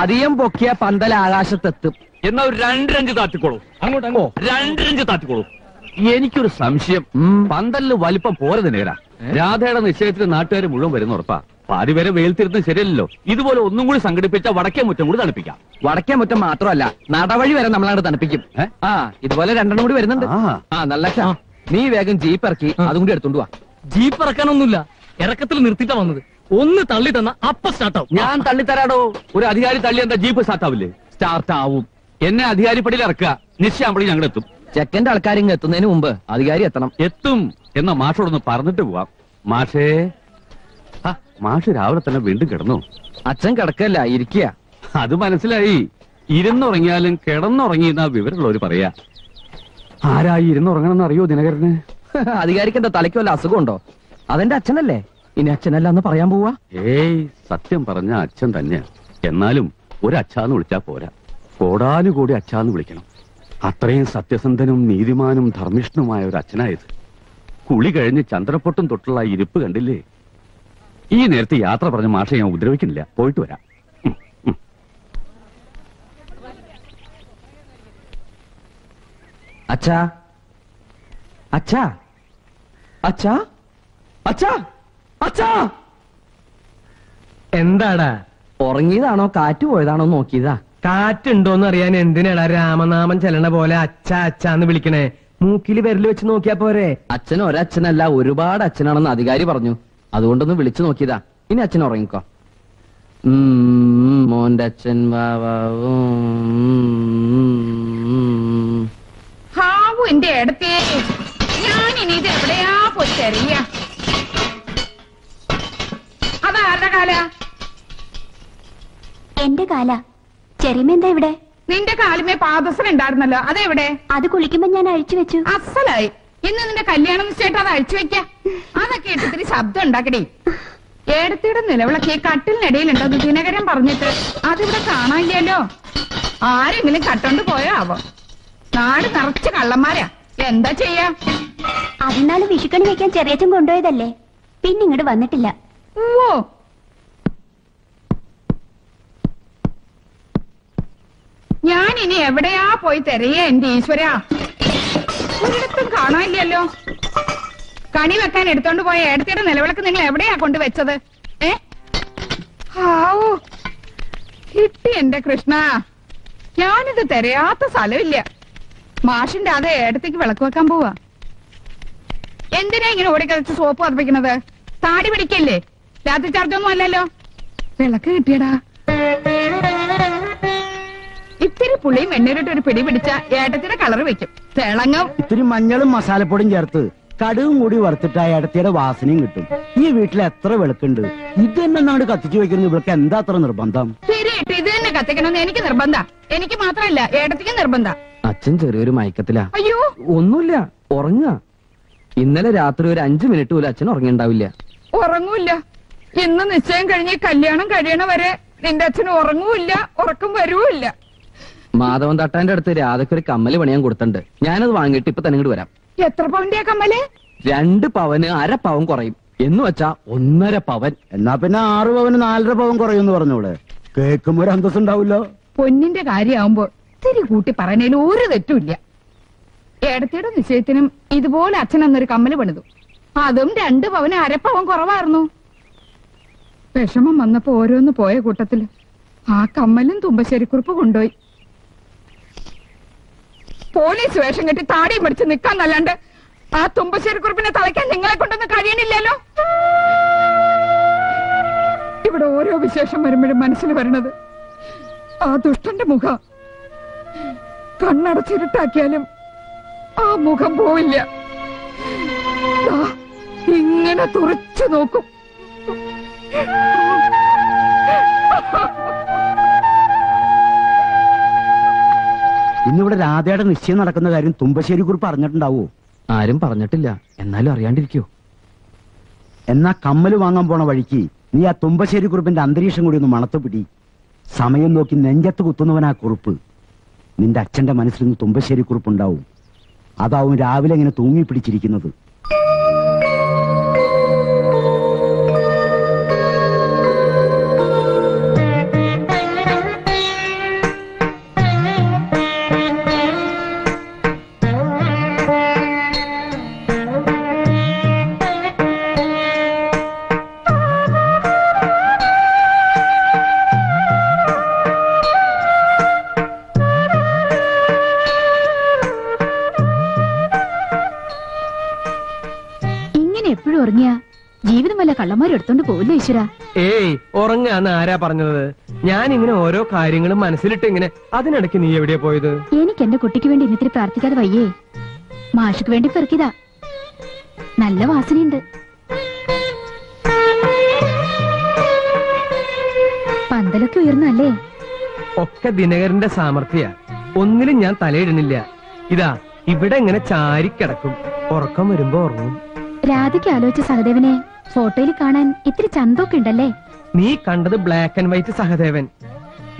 അധികം പൊക്കിയ പന്തൽ ആകാശത്തെത്തും. എന്നാ ഒരു രണ്ടരഞ്ച് താത്തിക്കോളൂ, അങ്ങോട്ടോ രണ്ടരഞ്ച് താത്തിക്കോളൂ. എനിക്കൊരു സംശയം, പന്തലിന് വലിപ്പം പോരെ നേരാ? രാധയുടെ നിശ്ചയത്തിന് നാട്ടുകാർ മുഴുവൻ വരുന്ന ഉറപ്പാ. പാതി വരെ വെയിൽത്തിരുന്ന് ശരിയല്ലോ. ഇതുപോലെ ഒന്നും കൂടി സംഘടിപ്പിച്ച വടക്കേ മുറ്റം കൂടി തണുപ്പിക്കാം. വടക്കേ മുറ്റം മാത്രമല്ല, നടവഴി വരെ നമ്മളാണ് തണുപ്പിക്കും. ആ ഇതുപോലെ രണ്ടെണ്ണം കൂടി വരുന്നുണ്ട്. ആ നല്ല, നീ വേഗം ജീപ്പ് ഇറക്കി അതും കൂടി എടുത്തോണ്ട് വാ. ജീപ്പ് ഇറക്കാനൊന്നുമില്ല, ഇറക്കത്തിൽ നിർത്തിട്ടാ വന്നത്. ഒന്ന് തള്ളി തന്ന അപ്പൊ സ്റ്റാർട്ടാവും. ഞാൻ തള്ളി തരാടോ? ഒരു അധികാരി തള്ളി എന്താ ജീപ്പ് സ്റ്റാർട്ടാവില്ലേ? സ്റ്റാർട്ടാവും. എന്നെ അധികാരിപ്പടിയിൽ ഇറക്കുക, നിശ്ചയാമ്പടി ഞങ്ങൾ എത്തും. ചെക്കൻ്റെ ആൾക്കാർ ഇങ്ങ് എത്തുന്നതിന് മുമ്പ് അധികാരി എത്തണം. എത്തും എന്ന മാഷോടൊന്ന് പറഞ്ഞിട്ട് പോവാം. മാഷേ, മാഷ് രാവിലെ തന്നെ വീണ്ടും കിടന്നു. അച്ഛൻ കിടക്കല്ല, ഇരിക്കുക. അത് മനസ്സിലായി. ഇരുന്നുറങ്ങിയാലും കിടന്നുറങ്ങിയെന്നാ വിവരമുള്ളവര് പറയാ. ആരായി ഇരുന്നുറങ്ങണമെന്ന് അറിയോ ദിനകരന്? അധികാരിക്ക് എന്താ തലയ്ക്ക് വല്ല അസുഖമുണ്ടോ? അതെന്റെ അച്ഛനല്ലേ, ഇനി അച്ഛനല്ല എന്ന് പറയാൻ പോവാ. ഏയ്, സത്യം പറഞ്ഞ അച്ഛൻ തന്നെ. എന്നാലും ഒരച്ഛാന്ന് വിളിച്ചാ പോരാ, കോടാനുകൂടി അച്ഛാന്ന് വിളിക്കണം. അത്രയും സത്യസന്ധനും നീതിമാനും ധർമ്മിഷ്ഠനുമായ ഒരു അച്ഛനായത്. കുളി കഴിഞ്ഞ് ചന്ദ്രപ്പൊട്ടും തൊട്ടുള്ള ഇരിപ്പ് കണ്ടില്ലേ? ഈ നേരത്തെ യാത്ര പറഞ്ഞ മാഷെ ഞാൻ ഉപദ്രവിക്കുന്നില്ല, പോയിട്ട് വരാം. അച്ഛാ അച്ഛാ അച്ഛാ അച്ഛാ അച്ഛാ. എന്താടാ, ഉറങ്ങിയതാണോ കാറ്റ് പോയതാണോ നോക്കിയതാ? കാറ്റുണ്ടോന്ന് അറിയാൻ എന്തിനാടാ രാമനാമം ചെല്ലണ പോലെ അച്ഛാ അച്ഛാന്ന് വിളിക്കണേ? മൂക്കില് വിരല് വെച്ച് നോക്കിയാ പോരെ? അച്ഛൻ ഒരച്ഛനല്ല, ഒരുപാട് അച്ഛനാണെന്ന് അധികാരി പറഞ്ഞു. അതുകൊണ്ടൊന്ന് വിളിച്ചു നോക്കിയതാ. ഇനി അച്ഛൻ ഉറങ്ങിക്കോ. മോന്റെ അച്ഛൻ ഹാവു എന്റെ അടുത്തേ. ഞാൻ ഇനി ഇത് എവിടെയാ പോയിച്ചറിയ? അതാരുടെ കാല? എന്റെ കാല. ചെറിയ എന്താ ഇവിടെ? നിന്റെ കാലുമേ പാദസരം ഉണ്ടായിരുന്നല്ലോ, അതെവിടെ? അത് കുളിക്കുമ്പോ ഞാൻ അഴിച്ചു വെച്ചു. അസലായി, ഇന്ന് നിന്റെ കല്യാണം നിശ്ചയിട്ടാ അത് അഴിച്ചു വെക്ക. അതൊക്കെ എടുത്തിട്ട് ശബ്ദം ഉണ്ടാക്കണേ. ഏടത്തിയുടെ നിലവിളക്ക് കട്ടിലിനിടയിലുണ്ടോ ദിനകരൻ പറഞ്ഞിട്ട്? അതിവിടെ കാണാനില്ലല്ലോ. ആരെങ്കിലും കട്ടോണ്ട് പോയോ ആവോ? നാട് നിറച്ച് കള്ളന്മാരാ, എന്താ ചെയ്യാ? അതിനാള് വിഷുക്കണി വെക്കാൻ ചെറിയച്ഛൻ കൊണ്ടുപോയതല്ലേ, പിന്നെ ഇങ്ങോട്ട് വന്നിട്ടില്ല. ഓ, ഞാൻ ഇനി എവിടെയാ പോയി തെരയേ എന്റെ ഈശ്വര? ഒരിടത്തും കാണാനില്ലല്ലോ. കണി വെക്കാൻ എടുത്തോണ്ട് പോയ ഏടത്തിയുടെ നിലവിളക്ക് നിങ്ങൾ എവിടെയാ കൊണ്ടുവച്ചത്? ഹാവൂ, കിട്ടി എന്റെ കൃഷ്ണ. ഞാനിത് തെരയാത്ത സ്ഥലമില്ല. മാഷിന്റെ അത് ഏടത്തേക്ക് വിളക്ക് വെക്കാൻ പോവാ. എന്തിനാ ഇങ്ങനെ ഓടിക്കളിച്ച് സോപ്പ് പതിപ്പിക്കുന്നത്? താടി പിടിക്കല്ലേ, രാത്രി ചാർജൊന്നും അല്ലല്ലോ. വിളക്ക് കിട്ടിയടാ. ഇത്തിരി പുളിയും എണ്ണയിലിട്ട് ഒരു പിടി പിടിച്ച ഏടത്തിയുടെ കളറ് വെക്കും, തിളങ്ങും. ഇത്തിരി മഞ്ഞളും മസാലപ്പൊടിയും ചേർത്ത് കടുകും കൂടി വറുത്തിട്ട് ആ ഏടത്തിയുടെ വാസനയും കിട്ടും. ഈ വീട്ടിൽ എത്ര വിളക്കുണ്ട്, ഇത് തന്നെ നാട് കത്തിച്ചു വെക്കുന്നത്. ഇവൾക്ക് എന്താ അത്ര നിർബന്ധം? ശരിയായിട്ട് ഇത് തന്നെ കത്തിക്കണമെന്ന് എനിക്ക് നിർബന്ധ. എനിക്ക് മാത്രല്ല, ഏടത്തിക്ക് നിർബന്ധ. അച്ഛൻ ചെറിയൊരു മയക്കത്തിലാ. അയ്യോ ഒന്നുമില്ല, ഉറങ്ങാ. ഇന്നലെ രാത്രി ഒരു 5 മിനിറ്റ് പോലും അച്ഛൻ ഉറങ്ങിണ്ടാവില്ല. ഉറങ്ങൂല്ല. ഇന്ന് നിശ്ചയം കഴിഞ്ഞ് കല്യാണം കഴിയണ വരെ നിന്റെ അച്ഛന് ഉറങ്ങൂല്ല, ഉറക്കം വരൂല്ല. മാധവൻ തട്ടാന്റെ അടുത്ത് രാധക്കൊരു കമ്മല് പണിയാൻ കൊടുത്തിട്ടുണ്ട്. ഞാനത് വാങ്ങിയിട്ട് ഇപ്പൊ തന്നെ ഇങ്ങോട്ട് വരാം. എത്ര പവന്റെ കമ്മല്? 2 പവന് അരപ്പവൻ കുറയും എന്ന് വെച്ചാ 1.5 പവൻ. എന്നാ പിന്നെ 6 പവന് 4.5 പവൻ കുറയും എന്ന് പറഞ്ഞോളെ. കേൾക്കുമ്പോ ഒരു അന്തസ് ഉണ്ടാവില്ലോ. പൊന്നിന്റെ കാര്യമാവുമ്പോ ഇത്തിരി കൂട്ടി പറയണേലും ഒരു തെറ്റുമില്ല. ഏടത്തിയുടെ നിശ്ചയത്തിനും ഇതുപോലെ അച്ഛൻ അന്നൊരു കമ്മല് പണിതു. അതും 2 പവന് അരപ്പവൻ കുറവായിരുന്നു. വിഷമം വന്നപ്പോ ഓരോന്ന് പോയ കൂട്ടത്തില് ആ കമ്മലും തുമ്പശ്ശേരിക്കുറിപ്പ് കൊണ്ടുപോയി. പോലീസ് വേഷം കെട്ടി താടിയും പിടിച്ച് നിൽക്കാന്നല്ലാണ്ട് ആ തുമ്പശ്ശേരിക്കുറിപ്പിനെ തളയ്ക്കാൻ നിങ്ങളെ കൊണ്ടൊന്നും കഴിയണില്ലല്ലോ. ഇവിടെ ഓരോ വിശേഷം വരുമ്പോഴും മനസ്സിൽ വരണത് ആ ദുഷ്ടന്റെ മുഖം. കണ്ണടച്ചിരുട്ടാക്കിയാലും ആ മുഖം പോവില്ല, ഇങ്ങനെ തുറച്ചു നോക്കും. ഇന്നിവിടെ രാധയുടെ നിശ്ചയം നടക്കുന്ന കാര്യം തുമ്പശ്ശേരി കുറിപ്പ് അറിഞ്ഞിട്ടുണ്ടാവോ? ആരും പറഞ്ഞിട്ടില്ല, എന്നാലും അറിയാണ്ടിരിക്കോ? എന്നാ കമ്മല് വാങ്ങാൻ പോണ വഴിക്ക് നീ ആ തുമ്പശ്ശേരി കുറിപ്പിന്റെ അന്തരീക്ഷം കൂടി ഒന്ന് മണത്തുപിടി. സമയം നോക്കി നെഞ്ചത്ത് കുത്തുന്നവനാ കുറുപ്പ്. നിന്റെ അച്ഛന്റെ മനസ്സിൽ നിന്ന് തുമ്പശ്ശേരി കുറിപ്പ് ഉണ്ടാവും. അതാവും രാവിലെ ഇങ്ങനെ തൂങ്ങി പിടിച്ചിരിക്കുന്നത്. उंगिया जीवन कलमाश्वर ऐरा पर या ओर क्यों मनसिटे अड़क नी एवड़े कुछ वे प्रार्थिका वैये माशुक वे नासन पंदल उयर् दिनकर सामर्थ्य या तलइड़ा इदा इवे चारी राधिक आलोच सहदेवने फोटोल का इतनी चंदोक नी कंड ब्लैक एंड वाइट सहदेवन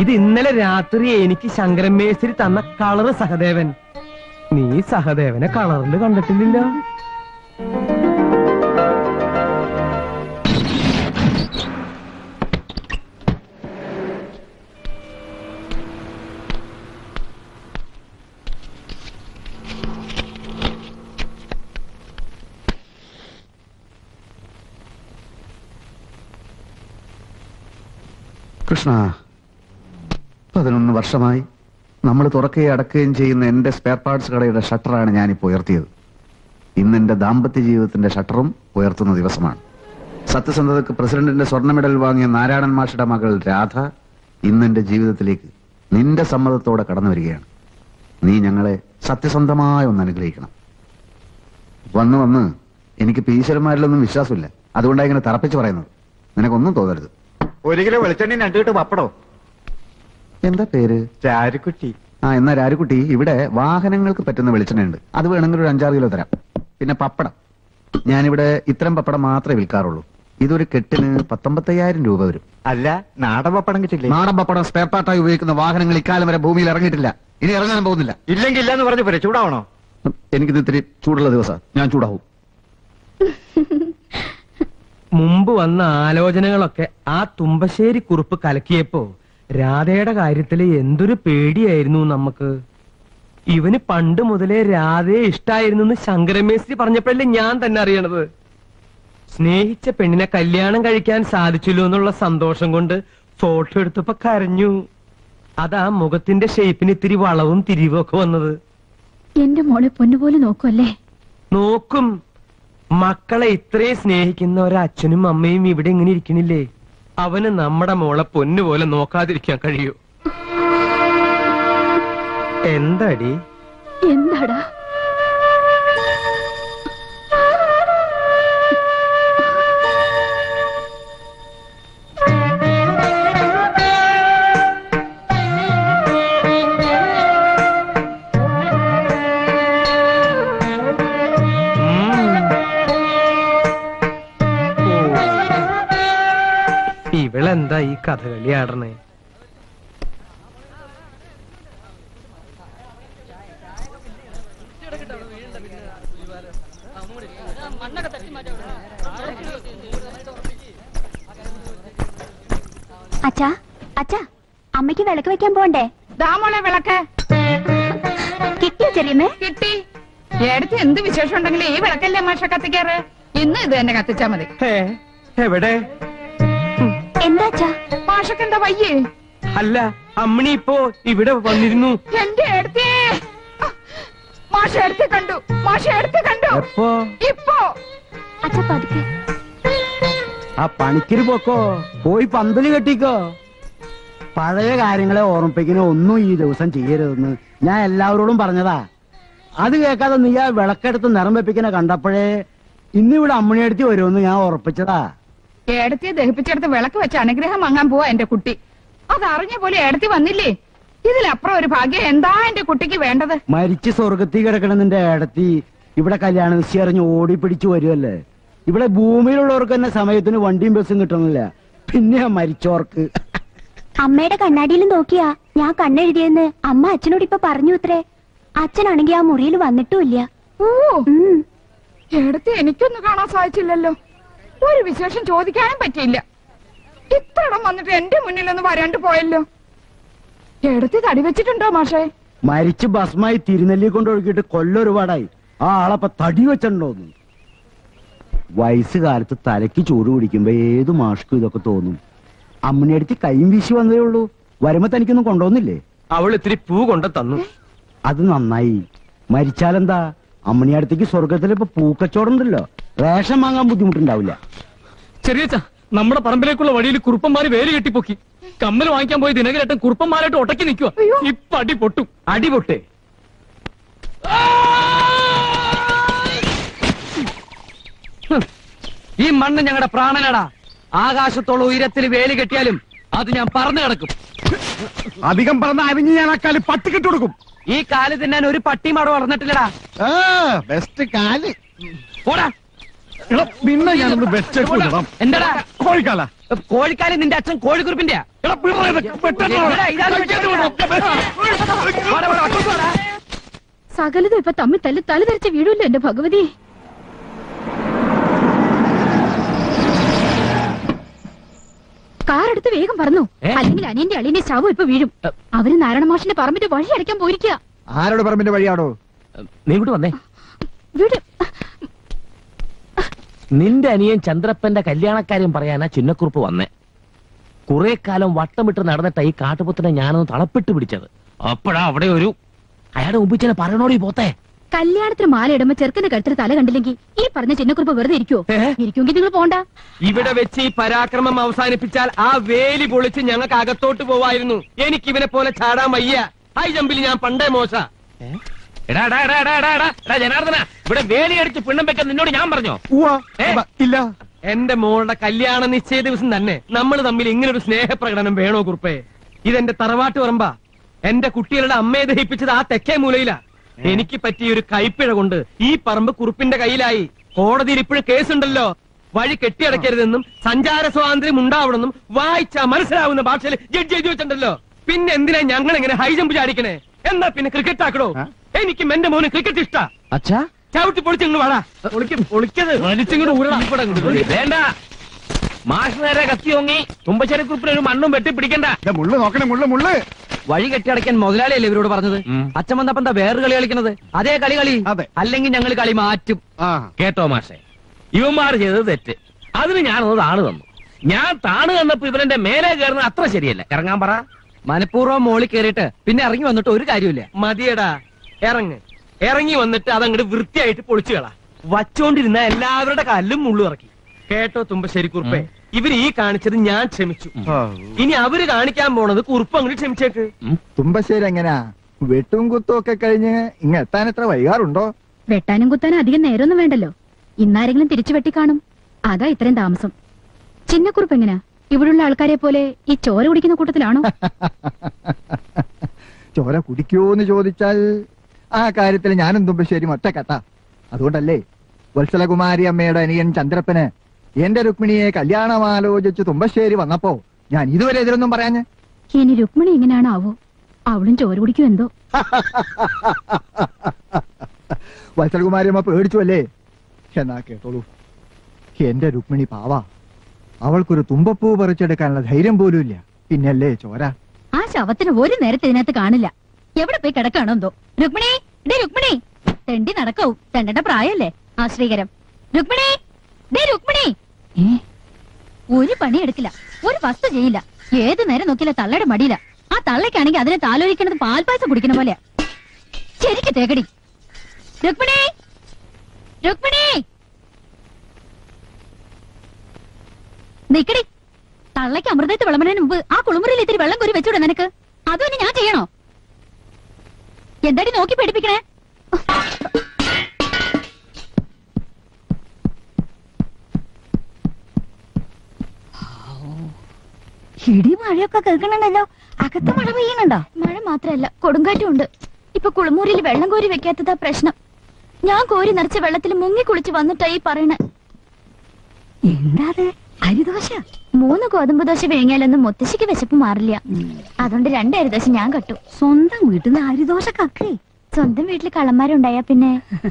इत इन्ले रात्रि शंकर मेस्त्री कलर सहदेवन नी सहदेवने कलर कണ്ടിട്ടില്ല കൃഷ്ണ 11 വർഷമായി നമ്മൾ തുറക്കേ അടക്കുകയും ചെയ്യുന്ന എൻ്റെ സ്പെയർ പാർട്സ് കടയുടെ ഷട്ടറാണ് ഞാൻ ഇപ്പോൾ ഉയർത്തിയത്. ഇന്ന് എൻ്റെ ദാമ്പത്യ ജീവിതത്തിന്റെ ഷട്ടറും ഉയർത്തുന്ന ദിവസമാണ്. സത്യസന്ധതയ്ക്ക് പ്രസിഡന്റിന്റെ സ്വർണ്ണ മെഡൽ വാങ്ങിയ നാരായണൻ മാഷുടെ മകൾ രാധ ഇന്ന് എൻ്റെ ജീവിതത്തിലേക്ക് നിന്റെ സമ്മതത്തോടെ കടന്നുവരികയാണ്. നീ ഞങ്ങളെ സത്യസന്ധമായി ഒന്ന് അനുഗ്രഹിക്കണം. വന്ന് എനിക്ക് പീശ്വരന്മാരിലൊന്നും വിശ്വാസമില്ല. അതുകൊണ്ടാണ് ഇങ്ങനെ തറപ്പിച്ച് പറയുന്നത്. നിനക്കൊന്നും തോന്നരുത്. राकुटी इवे वाहन पचुन वेचुंड अब वे अंजा किलो तरह पपड़ यानिवे इतम पपड़ मे विलू इतर कെട്ട് ₹19,000 वो अल नाटन पपड़ स्पेयर पार्ट उपयोग वाहन इकाल वे भूमि इन चूड़ावण चूड़ दिवस या चूड़ा മുമ്പ് വന്ന ആലോചനകളൊക്കെ ആ തുമ്പശ്ശേരി കുറുപ്പ് കലക്കിയപ്പോൾ രാധയുടെ കാര്യത്തിൽ എന്തൊരു പേടിയായിരുന്നു നമുക്ക്. ഇവന് പണ്ട് മുതലേ രാധയെ ഇഷ്ടായിരുന്നു എന്ന് ശങ്കരമേസ്ത്രി പറഞ്ഞപ്പോഴല്ലേ ഞാൻ തന്നെ അറിയണത്. സ്നേഹിച്ച പെണ്ണിനെ കല്യാണം കഴിക്കാൻ സാധിച്ചല്ലോ എന്നുള്ള സന്തോഷം കൊണ്ട് ഫോട്ടോ എടുത്തപ്പോൾ കരഞ്ഞു. അതാ മുഖത്തിന്റെ ഷേപ്പിന് ഇത്തിരി വളവും തിരിവൊക്കെ വന്നത്. എൻ്റെ മോളെ പൊന്നുപോലെ നോക്കുമല്ലേ? നോക്കും. മക്കളെ ഇത്രയും സ്നേഹിക്കുന്ന ഒരു അച്ഛനും അമ്മയും ഇവിടെ എങ്ങനെ ഇരിക്കുന്നില്ലേ? അവനെ നമ്മുടെ മോളെ പൊന്നുപോലെ നോക്കാതിരിക്കാൻ കഴിയോ? എന്താടി? എന്താടാ? കഥകളിയാടണേ. അച്ഛാ അച്ഛാ അമ്മയ്ക്ക് വിളക്ക് വെക്കാൻ പോണ്ടേ? ദാ മോളെ വിളക്ക്. കിട്ടിയോ ചെറിയമ്മേ? കിട്ടി. ഏടത്തെ എന്ത് വിശേഷം ഉണ്ടെങ്കിലും ഈ വിളക്കല്ലേ മാഷ കത്തിക്കാറ്. ഇന്ന് ഇത് തന്നെ കത്തിച്ചാ മതി. എവിടെ അല്ല അമ്മണി ഇപ്പോ ഇവിടെ വന്നിരുന്നു. എന്റെ അടുത്തേ മാഷ അടുത്ത് കണ്ടു. മാഷ അടുത്ത് കണ്ടു. എപ്പോ? ഇപ്പോ. അച്ഛ പതുക്കെ. ആ പണിക്കരി പോക്കോ പോയി പന്തല് കെട്ടിക്കോ. പഴയ കാര്യങ്ങളെ ഓർമ്മിപ്പിക്കുന്ന ഒന്നും ഈ ദിവസം ചെയ്യരുതെന്ന് ഞാൻ എല്ലാവരോടും പറഞ്ഞതാ. അത് കേൾക്കാതെ നീ ആ വിളക്കെടുത്ത് നിറം വെപ്പിക്കുന്ന കണ്ടപ്പോഴേ ഇന്നിവിടെ അമ്മണിയെടുത്തി വരുമെന്ന് ഞാൻ ഉറപ്പിച്ചതാ. ഏടത്തിയെ ദഹിപ്പിച്ചെടുത്ത് വിളക്ക് വെച്ച് അനുഗ്രഹം വാങ്ങാൻ പോവാ എന്റെ കുട്ടി. അതറിഞ്ഞ പോലെ ഏടത്തി വന്നില്ലേ. ഇതിലപ്പുറം ഒരു ഭാഗ്യം എന്താ എന്റെ കുട്ടിക്ക് വേണ്ടത്? മരിച്ച് സ്വർഗത്തിൽ കിടക്കണം നിന്റെ ഏടത്തി. ഇവിടെ കല്യാണ നിശ്ചയം അറിഞ്ഞ് ഓടി പിടിച്ചു വരുമല്ലേ. ഇവിടെ ഭൂമിയിലുള്ളവർക്ക് തന്നെ സമയത്തിന് വണ്ടിയും ബസ്സും കിട്ടണില്ല. പിന്നെ മരിച്ചവർക്ക്. അമ്മയുടെ കണ്ണാടിയിൽ നോക്കിയാ ഞാൻ കണ്ണെഴുതിയെന്ന് അമ്മ അച്ഛനോട് ഇപ്പൊ പറഞ്ഞു ഇത്രേ. അച്ഛനാണെങ്കിൽ ആ മുറിയിൽ വന്നിട്ടുമില്ല. ഓ ഏടത്തി എനിക്കൊന്നും കാണാൻ സാധിച്ചില്ലല്ലോ. ഒരു വിശേഷം ചോദിക്കാനും പറ്റിയില്ല. ഇത്രയും വന്നിട്ട് എന്റെ മുന്നിലൊന്നും വരാണ്ട് പോയല്ലോ. എടുത്ത് തടി വെച്ചിട്ടുണ്ടോ മാഷേ? മരിച്ച് ഭസ്മായി തിരുനെല്ലി കൊണ്ടൊഴുക്കിയിട്ട് കൊല്ലൊരുപാടായി. ആ ആളപ്പ തടി വെച്ചിട്ടുണ്ടോന്ന്. വയസ്സുകാലത്ത് തലയ്ക്ക് ചൂട് പിടിക്കുമ്പോ ഏത് മാഷ്ക്കും ഇതൊക്കെ തോന്നും. അമ്മണിയടുത്ത് കൈയും വീശി വന്നതേ ഉള്ളൂ. വരുമ്പോ തനിക്കൊന്നും കൊണ്ടുവന്നില്ലേ? അവൾ ഇത്തിരി പൂ കൊണ്ടു തന്നു. അത് നന്നായി. മരിച്ചാലെന്താ, അമ്മണിയടുത്തേക്ക് സ്വർഗത്തിലിപ്പോ പൂക്കച്ചവടം ഉണ്ടല്ലോ. റേഷൻ വാങ്ങാൻ ബുദ്ധിമുട്ടുണ്ടാവില്ല. ചെറിയച്ചാ നമ്മുടെ പറമ്പിലേക്കുള്ള വഴിയിൽ കുറുപ്പന്മാര് വേര് കെട്ടിപ്പൊക്കി. കമ്മൽ വാങ്ങിക്കാൻ പോയി ദിനകരേട്ടൻ കുറുപ്പന്മാരായിട്ട് ഒട്ടക്കി നിൽക്കുക. ഇപ്പൊ അടി പൊട്ടും. അടി പൊട്ടേ ഈ മണ്ണ് ഞങ്ങളുടെ പ്രാണനടാ. ആകാശത്തോളം ഉയരത്തിൽ വേലി കെട്ടിയാലും അത് ഞാൻ പറന്നു കിടക്കും. അധികം പറന്ന് അരിഞ്ഞ് ഞാൻ ആ കാലി പട്ടി കെട്ടി കൊടുക്കും. ഈ കാല് തിന്നാൻ ഒരു പട്ടിയും അവിടെ വളർന്നിട്ടില്ലടാ. ബെസ്റ്റ് കാല് പോടാ. പിന്നെ ഞാനൊന്ന് ബെസ്റ്റ് എന്താടാ കോഴിക്കാല. കോഴിക്കാല് നിന്റെ അച്ഛൻ കോഴിക്കുറിപ്പിന്റെ. സകലതും ഇപ്പൊ തമ്മിൽ തല്ല് തല തെറിച്ച വീടില്ല എന്റെ ഭഗവതി. കാറെടുത്ത് വേഗം പറഞ്ഞു, അല്ലെങ്കിൽ അനിയന്റെ അളിയന്റെ ശവം ഇപ്പൊ വീഴും. അവര് നാരായണമാഷിന്റെ പറമ്പിന്റെ വഴി അടയ്ക്കാൻ പോയിരിക്കുക. ആരോട് പറമ്പിന്റെ വഴിയാണോ? നീ ഇങ്ങോട്ട് വന്നേ. നിന്റെ അനിയൻ ചന്ദ്രപ്പന്റെ കല്യാണക്കാര്യം പറയാനാ ചിന്നക്കുറുപ്പ് വന്നേ. കുറെ കാലം വട്ടമിട്ട് നടന്നിട്ടാ ഈ കാട്ടുപുത്തിനെ ഞാനൊന്ന് തളപ്പിട്ട് പിടിച്ചത്. അപ്പഴാ അവിടെ ഒരു അയാളുടെ മുമ്പിച്ചനെ പറയണോടി പോത്തെ. കല്യാണത്തിന് മാലയിടുമ്പോ ചെറുക്കന്റെ കഴുത്തിൽ തല കണ്ടില്ലെങ്കിൽ ഈ പറഞ്ഞ ചിന്നക്കുറിപ്പ് വെറുതെ ഇരിക്കുവോ? ഇരിക്കുമെങ്കിൽ നിങ്ങൾ പോണ്ട. ഇവിടെ വെച്ച് ഈ പരാക്രമം അവസാനിപ്പിച്ചാൽ ആ വേലി പൊളിച്ച് ഞങ്ങൾക്ക് അകത്തോട്ട് പോവായിരുന്നു. എനിക്ക് ഇവനെ പോലെ ചാടാൻ വയ്യ. ഹൈ ജമ്പിൽ ഞാൻ പണ്ടേ മോശ. ജനാർദ്ദന ഇവിടെ വേലി അടിച്ച് പിണ്ണം വെക്കാൻ നിന്നോട് ഞാൻ പറഞ്ഞോ? ഇല്ല. എന്റെ മോളുടെ കല്യാണ നിശ്ചയ ദിവസം തന്നെ നമ്മൾ തമ്മിൽ ഇങ്ങനൊരു സ്നേഹപ്രകടനം വേണോ കുറുപ്പേ? ഇതെന്റെ തറവാട്ട് പറമ്പാ. എന്റെ കുട്ടികളുടെ അമ്മയെ ദഹിപ്പിച്ചത് ആ തെക്കേ മൂലയിലാ. എനിക്ക് പറ്റിയൊരു കൈപ്പിഴ കൊണ്ട് ഈ പറമ്പ് കുറുപ്പിന്റെ കയ്യിലായി. കോടതിയിൽ ഇപ്പോഴും കേസുണ്ടല്ലോ. വഴി കെട്ടിയടക്കരുതെന്നും സഞ്ചാര സ്വാതന്ത്ര്യം ഉണ്ടാവണമെന്നും വായിച്ചാ മനസ്സിലാവുന്ന ഭാഷയിൽ ജഡ്ജി എഴുതി വെച്ചിട്ടുണ്ടല്ലോ. പിന്നെ എന്തിനാ ഞങ്ങൾ ഇങ്ങനെ ഹൈജമ്പ് ചാടിക്കണേ? എന്നാ പിന്നെ ക്രിക്കറ്റ് ആക്കണോ? എനിക്കും എന്റെ മോന് ക്രിക്കറ്റ് ഇഷ്ടാ. അച്ഛാ ചവിട്ടി പൊളിച്ച് ഇങ്ങോട്ട് വാടാ. വേണ്ട മാഷ് നേരെ കത്തി ഓങ്ങി തുമ്പശ്ശേരി കുറിപ്പിന് ഒരു മണ്ണും വെട്ടി പിടിക്കണ്ട. മുള്ളു നോക്കണേ, മുള്ളു മുള്ളു. വഴി കെട്ടിയടക്കാൻ മുതലാളിയല്ലേ ഇവരോട് പറഞ്ഞത്? അച്ഛൻ വന്നപ്പോ എന്താ വേറൊരു കളി കളിക്കണത്? അതേ കളി കളി. അല്ലെങ്കിൽ ഞങ്ങൾ കളി മാറ്റും. കേട്ടോ മാഷെ, ഇവന്മാർ ചെയ്തത് തെറ്റ്. അതിന് ഞാനൊന്ന് താണ് തന്നു. ഞാൻ താണ് തന്നപ്പോ ഇവരെന്റെ മേലെ കയറുന്നത് അത്ര ശരിയല്ല. ഇറങ്ങാൻ പറ. മനഃപൂർവ്വം മോളി കയറിയിട്ട് പിന്നെ ഇറങ്ങി വന്നിട്ട് ഒരു കാര്യമില്ല. മതിയടാ, ഇറങ്ങ്. ഇറങ്ങി വന്നിട്ട് അതങ്ങോട്ട് വൃത്തിയായിട്ട് പൊളിച്ചു കളാ. വച്ചോണ്ടിരുന്ന എല്ലാവരുടെ കാലിലും മുള്ളു ഇറക്കി. കേട്ടോ തുമ്പശ്ശേരി കുറുപ്പേ, ഇവര് ഈ കാണിച്ചത് ഞാൻ ക്ഷമിച്ചു. ഇനി അവര് കാണിക്കാൻ പോണത് കുറുപ്പ് അങ്ങോട്ട് ക്ഷമിച്ചേക്ക്. തുമ്പശ്ശേരി എങ്ങനാ വെട്ടും കുത്തും ഒക്കെ കഴിഞ്ഞ് ഇങ്ങ എത്താൻ എത്ര വൈകാറുണ്ടോ? വെട്ടാനും കുത്താനും അധികം നേരമൊന്നും വേണ്ടല്ലോ. ഇന്നാരെങ്കിലും തിരിച്ചു വെട്ടിക്കാണും. അതാ ഇത്രയും താമസം. ചിന്നക്കുറുപ്പ് എങ്ങനാ ഇവിടെയുള്ള ആൾക്കാരെ പോലെ ഈ ചോര കുടിക്കുന്ന കൂട്ടത്തിലാണോ? ചോര കുടിക്കോന്ന് ചോദിച്ചാൽ ആ കാര്യത്തിൽ ഞാനും തുമ്പശ്ശേരി ഒറ്റക്കെട്ടാ. അതുകൊണ്ടല്ലേ വത്സലകുമാരി അമ്മയുടെ അനിയൻ ചന്ദ്രപ്പന് എന്റെ രുക്മിണിയെ കല്യാണമാലോചിച്ച് തുമ്പശ്ശേരി വന്നപ്പോ ഞാൻ ഇതുവരെ എതിരൊന്നും പറയാഞ്ഞ്. ഇനി രുക്മിണി എങ്ങനെയാണാവോ? അവളും ചോര കുടിക്കും എന്തോ. വത്സലകുമാരി അമ്മ പേടിച്ചു അല്ലേ? എന്നാ കേട്ടോളൂ, എന്റെ രുക്മിണി പാവാ. അവൾക്കൊരു തുമ്പപ്പൂ പറിച്ചെടുക്കാനുള്ള ധൈര്യം പോലും ഇല്ല. പിന്നല്ലേ ചോര. ആ ശവത്തിന് ഒരു നേരത്തെ ഇതിനകത്ത് കാണില്ല. എവിടെ പോയി കിടക്കാണോ എന്തോ. രുക്മിണി ദേ രുക്മിണി. തെണ്ടി നടക്കാവും. തെണ്ടന്റെ പ്രായല്ലേ ആശ്രീകരം. രുക്മിണി ദേ രുക്മിണി. ഒരു പണി എടുക്കില്ല, ഒരു വസ്തു ചെയ്യില്ല. ഏത് നേരം നോക്കില്ല തള്ളയുടെ മടിയില്ല. ആ തള്ളയ്ക്കാണെങ്കിൽ അതിനെ താലോലിക്കണത് പാൽപ്പായസം കുടിക്കണ പോലെയാ. ശരിക്ക് തേക്കടി. രുക്മിണി രുക്മിണി നിക്കടി. തള്ളയ്ക്ക് അമൃതത്തിൽ വിളമ്പണതിന് മുമ്പ് ആ കുളിമുറിയിൽ ഇത്തിരി വെള്ളം കോരി വെച്ചൂടെ നിനക്ക്? അതും ഞാൻ ചെയ്യണോ? എന്താടി നോക്കി പേടിപ്പിക്കണേ? ഇടി മഴയൊക്കെ കേൾക്കണല്ലോ. അകത്ത് മഴ പെയ്യണുണ്ടോ? മഴ മാത്രല്ല കൊടുങ്കാറ്റും ഉണ്ട്. ഇപ്പൊ കുളിമുറിയിൽ വെള്ളം കോരി വെക്കാത്തതാ പ്രശ്നം. ഞാൻ കോരി നിറച്ച വെള്ളത്തിൽ മുങ്ങി കുളിച്ച് വന്നിട്ടായി പറയണേ. എന്താ അരിദോശ? 3 ഗോതമ്പ് ദോശ വിഴുങ്ങിയാലൊന്നും മുത്തശ്ശിക്ക് വിശപ്പ് മാറില്ല. അതുകൊണ്ട് 2 അരിദോശ ഞാൻ കട്ടു. സ്വന്തം വീട്ടിൽ നിന്ന് അരിദോശ കക്കേ? സ്വന്തം വീട്ടിൽ കള്ളന്മാരുണ്ടായാ പിന്നെ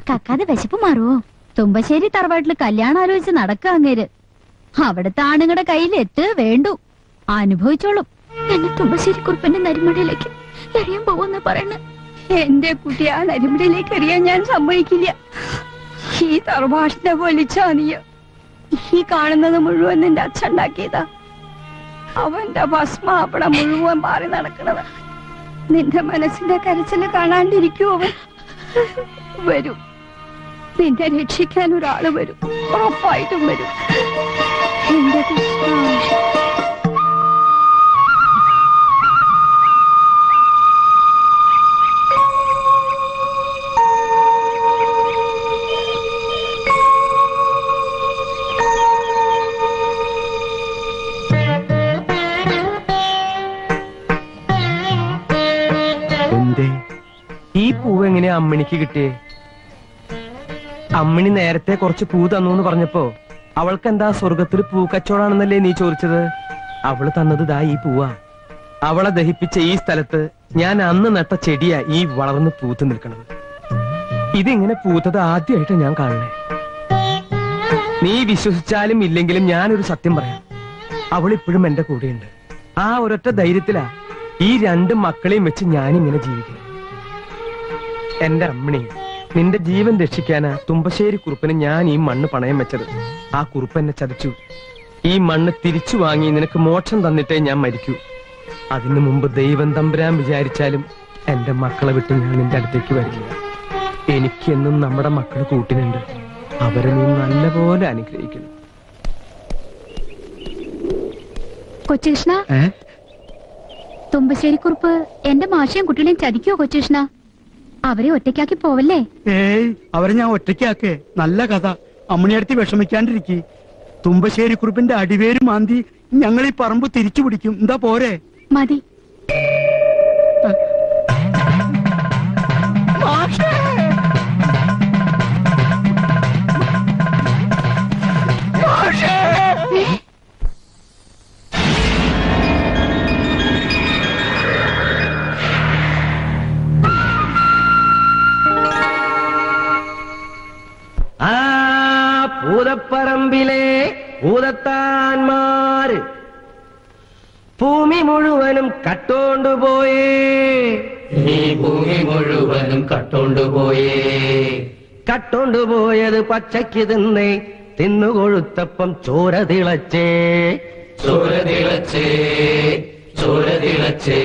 കക്കാതെ വിശപ്പ് മാറുവോ? തുമ്പശ്ശേരി തറവാട്ടില് കല്യാണം ആലോചിച്ച് നടക്കുക അങ്ങേര്. അവിടുത്തെ ആണുങ്ങളുടെ കയ്യിൽ എത്ത് വേണ്ടു. അനുഭവിച്ചോളും. എന്നെ തുമ്പശ്ശേരി കുറുപ്പന്റെ നരിമടയിലേക്ക് എറിയാൻ പോവെന്ന് പറയണ. എന്റെ കുട്ടി ആ നരിമടയിലേക്ക് എറിയാൻ ഞാൻ സമ്മതിക്കില്ല. ഈ തറവാട്ടിനെ പൊലിച്ചാനിയ. ഈ കാണുന്നത് മുഴുവൻ നിന്റെ അച്ഛണ്ടാക്കിയതാ. അവന്റെ ഭസ്മാപ്പട മുഴുവൻ മാറി നടക്കണത്. നിന്റെ മനസ്സിന്റെ കരച്ചില് കാണാണ്ടിരിക്കുവോ? വരൂ നിന്റെ രക്ഷിക്കാൻ ഒരാൾ വരും, ഉറപ്പായിട്ടും വരും. എന്റെ കൃഷ്ണ अम्मणी की किटे अम्मणी നേരത്തെ കുറച്ച് പൂ തന്നു എന്ന് പറഞ്ഞപ്പോൾ അവൾക്ക് എന്താ സ്വർഗ്ഗത്തിൽ പൂ കച്ചോടാണെന്നല്ലേ നീ ചോദിച്ചത്? അവൾ തന്നത് ദാ ഈ പൂവാ. അവളെ ദഹിപ്പിച്ച ഈ സ്ഥലത്ത് ഞാൻ അന്ന് നട്ട ചെടിയാ ഈ വളർന്നു പൂത്തു നിൽക്കുന്നത്. ഇതിങ്ങനെ പൂത്തത് ആദ്യമായിട്ട് ഞാൻ കാണുന്നേ. നീ വിശ്വസിച്ചാലും ഇല്ലെങ്കിലും ഞാൻ ഒരു സത്യം പറയാം, അവൾ ഇപ്പോഴും എൻ്റെ കൂടെയുണ്ട്. ആ ഒരൊറ്റ ധൈര്യത്തിലാ ഈ രണ്ട് മക്കളെയും വെച്ച് ഞാൻ ഇങ്ങനെ ജീവിക്കും. എന്റെ അമ്മണി, നിന്റെ ജീവൻ രക്ഷിക്കാനാ തുമ്പശ്ശേരി കുറുപ്പിന് ഞാൻ ഈ മണ്ണ് പണയം വെച്ചത്. ആ കുറുപ്പ് എന്നെ ചതിച്ചു. ഈ മണ്ണ് തിരിച്ചു വാങ്ങി നിനക്ക് മോക്ഷം തന്നിട്ടേ ഞാൻ മരിക്കൂ. അതിനു മുമ്പ് ദൈവം തമ്പുരാൻ വിചാരിച്ചാലും എന്റെ മക്കളെ വിട്ട് ഞാൻ നിന്റെ അടുത്തേക്ക് വരില്ല. എനിക്കെന്നും നമ്മുടെ മക്കള് കൂട്ടിനുണ്ട്. അവരെ നീ നല്ലപോലെ അനുഗ്രഹിക്കുന്നു. കൊച്ചേഷ്ണ, തുമ്പശ്ശേരി കുറുപ്പ് എന്റെ മാഷയും കുട്ടികളെയും ചതിക്കോ? കൊച്ചേഷ്ണ, അവരെ ഒറ്റയ്ക്കാക്കി പോവല്ലേ? ഏയ്, അവരെ ഞാൻ ഒറ്റയ്ക്കാക്കേ. നല്ല കഥ. അമ്മണിയടുത്ത് വിഷമിക്കാണ്ടിരിക്കി. തുമ്പശ്ശേരി കുറുപ്പിന്റെ അടിവേരും മാന്തി ഞങ്ങൾ ഈ പറമ്പ് തിരിച്ചു പിടിക്കും. എന്താ പോരെ? മതി. ഭൂതപ്പറമ്പിലെ ഭൂതത്താന്മാര് ഭൂമി മുഴുവനും കട്ടോണ്ടുപോയേ, ഈ ഭൂമി മുഴുവനും കട്ടോണ്ടുപോയേ. കട്ടോണ്ടുപോയത് പച്ചയ്ക്ക് തിന്നേ, തിന്നുകൊഴുത്തപ്പം ചോര തിളച്ചേ, ചോര തിളച്ചേ, ചോര തിളച്ചേ.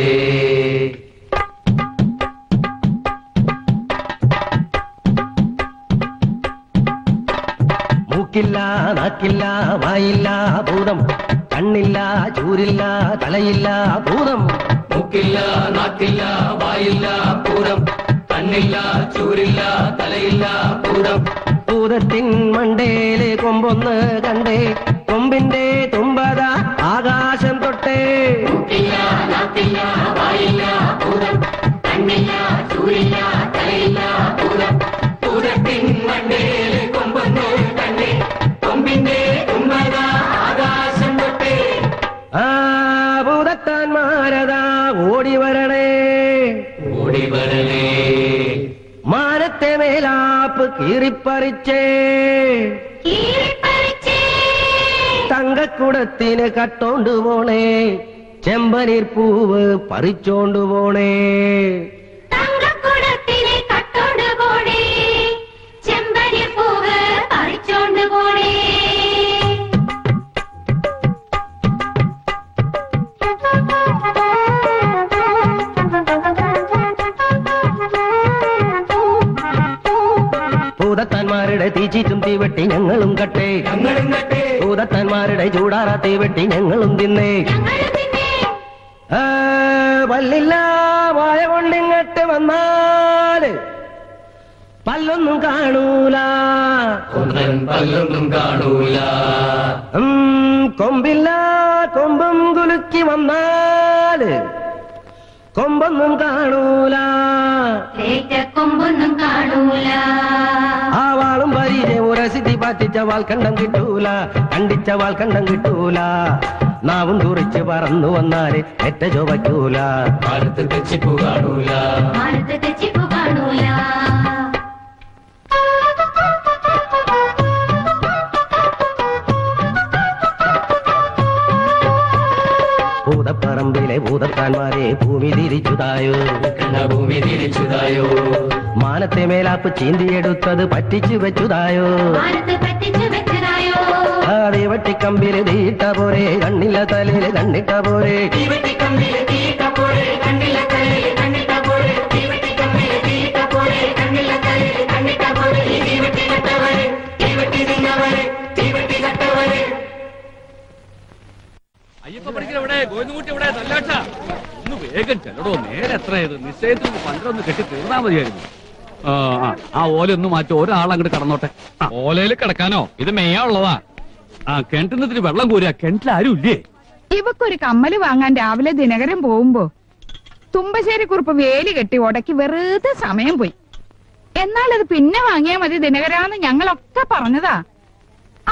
മൂക്കില്ല നാക്കില്ല വായില്ല ഭൂതം, കണ്ണില്ല ചൂരില്ല തലയില്ല ഭൂതം. മൂക്കില്ല നാക്കില്ല വായില്ല ഭൂതം, കണ്ണില്ല ചൂരില്ല തലയില്ല ഭൂതം. ഭൂതത്തിൻ മണ്ടേലെ കൊമ്പൊന്ന് കണ്ടേ, കൊമ്പിന്റെ തുമ്പത ആകാശം തൊട്ടേ. മൂക്കില്ല നാക്കില്ല വായില്ല ഭൂതം, കണ്ണില്ല ചൂരില്ല തലയില്ല ഭൂതം. ഭൂതത്തിൻ മണ്ടേലെ കൊമ്പൊന്ന് കണ്ടേ, കൊമ്പിന്റെ തുമ്പത ആകാശം തൊട്ടേ. ആ ഭൂതത്താന്മാരതാ ഓടിവരണേ, ഓടിവരണേ. മാനത്തെ മേലാപ്പ് കീറിപ്പറിച്ചേ, കീറിപ്പറിച്ചേ. തങ്കക്കുടത്തിന് കട്ടോണ്ടു പോണേ, ചെമ്പനീർ പൂവ് പറിച്ചോണ്ടു പോണേ. തങ്കക്കുടത്തിന് കട്ടോണ്ടു പോണേ, ചെമ്പനീർ പൂവ് പറിച്ചോണ്ടു പോണേ. ഭൂതത്താന്മാരുടെ തീച്ചീറ്റും തീവെട്ടി ഞങ്ങളും കട്ടേ, ഭൂതത്താന്മാരുടെ ചൂടാറാ തീവെട്ടി ഞങ്ങളും തിന്നേ. പല്ലില്ല വായ കൊണ്ടിങ്ങട്ട് വന്നാല് പല്ലൊന്നും കാണൂല, പല്ലൊന്നും കാണൂല. കൊമ്പില്ല കൊമ്പും കുലുക്കി വന്നാല് കൊമ്പൊന്നും കാണൂല, കൊമ്പൊന്നും കാണൂല. ആ വാളും പരിചയം ഉരസിത്തി പാറ്റിച്ച വാൽക്കണ്ടം കിട്ടൂല, കണ്ടിച്ച വാൽക്കണ്ടം കിട്ടൂല. നാവും തുറിച്ച് പറന്നു വന്നാല് എറ്റ ചോവയ്ക്കൂല, പാലത്ത് തെച്ചിപ്പു കാണൂല, പാലത്ത് തെച്ചിപ്പു കാണൂല. ഭൂതപ്പറമ്പിലെ ഭൂതത്താന്മാരെ ഭൂമി തിരിച്ചുതായോ, ഭൂമി തിരിച്ചുതായോ. മാനത്തെ മേലാപ്പ് ചീന്തിയെടുത്തത് പറ്റിച്ചു വെച്ചുതായോ, പറ്റിച്ചു വെച്ചതായോ. തീവട്ടിക്കമ്പില് തീട്ട പോരെ, കണ്ണില്ല തലയില് കണ്ണിട്ട പോരെ. വേഗം ചെല്ലടോ, നേരെത്രയായത്? നിശ്ചയത്തിന് 12 കെട്ടി തീർന്നാ മതിയായിരുന്നു. ആ ഓല ഒന്ന് മാറ്റി ഒരാളങ്ങോട്ട് കടന്നോട്ടെ. ഓലയിൽ കിടക്കാനോ? ഇത് മെയ്യാ ഉള്ളതാ. ആ കിണറ്റിന് വെള്ളം കോരുക, കിണറ്റിൽ ആരും ഇല്ലേ? ഇവക്കൊരു കമ്മല് വാങ്ങാൻ രാവിലെ ദിനകരൻ പോകുമ്പോ തുമ്പശ്ശേരി കുറുപ്പ് വേലി കെട്ടി ഉടക്കി വെറുതെ സമയം പോയി. എന്നാൽ അത് പിന്നെ വാങ്ങിയാൽ മതി ദിനകരാന്ന് ഞങ്ങളൊക്കെ പറഞ്ഞതാ.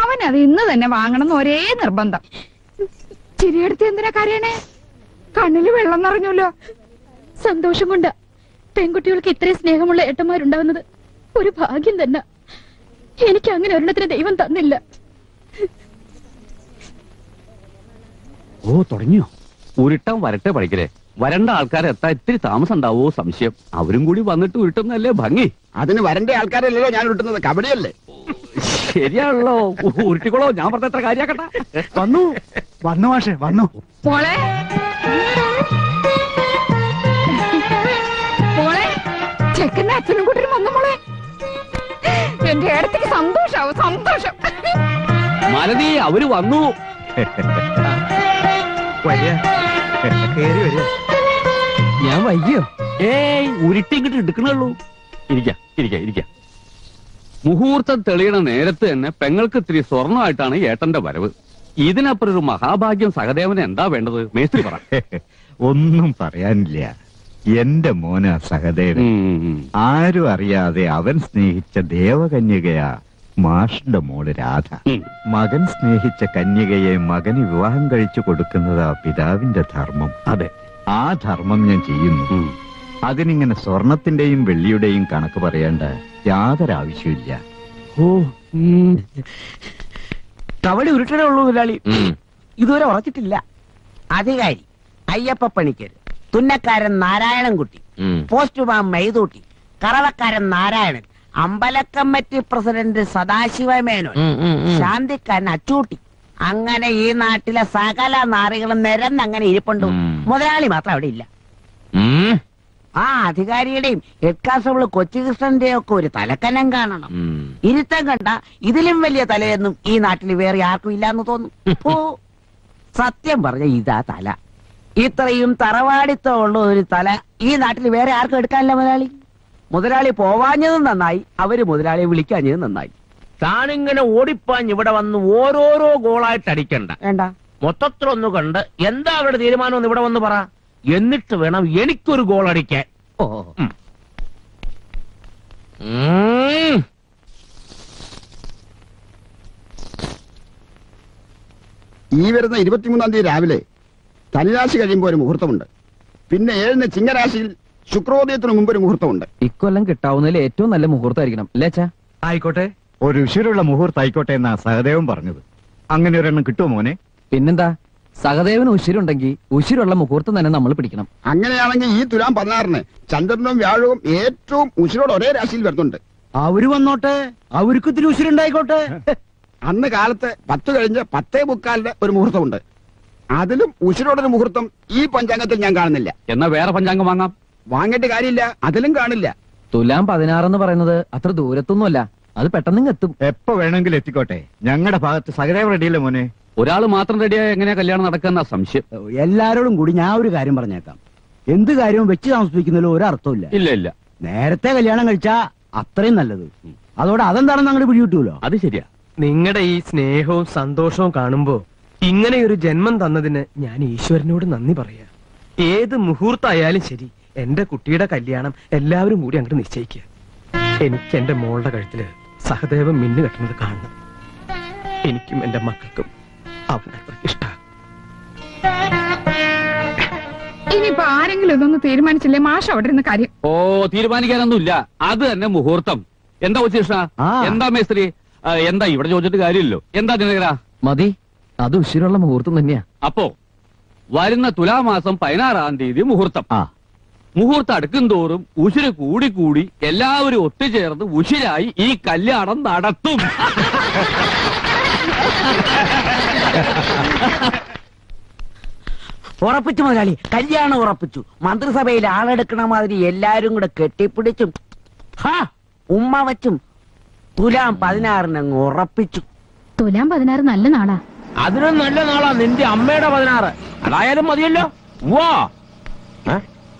അവനത് ഇന്ന് തന്നെ വാങ്ങണം എന്ന് ഒരേ നിർബന്ധം. ചിരിയെടുത്ത് എന്തിനാ കരയണേ? കണ്ണില് വെള്ളം നിറഞ്ഞല്ലോ. സന്തോഷം കൊണ്ട് പെൺകുട്ടികൾക്ക് ഇത്രയും സ്നേഹമുള്ള ഏട്ടന്മാരുണ്ടാവുന്നത് ഒരു ഭാഗ്യം തന്നെ. എനിക്ക് അങ്ങനെ ഒരെണ്ണത്തിന് ദൈവം തന്നില്ല. ഓ തുടങ്ങിയോ? ഉരുട്ടം വരട്ടെ പണിക്കരെ. വരണ്ട ആൾക്കാരെ എത്താൻ ഇത്തിരി താമസം ഉണ്ടാവോ സംശയം. അവരും കൂടി വന്നിട്ട് ഉരുട്ടുന്നല്ലേ ഭംഗി. അതിന് വരണ്ട ആൾക്കാരല്ലോ ഞാൻ ഉരുട്ടുന്നത്, കബഡിയല്ലേ? ശരിയാണല്ലോ, ഉരുട്ടിക്കോളോ. ഞാൻ പറഞ്ഞ എത്ര കാര്യാക്കട്ടെ. വന്നു വന്നു മാഷേ വന്നു. മോളെ മോളെ ചെക്കന്റെ അച്ഛനും കൂട്ടരും വന്നു. മോളെ എന്റെ ഇടത്തേക്ക് സന്തോഷാവും, സന്തോഷം. മലതി അവര് വന്നു. ഞാൻ വയ്യോ? ഏയ് ഉരുട്ടി ഇങ്ങോട്ട് എടുക്കണുള്ളൂ. ഇരിക്കാം ഇരിക്കാം ഇരിക്കാം. മുഹൂർത്തം തെളിയണ നേരത്ത് തന്നെ പെങ്ങൾക്ക് ഇത്തിരി സ്വർണ്ണമായിട്ടാണ് ഏട്ടന്റെ വരവ്. ഇതിനപ്പുറം ഒരു മഹാഭാഗ്യം സഹദേവന് എന്താ വേണ്ടത്? മേസ്ത്രി പറ. ഒന്നും പറയാനില്ല. എന്റെ മോന സഹദേവൻ ആരും അറിയാതെ അവൻ സ്നേഹിച്ച ദേവകന്യകയാ മാഷിന്റെ മോള് രാധ. മകൻ സ്നേഹിച്ച കന്യകയെ മകന് വിവാഹം കഴിച്ചു കൊടുക്കുന്നതാ പിതാവിന്റെ ധർമ്മം. അതെ, ആ ധർമ്മം ഞാൻ ചെയ്യുന്നു. അതിനിങ്ങനെ സ്വർണത്തിന്റെയും വെള്ളിയുടെയും കണക്ക് പറയേണ്ട യാതൊരാവശ്യമില്ല. ഓ തവളി ഉരുട്ടേ ഉള്ളൂ മുതലാളി. ഇതുവരെ ഉറച്ചിട്ടില്ല. അധികാരി അയ്യപ്പ പണിക്കർ, തുന്നക്കാരൻ നാരായണൻകുട്ടി, പോസ്റ്റ്മാൻ മൈതൂട്ടി, കറവക്കാരൻ നാരായണൻ, അമ്പലക്കമ്മറ്റി പ്രസിഡന്റ് സദാശിവ മേനോൻ, ശാന്തിക്കാരൻ അച്ചൂട്ടി, അങ്ങനെ ഈ നാട്ടിലെ സകല നാറികളും നിരന്നങ്ങനെ ഇരിപ്പുണ്ട്. മുതലാളി മാത്രം അവിടെ ഇല്ല. ആ അധികാരിയുടെയും എഡ്കാസബിള് കൊച്ചുകൃഷ്ണന്റെയും ഒക്കെ ഒരു തലക്കനം കാണണം. ഇരുത്തം കണ്ട ഇതിലും വലിയ തലയൊന്നും ഈ നാട്ടിൽ വേറെ ആർക്കും ഇല്ലാന്ന് തോന്നും. സത്യം പറഞ്ഞ ഇതാ തല. ഇത്രയും തറവാടിത്തമുള്ള ഒരു തല ഈ നാട്ടിൽ വേറെ ആർക്കും എടുക്കാനില്ല മുതലാളി. മുതലാളി പോവാഞ്ഞതും നന്നായി, അവര് മുതലാളിയെ വിളിക്കാഞ്ഞത് നന്നായി. താനിങ്ങനെ ഓടിപ്പാഞ്ഞ് ഇവിടെ വന്ന് ഓരോരോ ഗോളായിട്ട് അടിക്കണ്ട. വേണ്ട, മൊത്തത്തിലൊന്നു കണ്ട് എന്താ അവരുടെ തീരുമാനം ഇവിടെ വന്ന് പറ. എന്നിട്ട് വേണം എനിക്കൊരു ഗോൾ അടിക്കാൻ. ഓ ഈ വരുന്ന 23-ാം തീയതി രാവിലെ ധനുരാശി കഴിയുമ്പോൾ ഒരു മുഹൂർത്തമുണ്ട്. പിന്നെ 7-ന് ചിങ്ങരാശിയിൽ ശുക്രോദയത്തിന് മുമ്പ് ഒരു മുഹൂർത്തമുണ്ട്. ഇക്കൊല്ലം കിട്ടാവുന്നതിൽ ഏറ്റവും നല്ല മുഹൂർത്തമായിരിക്കണം. ആയിക്കോട്ടെ, ഒരു ഉശിരുള്ള മുഹൂർത്തം ആയിക്കോട്ടെ എന്നാ സഹദേവൻ പറഞ്ഞത്. അങ്ങനെ ഒരെണ്ണം കിട്ടുമോ മോനെ? പിന്നെന്താ, സഹദേവന് ഉശിരുണ്ടെങ്കിൽ ഉശിരുള്ള മുഹൂർത്തം തന്നെ നമ്മൾ പിടിക്കണം. അങ്ങനെയാണെങ്കിൽ ഈ തുലാം 16-ന് ചന്ദ്രനും വ്യാഴവും ഏറ്റവും ഉശിരോട് ഒരേ രാശിയിൽ വരുന്നുണ്ട്. അവര് വന്നോട്ടെ, അവർക്ക് ഇത്തിരി ഉശിരുണ്ടായിക്കോട്ടെ. അന്ന് കാലത്ത് 10 കഴിഞ്ഞ് 10:15-ന് ഒരു മുഹൂർത്തമുണ്ട്. അതിലും ഉശിരോടൊരു മുഹൂർത്തം ഈ പഞ്ചാംഗത്തിൽ ഞാൻ കാണുന്നില്ല. എന്നാ വേറെ പഞ്ചാംഗം വാങ്ങാം. വാങ്ങേണ്ട കാര്യമില്ല, അതിലും കാണില്ല. തുലാം 16 പറയുന്നത് അത്ര ദൂരത്തൊന്നുമല്ല, അത് പെട്ടെന്ന് എത്തും. എപ്പോ വേണമെങ്കിലും എത്തിക്കോട്ടെ. ഞങ്ങളുടെ ഭാഗത്ത് സഹദേവൻ റെഡിയല്ലേ മോനെ? ഒരാള് മാത്രം റെഡിയായി എങ്ങനെയാ കല്യാണം നടക്കുന്ന സംശയം. എല്ലാരോടും കൂടി ഞാൻ ഒരു കാര്യം പറഞ്ഞേക്കാം, എന്ത് കാര്യവും വെച്ച് താമസിപ്പിക്കുന്നതിലും ഒരർത്ഥമില്ല. ഇല്ല ഇല്ല, നേരത്തെ കല്യാണം കഴിച്ചാ അത്രയും നല്ലത്. അതോടെ അതെന്താണെന്ന് അങ്ങോട്ട് പിടികിട്ടൂലോ. അത് ശരിയാ. നിങ്ങളുടെ ഈ സ്നേഹവും സന്തോഷവും കാണുമ്പോ ഇങ്ങനെ ഒരു ജന്മം തന്നതിന് ഞാൻ ഈശ്വരനോട് നന്ദി പറയാ. ഏത് മുഹൂർത്തായാലും ശരി, എന്റെ കുട്ടിയുടെ കല്യാണം എല്ലാവരും കൂടി അങ്ങോട്ട് നിശ്ചയിക്കുക. എനിക്ക് എന്റെ മോളുടെ കഴുത്തില് സഹദേവൻ മിന്നു കെട്ടുന്നത് കാണണം. എനിക്കും എന്റെ മക്കൾക്കും അവനെ ഇഷ്ട. ഇനിയിപ്പോ ആരെങ്കിലും ഇതൊന്നും തീരുമാനിച്ചില്ലേ മാഷ അവിടെ ഇരുന്ന കാര്യം? ഓ തീരുമാനിക്കാനൊന്നുമില്ല, അത് തന്നെ മുഹൂർത്തം. എന്താ ഉച്ചകൃഷ്ണ, എന്താ മേസ്ത്രി, എന്താ ഇവിടെ ചോദിച്ചിട്ട് കാര്യമില്ലല്ലോ. എന്താ ദിനകരാ? മതി, അത് ഉശിരുള്ള മുഹൂർത്തം തന്നെയാ. അപ്പോ വരുന്ന തുലാമാസം 16-ാം തീയതി മുഹൂർത്തം. മുഹൂർത്തം അടുക്കും തോറും ഉശിര് കൂടിക്കൂടി എല്ലാവരും ഒത്തുചേർന്ന് ഉശിരായി ഈ കല്യാണം നടത്തും. ഉറപ്പിച്ചു മുതലാളി, കല്യാണം ഉറപ്പിച്ചു. മന്ത്രിസഭയിൽ ആളെടുക്കണ മാതിരി എല്ലാരും കൂടെ കെട്ടിപ്പിടിച്ചും ഉമ്മ വച്ചും തുലാം 16-ന് അങ്ങ് ഉറപ്പിച്ചു. തുലാം 16 നല്ല നാളാ. അതിനും നല്ല നാളാ നിന്റെ അമ്മയുടെ 16. അതായാലും മതിയല്ലോ. വാ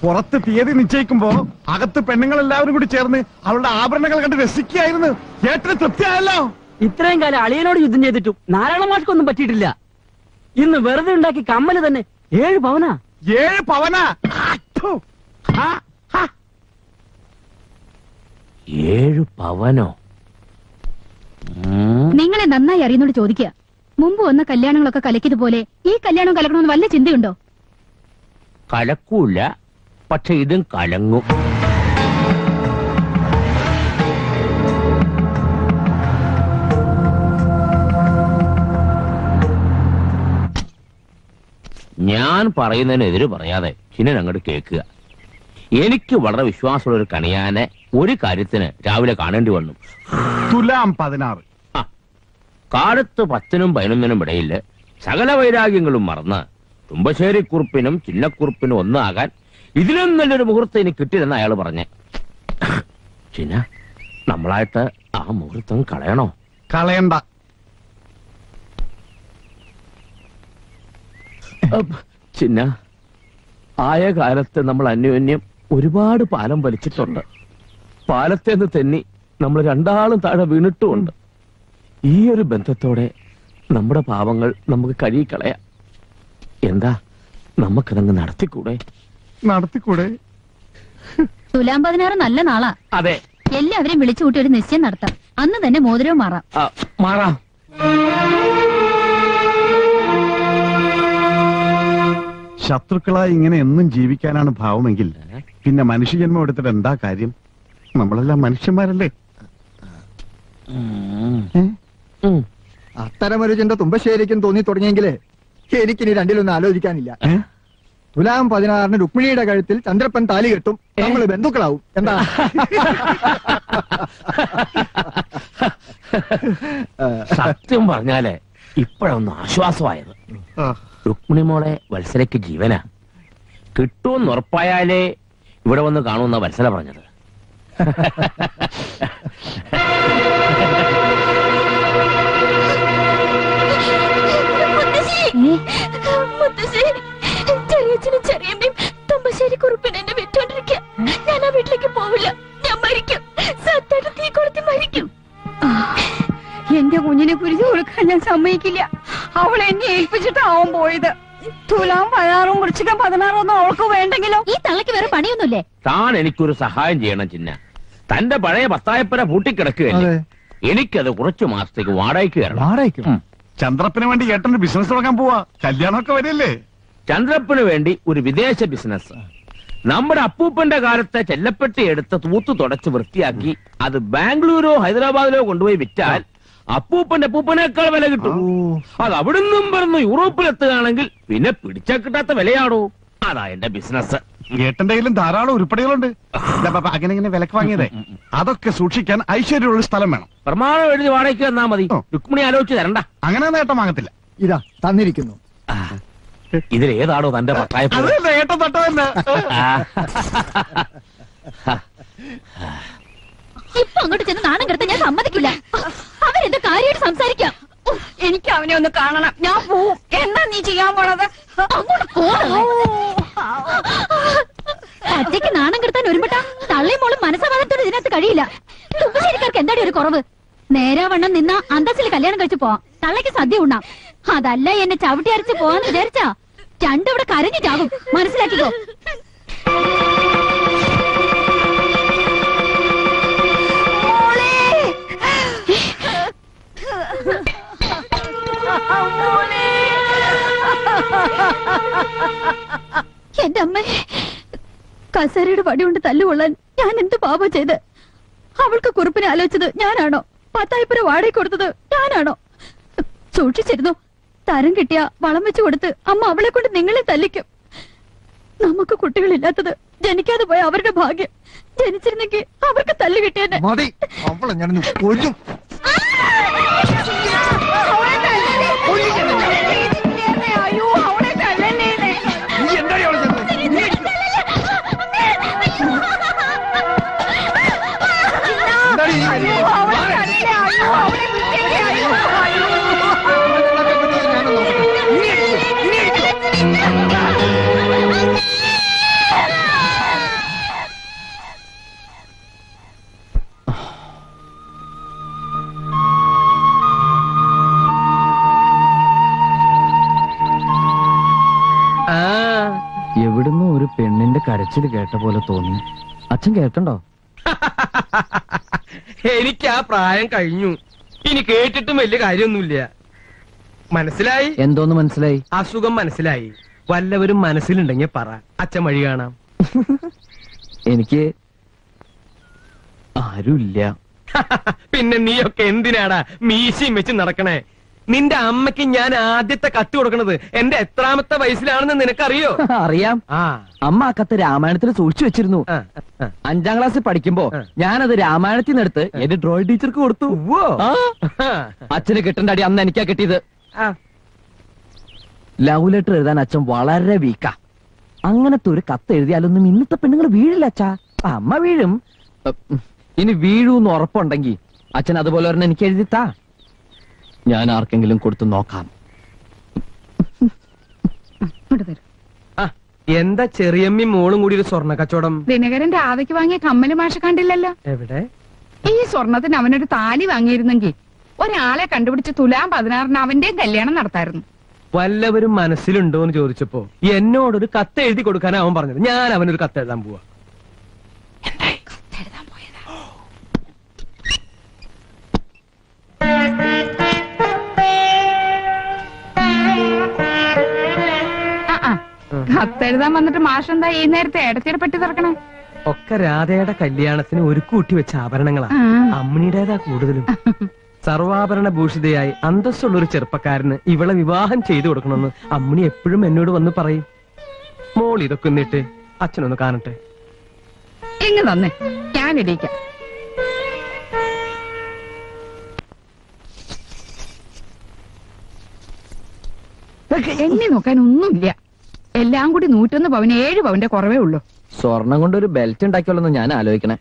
പുറത്തെ തീയതി നിശ്ചയിക്കുമ്പോൾ അകത്ത് പെണ്ണുങ്ങൾ എല്ലാവരും കൂടി ചേർന്ന് അവളുടെ ആഭരണങ്ങൾ കണ്ട് രസിക്കുകയായിരുന്നു. ഏട്ടന് തൃപ്തിയായല്ലോ. ഇത്രയും കാലം അളിയനോട് യുദ്ധം ചെയ്തിട്ടും നാരായണ മാഷ്ക്കൊന്നും പറ്റിയിട്ടില്ല. ഇന്ന് വെറുതെ ഉണ്ടാക്കി കമ്മല് തന്നെ 7 പവനാ. 7 പവനാ? 7 പവനോ? നിങ്ങളെ നന്നായി അറിയുന്നോട് ചോദിക്കുക. മുമ്പ് വന്ന കല്യാണങ്ങളൊക്കെ കലക്കിയതുപോലെ ഈ കല്യാണം കലക്കണമെന്ന് വല്ല ചിന്തയുണ്ടോ? കലക്കൂല, പക്ഷെ ഇതും കലങ്ങും. ഞാൻ പറയുന്നതിനെതിര് പറയാതെ ചിന്നൻ അങ്ങോട്ട് കേൾക്കുക. എനിക്ക് വളരെ വിശ്വാസമുള്ള ഒരു കണിയാനെ ഒരു കാര്യത്തിന് രാവിലെ കാണേണ്ടി വന്നു. തുലാം 16 കാലത്ത് 10നും 11നും ഇടയിൽ സകല വൈരാഗ്യങ്ങളും മറന്ന് തുമ്പശ്ശേരി കുറുപ്പിനും ചിന്നക്കുറുപ്പിനും ഒന്നാകാൻ ഇതിലും നല്ലൊരു മുഹൂർത്തം എനിക്ക് കിട്ടിയതെന്ന് അയാൾ പറഞ്ഞ്. ചിന്ന, നമ്മളായിട്ട് ആ മുഹൂർത്തം കളയണോ? കളയണ്ട. ചിന്ന, ആയ കാലത്ത് നമ്മൾ അന്യോന്യം ഒരുപാട് പാലം വലിച്ചിട്ടുണ്ട്. പാലത്തേന്ന് തെന്നി നമ്മൾ രണ്ടാളും താഴെ വീണിട്ടുമുണ്ട്. ഈ ഒരു ബന്ധത്തോടെ നമ്മുടെ പാവങ്ങൾ നമുക്ക് കഴുകിക്കളയാം. എന്താ നമുക്കതങ്ങ് നടത്തിക്കൂടെ? നടത്തിക്കൂടെ? തുലാം 16 നല്ല നാളാ. അതെ, എല്ലാവരെയും വിളിച്ചു കൂട്ടി ഒരു നിശ്ചയം നടത്താം. അന്ന് തന്നെ മോതിരവും മാറാം. മാറാം. ശത്രുക്കളായി ഇങ്ങനെ എന്നും ജീവിക്കാനാണ് ഭാവമെങ്കിൽ പിന്നെ മനുഷ്യജന്മം എടുത്തിട്ട് എന്താ കാര്യം? നമ്മളെല്ലാം മനുഷ്യന്മാരല്ലേ? അത്തരമൊരു ചിന്ത തുമ്പശ്ശേരിക്കും തോന്നി തുടങ്ങിയെങ്കിലേ എനിക്കിനി രണ്ടിലൊന്നും ആലോചിക്കാനില്ല. തുലാം 16 രുക്മിണിയുടെ കഴുത്തിൽ ചന്ദ്രപ്പൻ താലി കെട്ടും. നമ്മള് ബന്ധുക്കളാവും. എന്താ? സത്യം പറഞ്ഞാലേ ഇപ്പോഴൊന്ന് ആശ്വാസമായത്. രുക്മിണി മോളെ വത്സരയ്ക്ക് ജീവനാ. കിട്ടുമെന്ന് ഉറപ്പായാലേ ഇവിടെ വന്ന് കാണുമെന്നാ വത്സല പറഞ്ഞത്. ഞാൻ ആ വീട്ടിലേക്ക് പോവില്ല. ഞാൻ മരിക്കും. തീ കൊടുത്ത് മരിക്കും. എന്റെ കുഞ്ഞിനെ കുറിച്ച് കൊടുക്കാൻ ഞാൻ സമ്മതിക്കില്ല. അവൾ എന്നെ ഏൽപ്പിച്ചിട്ടാവും പോയത്. തുലാം 16ഉം വൃശ്ചികം 16 അവൾക്ക് വേണ്ടെങ്കിലോ? ഈ തള്ളക്ക് വേറെ പണിയൊന്നുമില്ലേ? താൻ എനിക്കൊരു സഹായം ചെയ്യണം ചിന്ന. തന്റെ പഴയ പത്തായപ്പുര പൂട്ടിക്കിടക്കുകയല്ലേ, എനിക്കത് കുറച്ചു മാസത്തേക്ക് വാടകയ്ക്ക്. ചന്ദ്രപ്പന് വേണ്ടി ഏട്ടന് ബിസിനസ് തുടങ്ങാൻ പോവാ. കല്യാണമൊക്കെ വരില്ലേ? ചന്ദ്രപ്പന് വേണ്ടി ഒരു വിദേശ ബിസിനസ്. നമ്മുടെ അപ്പൂപ്പന്റെ കാലത്തെ ചെല്ലപ്പെട്ടി എടുത്ത് തൂത്തു തുടച്ച് വൃത്തിയാക്കി അത് ബാംഗ്ലൂരോ ഹൈദരാബാദിലോ കൊണ്ടുപോയി വിറ്റാൽ അപ്പൂപ്പന്റെ അപ്പൂപ്പനേക്കാൾ വില കിട്ടും. അത് അവിടുന്നും പറഞ്ഞ് യൂറോപ്പിലെത്തുകയാണെങ്കിൽ പിന്നെ പിടിച്ചാൽ കിട്ടാത്ത വിലയാണോ? അതാ എന്റെ ബിസിനസ്. ഏട്ടന്റെ കയ്യിലും ധാരാളം ഉരുപ്പടികളുണ്ട്. അങ്ങനെ ഇങ്ങനെ വിലക്ക് വാങ്ങിയതേ. അതൊക്കെ സൂക്ഷിക്കാൻ ഐശ്വര്യമുള്ള സ്ഥലം വേണം. പ്രമാണം എഴുതി വാടകയ്ക്ക് തന്നാ മതി. രുക്മിണി ആലോചിച്ച് തരണ്ട. അങ്ങനെ ഏട്ടൻ വാങ്ങത്തില്ല. ഇതാ തന്നിരിക്കുന്നു. ഇതിലേതാണോ തന്റെ ഏട്ടൻ തട്ട? ഇപ്പൊ അങ്ങോട്ട് ചെന്ന് നാണം കിടത്താൻ ഞാൻ സമ്മതിക്കില്ല. അവരെന്താ കാര്യമായിട്ട് സംസാരിക്കാം. എനിക്ക് അവനെ ഒന്ന് കാണണം. ഞാൻ പോവും. എന്താ നീ ചെയ്യാൻ പോണത്? അങ്ങോട്ട് പോറ്റയ്ക്ക് നാണം കിടത്താൻ ഒരുമ്പെട്ടാ തള്ളയും മോളും മനസ്സമാധാനത്തോടെ ഇതിനകത്ത് കഴിയില്ല. തുമ്പശ്ശേരിക്കാർക്ക് എന്താടി ഒരു കുറവ്? നേരാവണ്ണം നിന്നാ അന്തസ്സിൽ കല്യാണം കഴിച്ചു പോവാം. തള്ളയ്ക്ക് സദ്യ ഉണ്ണാം. അതല്ല എന്നെ ചവിട്ടി അരച്ച് പോവാന്ന് വിചാരിച്ചാ രണ്ടിവിടെ കരഞ്ഞിട്ടാകും. മനസ്സിലാക്കിക്കോ. എന്റെ അമ്മ കസേരയുടെ വടി കൊണ്ട് തല്ലുകൊള്ളാൻ ഞാൻ എന്ത് പാപം ചെയ്ത്? അവൾക്ക് കുറുപ്പിനെ ആലോചിച്ചത് ഞാനാണോ? പത്തായപ്പുര വാടക കൊടുത്തത് ഞാനാണോ? സൂക്ഷിച്ചിരുന്നു. തരം കിട്ടിയ വളം വെച്ചു കൊടുത്ത് അമ്മ അവളെ കൊണ്ട് നിങ്ങളെ തല്ലിക്കും. നമുക്ക് കുട്ടികളില്ലാത്തത് ജനിക്കാതെ പോയ അവരുടെ ഭാഗ്യം. ജനിച്ചിരുന്നെങ്കിൽ അവർക്ക് തല്ല് കിട്ടിയെന്നെ. കരച്ചിൽ കേട്ട പോലെ തോന്നി. അച്ഛൻ കേൾക്കണ്ടോ? എനിക്ക് ആ പ്രായം കഴിഞ്ഞു, ഇനി കേട്ടിട്ടും വലിയ കാര്യമൊന്നുമില്ല. മനസ്സിലായി? എന്തോന്ന് മനസ്സിലായി? അസുഖം മനസ്സിലായി. വല്ലവരും മനസ്സിലുണ്ടെങ്കിൽ പറ, അച്ഛൻ വഴി കാണാം. എനിക്ക് ആരുമില്ല. പിന്നെ നീയൊക്കെ എന്തിനാടാ മീശയും വെച്ച് നടക്കണേ? നിന്റെ അമ്മയ്ക്ക് ഞാൻ ആദ്യത്തെ കത്ത് കൊടുക്കണത് എന്റെ എത്രാമത്തെ വയസ്സിലാണെന്ന് നിനക്കറിയോ? അറിയാം. അമ്മ ആ കത്ത് രാമായണത്തിൽ സൂക്ഷിച്ചു വെച്ചിരുന്നു. 5ാം ക്ലാസ്സിൽ പഠിക്കുമ്പോ ഞാനത് രാമായണത്തിൽ നിന്ന് എടുത്ത് എന്റെ ഡ്രോയിങ് ടീച്ചർക്ക് കൊടുത്തു. അച്ഛന് കിട്ടേണ്ട അടി അന്ന് എനിക്കാ കിട്ടിയത്. ലവ് ലെറ്റർ എഴുതാൻ അച്ഛൻ വളരെ വീക്കാ. അങ്ങനത്തെ ഒരു കത്ത് എഴുതിയാലൊന്നും ഇന്നത്തെ പെണ്ണുങ്ങൾ വീഴില്ല അച്ഛാ. അമ്മ വീഴും. ഇനി വീഴൂന്ന് ഉറപ്പുണ്ടെങ്കിൽ അച്ഛൻ അതുപോലെ തന്നെ എനിക്ക് എഴുതിത്താ. ഞാൻ ആർക്കെങ്കിലും കൊടുത്തു നോക്കാം. എന്താ ചെറിയമ്മി മോളും കൂടി ഒരു സ്വർണ്ണ കച്ചവടം? ദിനകരന്റെ ആവയ്ക്ക് വാങ്ങിയ കമ്മല് മാഷ കണ്ടില്ലല്ലോ എവിടെ? ഈ സ്വർണത്തിന് അവനൊരു താലി വാങ്ങിയിരുന്നെങ്കിൽ ഒരാളെ കണ്ടുപിടിച്ച് തുലാം 16 അവന്റെ കല്യാണം നടത്തായിരുന്നു. വല്ലവരും മനസ്സിലുണ്ടോന്ന് ചോദിച്ചപ്പോ എന്നോടൊരു കത്ത് എഴുതി കൊടുക്കാനാ അവൻ പറഞ്ഞത്. ഞാൻ അവനൊരു കത്ത് എഴുതാൻ പോവാ. കത്തെഴുതാൻ വന്നിട്ട് മാഷെന്താ ഈ നേരത്തെ ഇടത്തിടെ പെട്ടി തുറക്കണേ? ഒക്കെ രാധയുടെ കല്യാണത്തിന് ഒരു കൂട്ടി വെച്ച ആഭരണങ്ങളാ. അമ്മിണിയുടേതാ കൂടുതലും. സർവാഭരണ ഭൂഷിതയായി അന്തസ്സുള്ള ഒരു ചെറുപ്പക്കാരന് ഇവളെ വിവാഹം ചെയ്തു കൊടുക്കണമെന്ന് അമ്മിണി എപ്പോഴും എന്നോട് വന്ന് പറയും. മോൾ ഇതൊക്കെ നിന്നിട്ട് അച്ഛനൊന്ന് കാണട്ടെ. എങ്ങനെ തന്നെ ഞാൻ ഇടിക്കാം. എന്നെ നോക്കാൻ ഒന്നുമില്ല. എല്ലാം കൂടി 101 പവന് 7 പവന്റെ കുറവേ ഉള്ളൂ. സ്വർണം കൊണ്ടൊരു ബെൽറ്റ് ഉണ്ടാക്കിയോളെന്ന് ഞാൻ ആലോചിക്കണേ.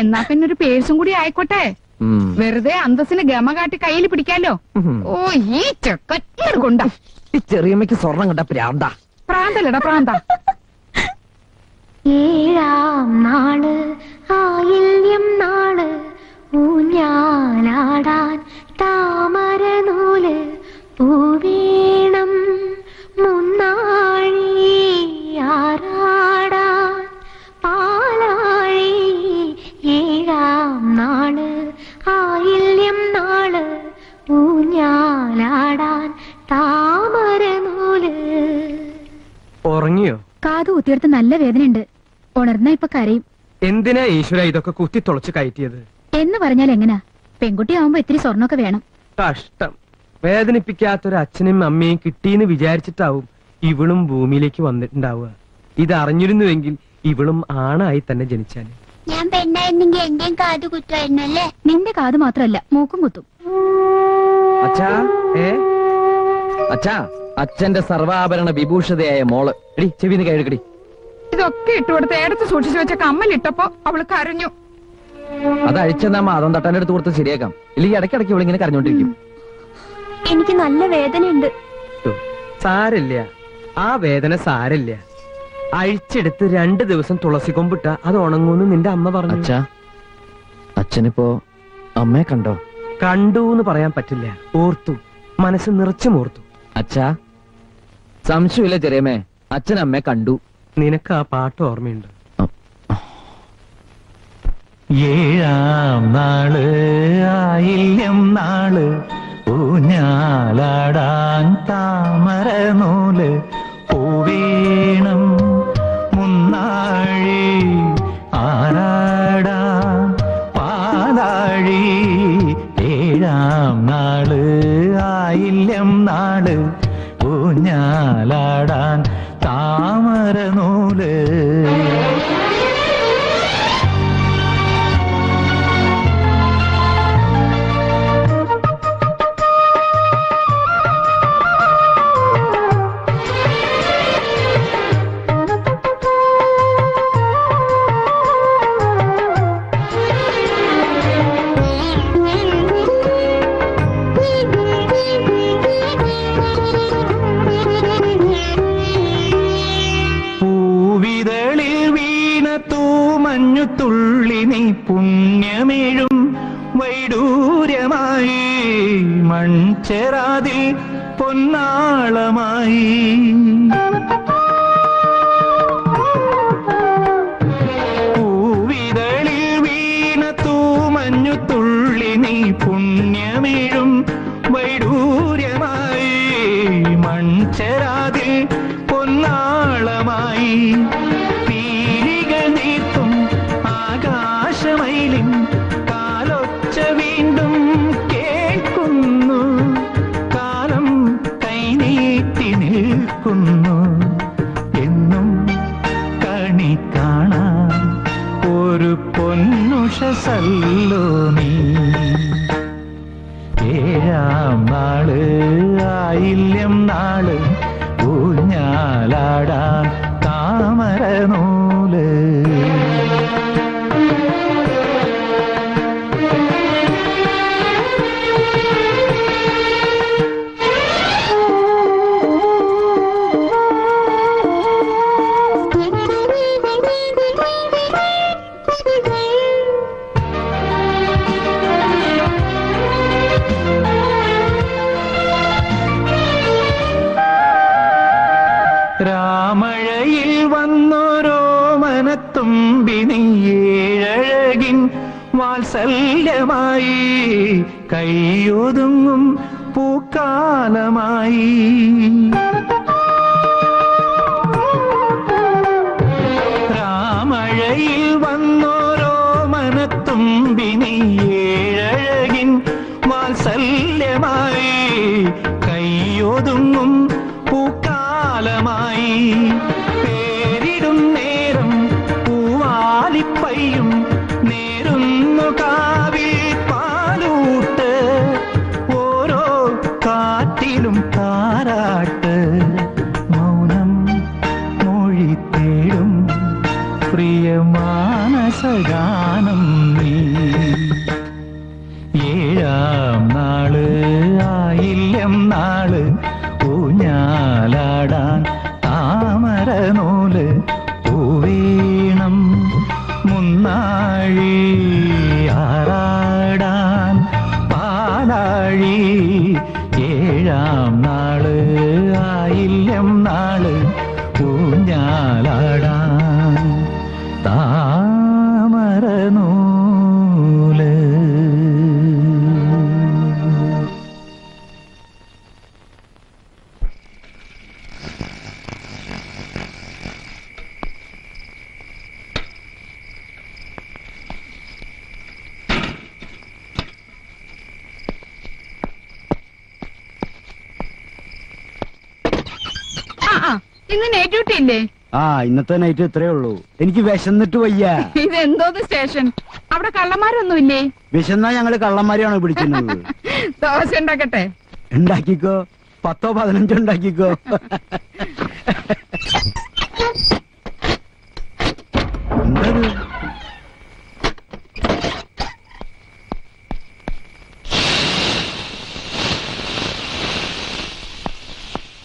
എന്നാ പിന്നെ ഒരു പേഴ്സും കൂടി ആയിക്കോട്ടെ. വെറുതെ അന്തസ്സിന് ഗമ കാട്ടി കയ്യിൽ പിടിക്കാലോ. ഓ ഈ ചെക്കൻ കൊണ്ട ഈ ചെറിയമ്മയ്ക്ക് സ്വർണം കണ്ട പ്രാന്ത. പ്രാന്തല്ലടാ പ്രാന്ത. ഏഴാം നാള് ആയില്യം നാള് ഊഞ്ഞാലാടാൻ താമര നൂല് പൂവേണം മുന്നാഴി ആരാടാൻ പാലാഴി. ഏഴാം നാള് ആയില്യം നാള് ഊഞ്ഞാലാടാൻ താമര നൂല്. ഉറങ്ങിയോ? കാത് കുത്തിയെടുത്ത് നല്ല വേദനയുണ്ട്. ഉണർന്നാ ഇപ്പൊ കരയും. എന്തിനാ ഈശ്വര ഇതൊക്കെ കുത്തി തുളച്ച് കയറ്റിയത്? എന്ന് പറഞ്ഞാൽ എങ്ങനാ? പെൺകുട്ടിയാവുമ്പോ ഇത്തിരി സ്വർണ്ണമൊക്കെ വേണം. കഷ്ടം. വേദനിപ്പിക്കാത്തൊരു അച്ഛനും അമ്മയും കിട്ടിയെന്ന് വിചാരിച്ചിട്ടാവും ഇവളും ഭൂമിയിലേക്ക് വന്നിട്ടുണ്ടാവുക. ഇതറിഞ്ഞിരുന്നുവെങ്കിൽ ഇവളും ആണായി തന്നെ ജനിച്ചാൽ. ഞാൻ പെണ്ണായിരുന്നെങ്കിൽ എന്റെയും കാത് കുത്തുമായിരുന്നു അല്ലേ? നിന്റെ കാത് മാത്രല്ല മൂക്കും കുത്തും. അച്ഛന്റെ സർവാഭരണ വിഭൂഷിതയായ മോള് ചെവിന്ന് കൈയെടുക്കടി. ഇതൊക്കെ ഇട്ടുകൊടുത്ത് എടുത്ത് സൂക്ഷിച്ചു വെച്ച കമ്മലിട്ടപ്പോ അവള് കരഞ്ഞു. അത് അഴിച്ചെന്നാ മാധവൻ തട്ടാന്റെ അടുത്ത് കൊടുത്ത് ശരിയാക്കാം. ഇല്ലെങ്കിൽ ഇടയ്ക്കിടയ്ക്ക് ഇവളിങ്ങനെ കരഞ്ഞോണ്ടിരിക്കും. എനിക്ക് നല്ല വേദനയുണ്ട്. സാരില്ല, ആ വേദന സാരില്ല. അഴിച്ചെടുത്ത് 2 ദിവസം തുളസി കൊമ്പിട്ട അത് ഉണങ്ങൂന്ന് നിന്റെ അമ്മ പറഞ്ഞു. അച്ഛാ, അച്ഛനിപ്പോ അമ്മയെ കണ്ടോ? കണ്ടൂന്ന് പറയാൻ പറ്റില്ല, ഓർത്തു. മനസ്സ് നിറച്ചും ഓർത്തു. അച്ഛാ, സംശയമില്ല ചെറിയമേ, അച്ഛൻ അമ്മയെ കണ്ടു. നിനക്ക് ആ പാട്ട് ഓർമ്മയുണ്ട്? ഏഴാം നാള് ആയില്യം നാള് ഊഞ്ഞാലാടാൻ താമര നൂല് പൂവീണം മുന്നാഴി ആരാടാൻ പാലാഴി. ഏഴാം നാള് ആയില്യം നാള് ഊഞ്ഞാലാടാൻ താമര നൂല്. തുള്ളി നീ പുണ്യമേഴും വൈഡൂര്യമായി മൺചെറാതിൽ പൊന്നാളമായി.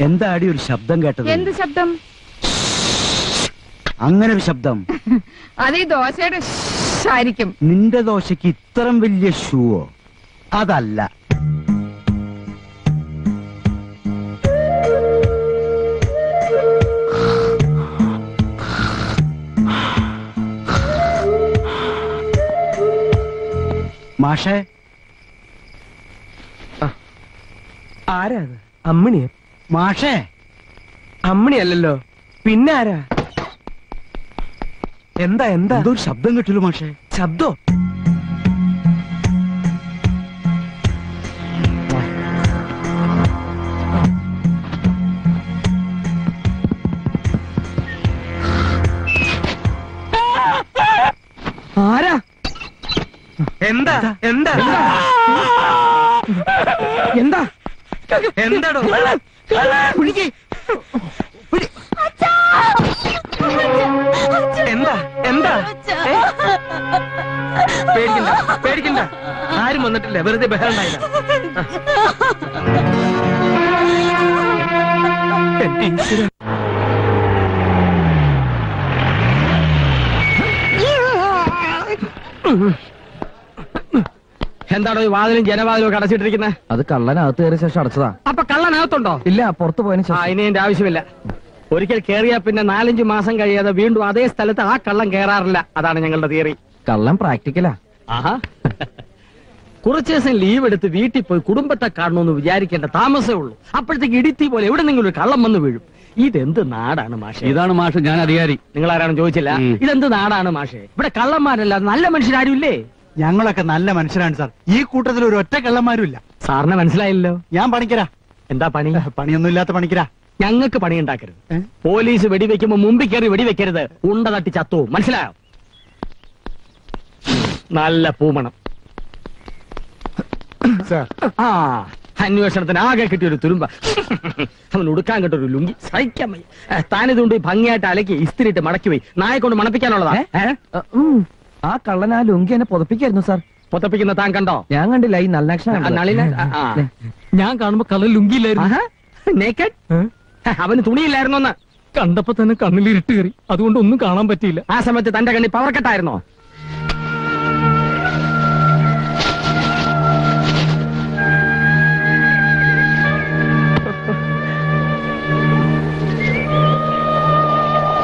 എന്താടി ഒരു ശബ്ദം കേട്ടത്? എന്ത് ശബ്ദം? അങ്ങനെ ഒരു ശബ്ദം. അതീ ദോശയുടെ ആയിരിക്കും. നിന്റെ ദോശക്ക് ഇത്രയും വലിയ ഷൂവോ? അതല്ല, മാഷേ. ആരാ അത്? അമ്മിണിയ. മാഷേ, അമ്മിണിയല്ലോ പിന്നെ ആരാ? എന്താ എന്താ ഒരു ശബ്ദം കിട്ടില്ല മാഷേ. ശബ്ദോ? ആരാ? എന്താ എന്താ എന്താ എന്താടോ? പിടിക്ക്. എന്താ എന്താ? പേടിക്കണ്ട പേടിക്കണ്ട, ആരും വന്നിട്ടില്ല, വെറുതെ ബഹളമായില്ല. എന്താണോ ഈ വാതിലും ജനവാതിലും ഒക്കെ അടച്ചിട്ടിരിക്കുന്നത്? അത് കള്ളനകത്ത് കയറിയ ശേഷം അടച്ചതാ. അപ്പൊ കള്ളനകത്തുണ്ടോ? ഇല്ല, പുറത്തു പോയതിനു ശേഷം. അതിന് എന്റെ ആവശ്യമില്ല. ഒരിക്കൽ കേറിയാ പിന്നെ 4-5 മാസം കഴിയാതെ വീണ്ടും അതേ സ്ഥലത്ത് ആ കള്ളം കേറാറില്ല. അതാണ് ഞങ്ങളുടെ തിയറി. കള്ളം പ്രാക്ടിക്കലാ. ആഹാ, കുറച്ചു ദിവസം ലീവ് എടുത്ത് വീട്ടിൽ പോയി കുടുംബത്തെ കാണണമെന്ന് വിചാരിക്കേണ്ട താമസമേ ഉള്ളൂ. അപ്പോഴത്തേക്ക് ഇടിത്തി പോലെ എവിടെന്നെങ്കിലും ഒരു കള്ളം വന്ന് വീഴും. ഇതെന്ത് നാടാണ് മാഷേ? ഇതാണ് മാഷേ, ഞാൻ അധികാരി. നിങ്ങൾ ആരാണെന്ന് ചോദിച്ചില്ല. ഇതെന്ത് നാടാണ് മാഷേ? ഇവിടെ കള്ളന്മാരല്ലാതെ നല്ല മനുഷ്യരാരും ഇല്ലേ? ഞങ്ങളൊക്കെ നല്ല മനുഷ്യരാണ് സാർ. ഈ കൂട്ടത്തിൽ ഒരു ഒറ്റ കള്ളന്മാരും ഇല്ല. സാറിനെ മനസ്സിലായില്ലോ. ഞാൻ പണിക്കരാ. എന്താ പണി? പണിയൊന്നും ഇല്ലാത്ത പണിക്കരാ. ഞങ്ങൾക്ക് പണിയുണ്ടാക്കരുത്. പോലീസ് വെടിവെക്കുമ്പോ മുമ്പിൽ കയറി വെടിവെക്കരുത്. ഉണ്ട തട്ടി ചത്തു. മനസ്സിലായോ? നല്ല പൂമണം. ആ അന്വേഷണത്തിന് ആകെ കിട്ടിയൊരു തുരുമ്പ, അവൻ ഉടുക്കാൻ കിട്ടൊരു ലുങ്കി, സഹിക്കാൻ വയ്യ. താനിതുകൊണ്ട് ഭംഗിയായിട്ട് അലക്കി ഇസ്തിരിട്ട് മടക്കി പോയി. നായെ കൊണ്ട് മണപ്പിക്കാനുള്ളതാ. ആ കള്ളൻ ആ ലുങ്കി എന്നെ പൊതപ്പിക്കായിരുന്നു സാർ. പൊതപ്പിക്കുന്ന താൻ കണ്ടോ? ഞാൻ കണ്ടില്ല. ഈ നളിന ഞാൻ കാണുമ്പോ കള്ളൻ ലുങ്കിയില്ലായിരുന്നു. അവന് തുണിയില്ലായിരുന്നോന്ന് കണ്ടപ്പോ തന്നെ കണ്ണിൽ ഇരുട്ട് കയറി. അതുകൊണ്ട് ഒന്നും കാണാൻ പറ്റിയില്ല. ആ സമയത്ത് തന്റെ കണ്ണി പവർക്കെട്ടായിരുന്നോ?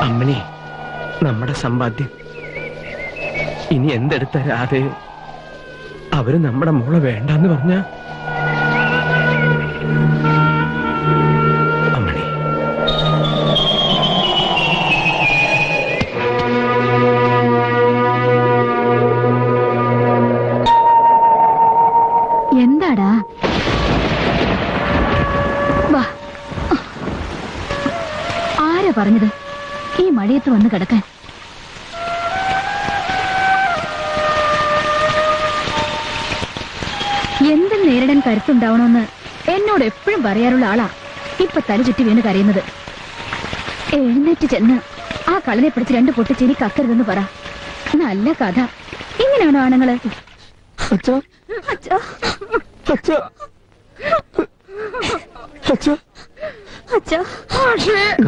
അമ്മണി, നമ്മുടെ സമ്പാദ്യം ഇനി എന്തെടുത്തരാതെ അവര് നമ്മുടെ മോളെ വേണ്ടെന്ന് പറഞ്ഞ അമ്മണി. എന്താടാ ആരാ പറഞ്ഞത് ഈ മഴയത്ത് വന്ന് കിടക്കാൻ? എന്തും നേരിടാൻ കരുത്തുണ്ടാവണമെന്ന് എന്നോട് എപ്പോഴും പറയാറുള്ള ആളാ ഇപ്പൊ തലചുറ്റി വീണ് കരയുന്നത്. എഴുന്നേറ്റ് ചെന്ന് ആ കളനെ പിടിച്ച് രണ്ട് പൊട്ടി ചെരി കക്കരുതെന്ന് പറ. നല്ല കഥ. ഇങ്ങനെയാണോ ആണുങ്ങള്?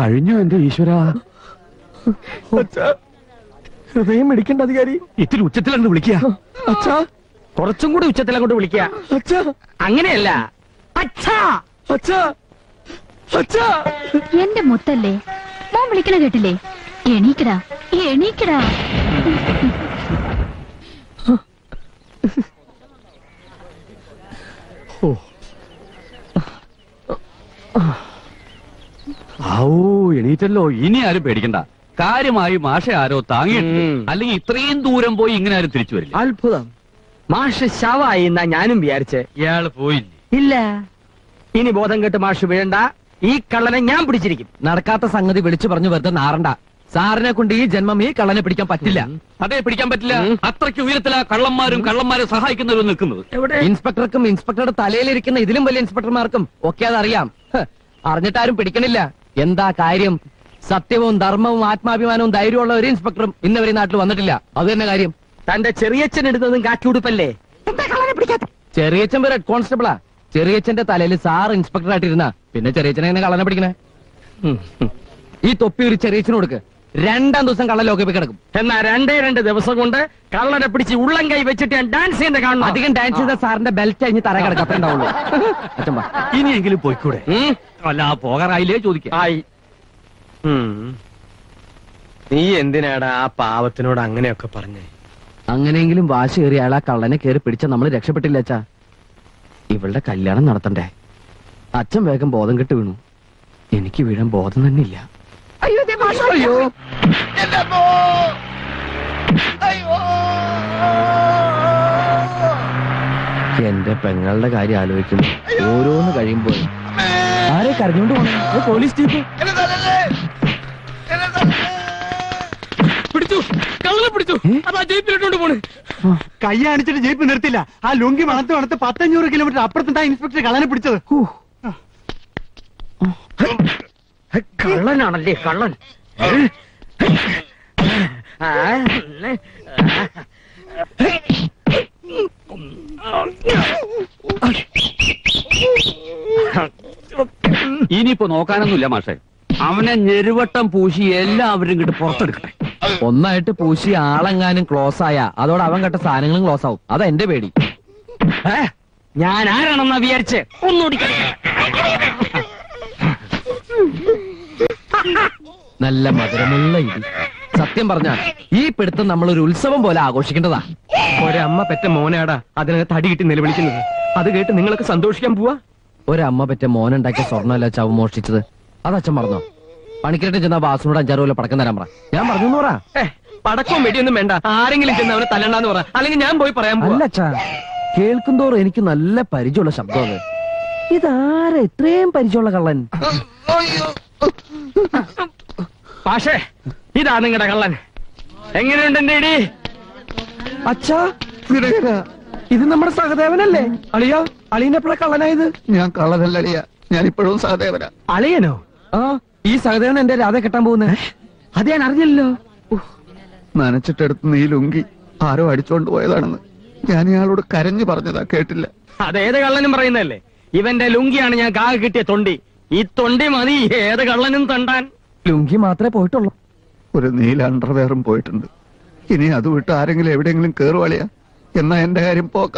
കഴിഞ്ഞോ എന്റെ ഈശ്വര? ഹൃദയം എടുക്കേണ്ട അധികാരി ഇത്തിരി ഉച്ചത്തിലാണ് വിളിക്കുക. അച്ഛാ, കുറച്ചും കൂടി ഉച്ചത്തിൽ അങ്ങോട്ട് വിളിക്കുക. അച്ഛാ, അങ്ങനെയല്ല. അച്ഛാ അച്ഛാ അച്ഛാ. എന്റെ മുത്തല്ലേ മോൻ വിളിക്കണ കേട്ടില്ലേ? എണീക്കടാ എണീക്കടാ. എണീറ്റല്ലോ. ഇനി ആരും പേടിക്കണ്ട. കാര്യമായി മാഷ ആരോ താങ്ങിയിട്ട്, അല്ലെങ്കിൽ ഇത്രയും ദൂരം പോയി ഇങ്ങനെ ആരും തിരിച്ചു വരില്ല. അത്ഭുതം. മാഷ് ശവായി എന്നാ ഞാനും വിചാരിച്ചേ. ഇയാള് പോയില്ല. ഇല്ല, ഇനി ബോധം കെട്ട് മാഷ് വീഴണ്ട. ഈ കള്ളനെ ഞാൻ പിടിച്ചിരിക്കും. നടക്കാത്ത സംഗതി വിളിച്ചു പറഞ്ഞു വെറുതെ നാറണ്ട. സാറിനെ കൊണ്ട് ഈ ജന്മം ഈ കള്ളനെ പിടിക്കാൻ പറ്റില്ല. അതേ, പിടിക്കാൻ പറ്റില്ല. അത്രയ്ക്ക് ഉയരത്തിലാ കള്ളന്മാരും കള്ളന്മാരെ സഹായിക്കുന്നവരും നിൽക്കുന്നത്. ഇൻസ്പെക്ടർക്കും ഇൻസ്പെക്ടറുടെ തലയിലിരിക്കുന്ന ഇതിലും വലിയ ഇൻസ്പെക്ടർമാർക്കും ഒക്കെ അതറിയാം. അറിഞ്ഞിട്ടാരും പിടിക്കണില്ല. എന്താ കാര്യം? സത്യവും ധർമ്മവും ആത്മാഭിമാനവും ധൈര്യമുള്ള ഒരു ഇൻസ്പെക്ടറും ഇന്നവരെ നാട്ടിൽ വന്നിട്ടില്ല. അത് തന്നെ കാര്യം. തന്റെ ചെറിയച്ഛൻ ഇടുന്നതും കാറ്റുടുപ്പല്ലേ? ചെറിയച്ഛൻ ഹെഡ് കോൺസ്റ്റബിളാ. ചെറിയച്ഛന്റെ തലയിൽ സാർ ഇൻസ്പെക്ടർ ആയിട്ടിരുന്ന പിന്നെ ചെറിയച്ഛനെ എങ്ങനെ കള്ളനെ പിടിക്കണേ? ഈ തൊപ്പി ഒരു ചെറിയച്ഛന് കൊടുക്ക്. രണ്ടാം ദിവസം കള്ളൻ ലോകപ്പിൽ കിടക്കും. എന്നാ രണ്ടേ രണ്ട് ദിവസം കൊണ്ട് കള്ളനെ പിടിച്ച് ഉള്ളം കൈ വെച്ചിട്ട് ഞാൻ ഡാൻസ് ചെയ്യുന്ന കാണണം. അധികം ഡാൻസ് ചെയ്ത സാറിന്റെ ബെൽറ്റ് അഴിഞ്ഞ് തറ കിടക്കണ്ടാവുള്ളൂ. അച്ഛൻ ഇനിയെങ്കിലും പോയിക്കൂടെ? അല്ല, ആ പോകാറായില്ലേ ചോദിക്കാം. നീ എന്തിനാടാ ആ പാവത്തിനോട് അങ്ങനെയൊക്കെ പറഞ്ഞേ? അങ്ങനെയെങ്കിലും വാശി കയറി അയാൾ ആ കള്ളനെ കയറി പിടിച്ച നമ്മൾ രക്ഷപ്പെട്ടില്ല അച്ഛാ. ഇവളുടെ കല്യാണം നടത്തണ്ടേ? അച്ഛൻ വേഗം ബോധം കെട്ട് വീണു. എനിക്ക് വീഴാൻ ബോധം തന്നെ ഇല്ല. അയ്യോ എന്റെ പെങ്ങളുടെ കാര്യം ആലോചിക്കുന്നു ഓരോന്ന് കഴിയുമ്പോൾ. ആരെ കരഞ്ഞോണ്ട് പോണേ? പോലീസ് ജീപ്പ് പിടിച്ചു. കള്ളനെ പിടിച്ചു. അതാ ജയിപ്പിലിട്ടോണ്ട് പോണേ. കൈ അണിച്ചിട്ട് ജയിപ്പ് നിർത്തില്ല. ആ ലുങ്കി വളർത്ത് വളർത്ത് 1500 കിലോമീറ്റർ അപ്പുറത്തുണ്ടാ ഇൻസ്പെക്ടർ കള്ളനെ പിടിച്ചത്. കള്ളനാണല്ലേ കള്ളൻ. ഇനിയിപ്പോ നോക്കാനൊന്നുമില്ല മാഷെ. അവനെ ഞെരുവട്ടം പൂശി എല്ലാവരും ഇങ്ങോട്ട് പുറത്തെടുക്കട്ടെ. ഒന്നായിട്ട് പൂശി ആളെങ്ങാനും ക്ലോസ് ആയാ അതോടെ അവൻ കെട്ട സാധനങ്ങളും ക്ലോസ് ആവും. അതാ എന്റെ പേടി. ഞാൻ ആരാണെന്നാ വിചാരിച്ച് ഒന്നുകൂടി നല്ല മധുരമുള്ള ഇടി. സത്യം പറഞ്ഞ ഈ പിടുത്തം നമ്മളൊരു ഉത്സവം പോലെ ആഘോഷിക്കേണ്ടതാ. ഒരമ്മ പെറ്റ മോനാടാ അതിനകത്ത് തടിയിട്ട് നിലവിളിക്കുന്നത്. അത് കേട്ട് നിങ്ങൾക്ക് സന്തോഷിക്കാൻ പോവാ. ഒരമ്മ പെറ്റ മോനുണ്ടാക്കിയ സ്വർണ്ണമല്ല ചാവ് മോഷ്ടിച്ചത്. അതച്ഛൻ പറഞ്ഞോ? പണിക്കരട്ടൻ ചെന്ന വാസുനോട് 5-6 കിലോ പടക്കം തരാൻ പറ. ഞാൻ പറഞ്ഞു പറ. പടക്കവും വെടിയൊന്നും വേണ്ട. ആരെങ്കിലും ചെന്ന് അവനെ തല്ലണ്ടാന്ന് പറ. അല്ലെങ്കിൽ ഞാൻ പോയി പറയാൻ പോവാ. അല്ല അച്ഛാ, കേൾക്കുന്തോറും എനിക്ക് നല്ല പരിചയമുള്ള ശബ്ദമാണ്. ഇതാരെ ഇത്രയും പരിചയമുള്ള കള്ളൻ? പാഷേ ഇതാ നിങ്ങളുടെ കള്ളൻ. എങ്ങനെയുണ്ട് എന്റെ ഇടി? അച്ഛാ ഇത് നമ്മുടെ സഹദേവനല്ലേ? അളിയ അളിയൻ എപ്പോഴാ കള്ളനായത്? ഞാൻ കള്ളനല്ല അളിയ, ഞാനിപ്പോഴും സഹദേവനാ. അളിയനോ? ആ, ഈ സഹദേവൻ എന്റെ രാധയെ കെട്ടാൻ പോകുന്നേ. അത് ഞാൻ അറിഞ്ഞല്ലോ. നനച്ചിട്ടെടുത്ത് നീ ലുങ്കി ആരോ അടിച്ചോണ്ട് പോയതാണെന്ന് ഞാൻ ഇയാളോട് കരഞ്ഞു പറഞ്ഞതാ, കേട്ടില്ല. അതേത് കള്ളനും പറയുന്നല്ലേ, ഇവന്റെ ലുങ്കിയാണ് ഞാൻ കാക കിട്ടിയ തൊണ്ടി. ഈ തൊണ്ടി മതി ഏത് കള്ളനും തണ്ടാൻ. ലുങ്കി മാത്രമേ പോയിട്ടുള്ളൂ, ഒരു നീല അണ്ടർവെയറും പോയിട്ടുണ്ട്. ഇനി അത് വിട്ട് ആരെങ്കിലും എവിടെയെങ്കിലും കേറുവാളിയാ എന്നാ എന്റെ കാര്യം പോക്ക.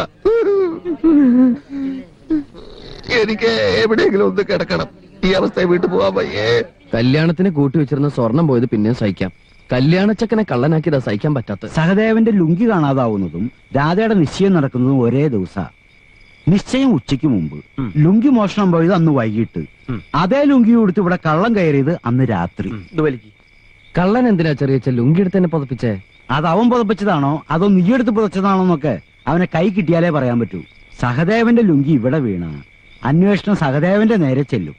എനിക്ക് എവിടെയെങ്കിലും ഒന്ന് കിടക്കണം, ഈ അവസ്ഥയെ വീട്ടു പോവാൻ പയ്യേ. കല്യാണത്തിന് കൂട്ടിവെച്ചിരുന്ന സ്വർണം പോയത് പിന്നെ സഹിക്കാം, കല്യാണച്ചക്കനെ കള്ളനാക്കിയതാ സഹിക്കാൻ പറ്റാത്ത. സഹദേവന്റെ ലുങ്കി കാണാതാവുന്നതും രാധയുടെ നിശ്ചയം നടക്കുന്നതും ഒരേ ദിവസ. നിശ്ചയം ഉച്ചയ്ക്ക് മുമ്പ്, ലുങ്കി മോഷണം പോയത് അന്ന് വൈകിട്ട്. അതേ ലുങ്കി കൊടുത്ത് ഇവിടെ കള്ളം കയറിയത് അന്ന് രാത്രി. കള്ളൻ എന്തിനാ ചെറിയ ലുങ്കി എടുത്ത് തന്നെ പുതപ്പിച്ചേ? അത് അവൻ പുതപ്പിച്ചതാണോ അതോ നീ എടുത്ത് പുതച്ചതാണോ എന്നൊക്കെ അവനെ കൈ കിട്ടിയാലേ പറയാൻ പറ്റൂ. സഹദേവന്റെ ലുങ്കി ഇവിടെ വീണ അന്വേഷണം സഹദേവന്റെ നേരെ ചെല്ലും.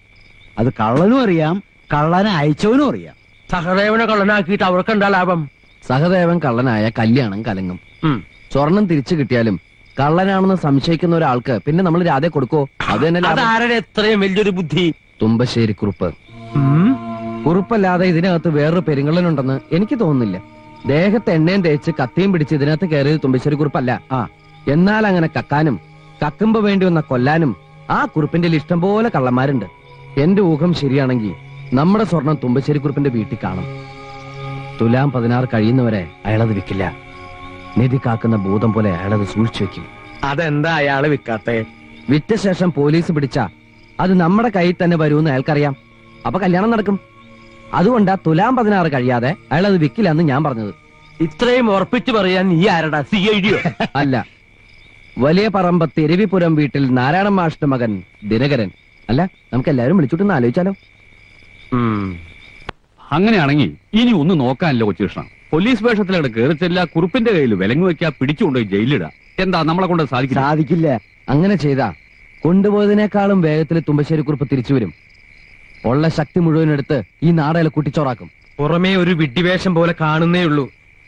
അത് കള്ളനും അറിയാം, കള്ളനെ അയച്ചവനും അറിയാം. സഹദേവനെ കള്ളനാക്കിയിട്ട് അവർക്കെന്താ ലാഭം? സഹദേവൻ കള്ളനായ കല്യാണം കലങ്ങും. സ്വർണം തിരിച്ചു കിട്ടിയാലും കള്ളനാണെന്ന് സംശയിക്കുന്ന ഒരാൾക്ക് പിന്നെ നമ്മൾ രാധയെ കൊടുക്കോ? അത് തന്നെ എത്രയും വലിയൊരു ബുദ്ധി. തുമ്പശ്ശേരി കുറുപ്പ്. കുറുപ്പല്ലാതെ ഇതിനകത്ത് വേറൊരു പെരുങ്കള്ളനുണ്ടെന്ന് എനിക്ക് തോന്നുന്നില്ല. ദേഹത്ത് എണ്ണയും തേച്ച് കത്തിയും പിടിച്ച് ഇതിനകത്ത് കയറിയത് തുമ്പശ്ശേരി കുറുപ്പല്ല. ആ, എന്നാൽ അങ്ങനെ കക്കാനും കക്കുമ്പോ വേണ്ടി വന്ന കൊല്ലാനും ആ കുറുപ്പിന്റെ ഇഷ്ടം പോലെ കള്ളന്മാരുണ്ട്. എന്റെ ഊഹം ശരിയാണെങ്കിൽ നമ്മുടെ സ്വർണം തുമ്പശ്ശേരി കുറുപ്പിന്റെ വീട്ടിൽ കാണും. തുലാം 16 കഴിയുന്നവരെ അയാളത് വിൽക്കില്ല. നിധി കാക്കുന്ന ഭൂതം പോലെ അയാളത് സൂക്ഷിച്ചു വെക്കും. അതെന്താ അയാള് വിൽക്കാത്തെ? വിറ്റ ശേഷം പോലീസ് പിടിച്ച അത് നമ്മുടെ കയ്യിൽ തന്നെ വരുമെന്ന് അയാൾക്കറിയാം. അപ്പൊ കല്യാണം നടക്കും. അതുകൊണ്ടാ തുലാം 16 കഴിയാതെ അയാളത് വിൽക്കില്ല എന്ന് ഞാൻ പറഞ്ഞത്. ഇത്രയും ഉറപ്പിച്ചു പറയാൻ ഈ ആരടാ? CID യോ? അല്ല, വലിയ പറമ്പത്ത് എരവിപുരം വീട്ടിൽ നാരായണ മാഷ്ട മകൻ ദിനകരൻ. അല്ല, നമുക്ക് എല്ലാവരും വിളിച്ചിട്ടൊന്ന് ആലോചിച്ചാലോ? അങ്ങനെയാണെങ്കിൽ ഇനി ഒന്നും നോക്കാനല്ലോ കൊച്ചുകൃഷ്ണ. പോലീസ് വേഷത്തിലവിടെ കയറിച്ചെല്ല, കുറുപ്പിന്റെ കയ്യിൽ വിലങ്ങു വെക്കാ, പിടിച്ചുകൊണ്ടുപോയി ജയിലിടാ. എന്താ നമ്മളെ കൊണ്ട് സാധിക്കില്ല. അങ്ങനെ ചെയ്താ കൊണ്ടുപോയതിനേക്കാളും വേഗത്തിൽ തുമ്പശ്ശേരി കുറുപ്പ് തിരിച്ചു വരും. ഉള്ള ശക്തി മുഴുവനെടുത്ത് ഈ നാടകയിൽ കുട്ടിച്ചോറാക്കും. പുറമേ ഒരു വിഡ്ഢിവേഷം പോലെ കാണുന്നേ ഉള്ളൂ,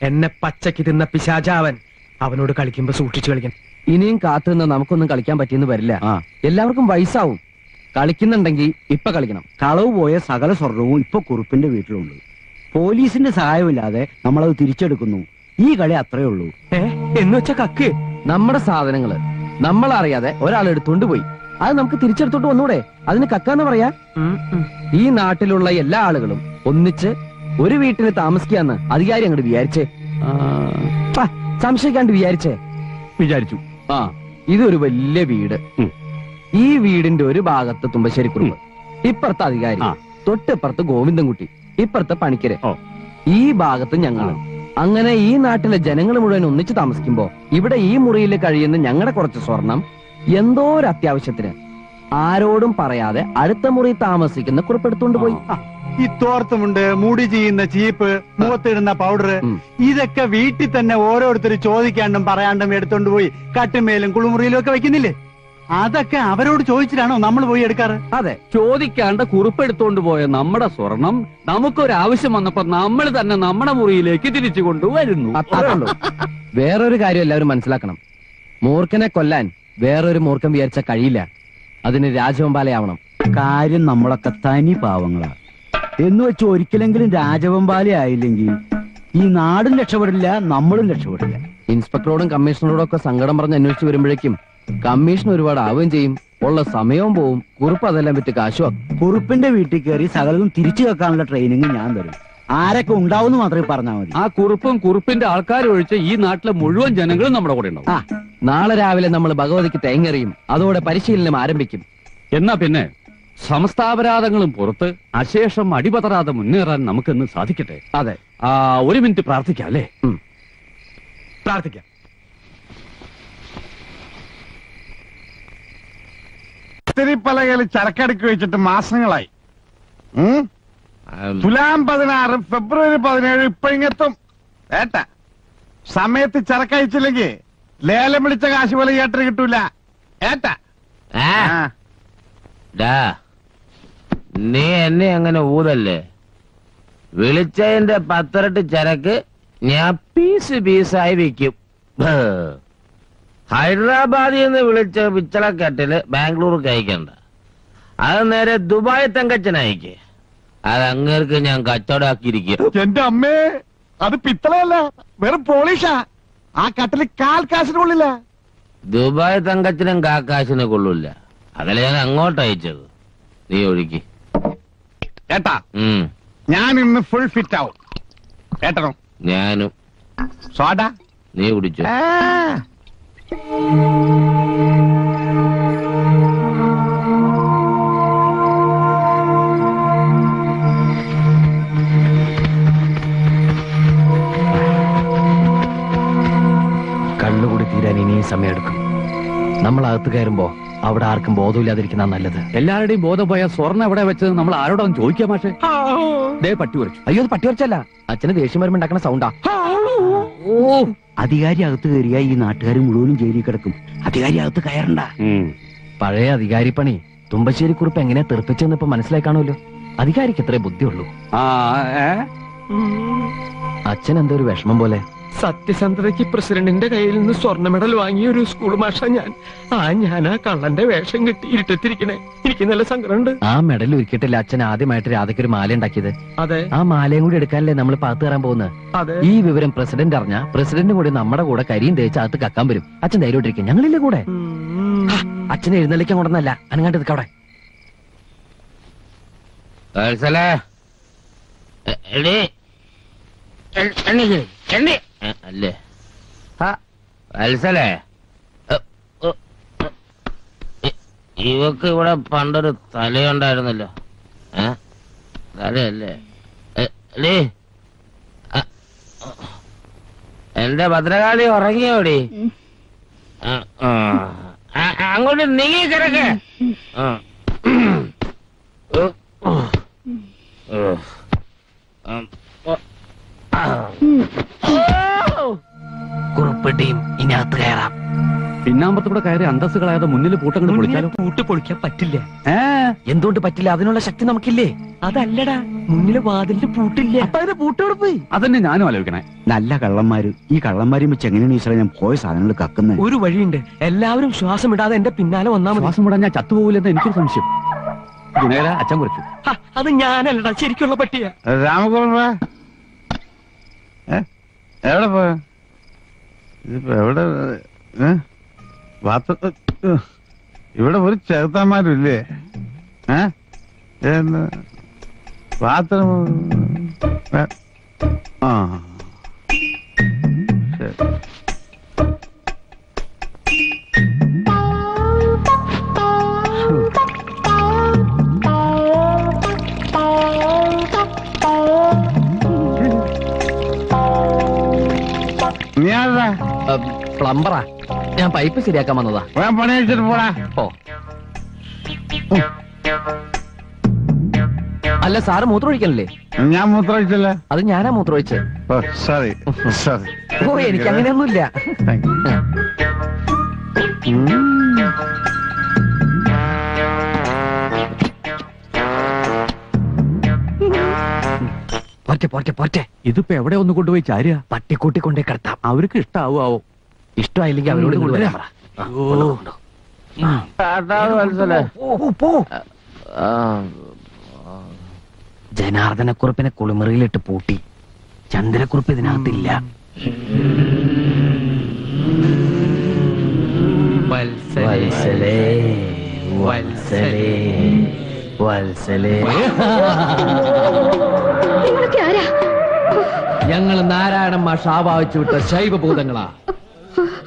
എന്നെ പച്ചക്ക് തിന്ന പിശാചാവൻ. അവനോട് കളിക്കുമ്പോ സൂക്ഷിച്ചു കളിക്കണം. ഇനിയും കാത്തുനിന്ന് നമുക്കൊന്നും കളിക്കാൻ പറ്റിയെന്ന് വരില്ല. എല്ലാവർക്കും വയസ്സാവും. കളിക്കുന്നുണ്ടെങ്കിൽ ഇപ്പൊ കളിക്കണം. കളവ് പോയ സകല സ്വർണവും ഇപ്പൊ കുറുപ്പിന്റെ വീട്ടിലുണ്ട്. പോലീസിന്റെ സഹായമില്ലാതെ നമ്മളത് തിരിച്ചെടുക്കുന്നു. ഈ കളി അത്രേ ഉള്ളൂ. എന്ന് വെച്ചാ കക്ക് നമ്മുടെ സാധനങ്ങള് നമ്മളറിയാതെ ഒരാൾ എടുത്തോണ്ട് പോയി, അത് നമുക്ക് തിരിച്ചെടുത്തോട്ട് വന്നൂടെ? അതിന് കക്കാന്ന് പറയാ. ഈ നാട്ടിലുള്ള എല്ലാ ആളുകളും ഒന്നിച്ച് ഒരു വീട്ടിൽ താമസിക്കാന്ന് അധികാരി അങ്ങോട്ട് വിചാരിച്ചേ, സംശയിക്കാണ്ട് വിചാരിച്ചേ. വിചാരിച്ചു. ആ, ഇതൊരു വലിയ വീട്. ഈ വീടിന്റെ ഒരു ഭാഗത്ത് തുമ്പശ്ശേരി കുറുപ്പ്, ഇപ്പുറത്ത് അധികാരി, തൊട്ടിപ്പുറത്ത് ഗോവിന്ദൻകുട്ടി, ഇപ്പുറത്ത് പണിക്കര്, ഈ ഭാഗത്ത് ഞങ്ങള്. അങ്ങനെ ഈ നാട്ടിലെ ജനങ്ങൾ മുഴുവൻ ഒന്നിച്ച് താമസിക്കുമ്പോ ഇവിടെ ഈ മുറിയിൽ കഴിയുന്ന ഞങ്ങളുടെ കുറച്ച് സ്വർണം എന്തോ ഒരു അത്യാവശ്യത്തിന് ആരോടും പറയാതെ അടുത്ത മുറി താമസിക്കുന്ന കുറുപ്പ് എടുത്തുകൊണ്ട് പോയി. ഈ തോർത്തുമുണ്ട്, മുടി ചെയ്യുന്ന ചീപ്പ്, മുഖത്തിടുന്ന പൗഡർ, ഇതൊക്കെ വീട്ടിൽ തന്നെ ഓരോരുത്തർ ചോദിക്കാണ്ടും പറയാണ്ടും എടുത്തോണ്ട് പോയി കട്ടുമേലും കുളിമുറിയിലും ഒക്കെ വെക്കുന്നില്ലേ? അതൊക്കെ അവരോട് ചോദിച്ചിട്ടാണോ നമ്മൾ പോയി എടുക്കാറ്? അതെ, ചോദിക്കാണ്ട് കുറിപ്പെടുത്തോണ്ട് പോയ നമ്മുടെ സ്വർണം നമുക്കൊരാവശ്യം വന്നപ്പോ നമ്മൾ തന്നെ നമ്മുടെ മുറിയിലേക്ക് തിരിച്ചു കൊണ്ടുവരുന്നു. വേറൊരു കാര്യം എല്ലാവരും മനസ്സിലാക്കണം. മൂർഖനെ കൊല്ലാൻ വേറൊരു മൂർഖം വിചാരിച്ച കഴിയില്ല. അതിന് രാജവെമ്പാലയാവണം. കാര്യം നമ്മളൊക്കെ തനി പാവങ്ങളാ എന്ന് വെച്ച് ഒരിക്കലെങ്കിലും രാജവെമ്പാല ആയില്ലെങ്കിൽ ഈ നാടും രക്ഷപ്പെടില്ല, നമ്മളും രക്ഷപ്പെടില്ല. ഇൻസ്പെക്ടറോടും കമ്മീഷണറോടും ഒക്കെ സങ്കടം പറഞ്ഞ് അന്വേഷിച്ചു വരുമ്പോഴേക്കും കമ്മീഷൻ ഒരുപാട് ആവുകയും ചെയ്യും, ഉള്ള സമയവും പോവും. കുറുപ്പ് അതെല്ലാം വിറ്റ് കാശുവാ. കുറുപ്പിന്റെ വീട്ടിൽ കയറി സകലതും തിരിച്ചു വെക്കാനുള്ള ട്രെയിനിങ് ഞാൻ തരും. ആരൊക്കെ ഉണ്ടാവും മാത്രമേ പറഞ്ഞാൽ മതി. ആ കുറുപ്പും കുറുപ്പിന്റെ ആൾക്കാരും ഒഴിച്ച് ഈ നാട്ടിലെ മുഴുവൻ ജനങ്ങളും നമ്മുടെ കൂടെ ഉണ്ടാവും. ആ, നാളെ രാവിലെ നമ്മൾ ഭഗവതിക്ക് തേങ്ങറിയും. അതോടെ പരിശീലനം ആരംഭിക്കും. എന്നാ പിന്നെ സമസ്താപരാധങ്ങളും പുറത്ത് അശേഷം അടിപതരാതെ മുന്നേറാൻ നമുക്കിന്ന് സാധിക്കട്ടെ. അതെ, ആ ഒരു മിനിറ്റ് പ്രാർത്ഥിക്കാം അല്ലേ? പ്രാർത്ഥിക്കാം. തിരിപ്പലകയിൽ ചരക്കടുക്കി വെച്ചിട്ട് മാസങ്ങളായി. തുലാം 16 ഫെബ്രുവരി 17 ഇപ്പൊ ഇങ്ങെത്തും. ഏട്ട സമയത്ത് ചരക്കയച്ചില്ലെങ്കിൽ ലേലം വിളിച്ച കാശ് പോലെ ഏട്ടന് കിട്ടൂല. ഏട്ട നീ എന്നെ അങ്ങനെ ഊതല്ലേ? വിളിച്ചതിന്റെ 10 ഇരട്ടി ചരക്ക് ഞാൻ പീസ് പീസായി വിൽക്കും. ഹൈദരാബാദിൽ നിന്ന് വിളിച്ച വിച്ചളക്കെട്ടില് ബാംഗ്ലൂർക്ക് അയക്കണ്ട, അത് നേരെ ദുബായ് തങ്കച്ചനയക്ക്. അത് അങ്ങേർക്ക് ഞാൻ കച്ചവടാക്കിയിരിക്കും. എന്റെ അമ്മേ, അത് പിത്തളയല്ല, വെറും പോളിഷാ. ആ കട്ടില് കാൽക്കാശിന് കൊള്ളില്ല. ദുബായ് തങ്കച്ചനും കാൽക്കാശിന് കൊള്ളൂല്ല. അതല്ലേ ഞാൻ അങ്ങോട്ട് അയച്ചത്. നീ ഒഴുക്കി ഏട്ടാ, ഞാൻ ഇന്ന് ഫുൾ ഫിറ്റ് ആവും. ഏട്ടനോ? ഞാനും. സോഡ നീ കുടിച്ചു? കള്ളുകൂടി തീരാൻ ഇനിയും സമയമെടുക്കും. നമ്മൾ അകത്ത് കയറുമ്പോ അവിടെ ആർക്കും ബോധമില്ലാതിരിക്കുന്ന നല്ലത്. എല്ലാവരുടെയും ബോധം പോയാൽ സ്വർണ്ണം എവിടെ വെച്ചത് നമ്മൾ ആരോടൊന്നും ചോദിക്കാം. പക്ഷേ ദേ പട്ടി ഉരച്ചു. അയ്യോ, അത് പട്ടി ഉരച്ചല്ല, അച്ഛന് ദേഷ്യം വരുമ്പോ ഉണ്ടാക്കുന്ന സൗണ്ടാ. അധികാരി അകത്ത് കയറിയാൽ ഈ നാട്ടുകാർ മുഴുവനും ജയിലിൽ കിടക്കും. അധികാരി അകത്ത് കയറണ്ട. പഴയ അധികാരി പണി തുമ്പശ്ശേരി കുറിപ്പ് എങ്ങനെ തെറിപ്പിച്ചെന്ന് ഇപ്പൊ മനസ്സിലായി കാണുമല്ലോ. അധികാരിക്ക് എത്ര ബുദ്ധിയുള്ളൂ. അച്ഛൻ എന്തോ ഒരു വിഷമം പോലെ. സത്യസന്ധതയ്ക്ക് പ്രസിഡന്റിന്റെ കയ്യിൽ നിന്ന് സ്വർണ്ണ മെഡൽ വാങ്ങിയ ഒരു സ്കൂൾ മാഷാ ഞാൻ. ആ കള്ളന്റെ വേഷം കെട്ടി ഇരുട്ടെത്തിരിക്കണേ. എനിക്ക് നല്ല സങ്കടമുണ്ട്. ആ മെഡൽ ഒരുക്കിയിട്ടില്ല അച്ഛൻ ആദ്യമായിട്ട് രാധയ്ക്ക് ഒരു മാല ഉണ്ടാക്കിയത്. അതെ, ആ മാലയും കൂടി എടുക്കാനല്ലേ നമ്മൾ പാത്ത് കയറാൻ പോകുന്നത്. അതെ, ഈ വിവരം പ്രസിഡന്റ് അറിഞ്ഞ പ്രസിഡന്റ് കൂടി നമ്മുടെ കൂടെ കരിയും തേച്ച് അകത്ത് കക്കാൻ വരും. അച്ഛൻ ധൈര്യമായിട്ടിരിക്കും, ഞങ്ങളില്ലേ കൂടെ. അച്ഛനെ എഴുന്നള്ളിക്കാൻ കൊണ്ടെന്നല്ല, അനങ്ങാണ്ട് നിൽക്കവിടെ. അല്ലേ വത്സലേ, ഇവക്ക് ഇവിടെ പണ്ടൊരു തലയുണ്ടായിരുന്നല്ലോ. തലയല്ലേ? എന്റെ ഭദ്രകാളി ഉറങ്ങിയോടി? അങ്ങോട്ട് നീങ്ങി കിടക്ക്. കുറുപ്പിട്ടിയും ഇനി അകത്ത് കയറാം. പിന്നാമ്പത്തൂടെ കയറി അന്തസ് കളയാതെ മുന്നിൽ പൂട്ടങ്ങൾ പൊളിച്ചാലോ? പൂട്ട് പൊളിക്കാൻ പറ്റില്ല. എന്തുകൊണ്ട് പറ്റില്ല? അതിനുള്ള ശക്തി നമുക്കില്ലേ? അതല്ലടാ, മുന്നിലെ വാതിലിന് പൂട്ടില്ല. പൂട്ടോട് പോയി. അതന്നെ ഞാനും ആലോചിക്കണേ. നല്ല കള്ളന്മാര്. ഈ കള്ളന്മാരും വെച്ച് എങ്ങനെയാണ് ഈശ്വര ഞാൻ പോയ സാധനങ്ങൾ കക്കുന്നത്? ഒരു വഴിയുണ്ട്, എല്ലാവരും ശ്വാസം ഇടാതെ എന്റെ പിന്നാലെ വന്നാ മതി. ശ്വാസം ഇടാൻ ഞാൻ ചത്തുപോകില്ലെന്ന് എനിക്കൊരു സംശയം. അച്ഛൻ കുറിച്ച് അത് ഞാനല്ലടാ, ശരിക്കുള്ള പട്ടിയ രാമകുമാര. എവിടെ പോയ? ഇതിപ്പോ എവിടെ? ഇവിടെ ഒരു ചെറുത്തന്മാരില്ലേ? ബാത്റൂം ആ പ്ലംബറാ. ഞാൻ പൈപ്പ് ശരിയാക്കാൻ വന്നതാ. പണിയിച്ചിട്ട് പോടാ. ഓ അല്ല, സാറ് മൂത്രമൊഴിക്കണല്ലേ? ഞാൻ മൂത്രമൊഴിച്ചില്ല. അത് ഞാനാ മൂത്രമൊഴിച്ചത്. ഓ എനിക്ക് അങ്ങനെയൊന്നുമില്ല. പോറ്റെ പോറ്റെ പോറ്റെ. ഇതിപ്പോ എവിടെ ഒന്ന് കൊണ്ടുപോയി ചാരിയ? പട്ടിക്കൂട്ടി കൊണ്ടേ കിടത്താം. അവർക്ക് ഇഷ്ടാവോ? ഇഷ്ടമായില്ലെങ്കിൽ അവരോട് ജനാർദ്ദനക്കുറിപ്പിനെ കുളിമുറിയിലിട്ട് പൂട്ടി. ചന്ദ്രക്കുറിപ്പ് ഇതിനകത്തില്ല. വത്സലേ വത്സലേ വത്സലേ. ഞങ്ങൾ നാരായണമ്മ ശാപാവിച്ചു വിട്ട ശൈവഭൂതങ്ങളാ.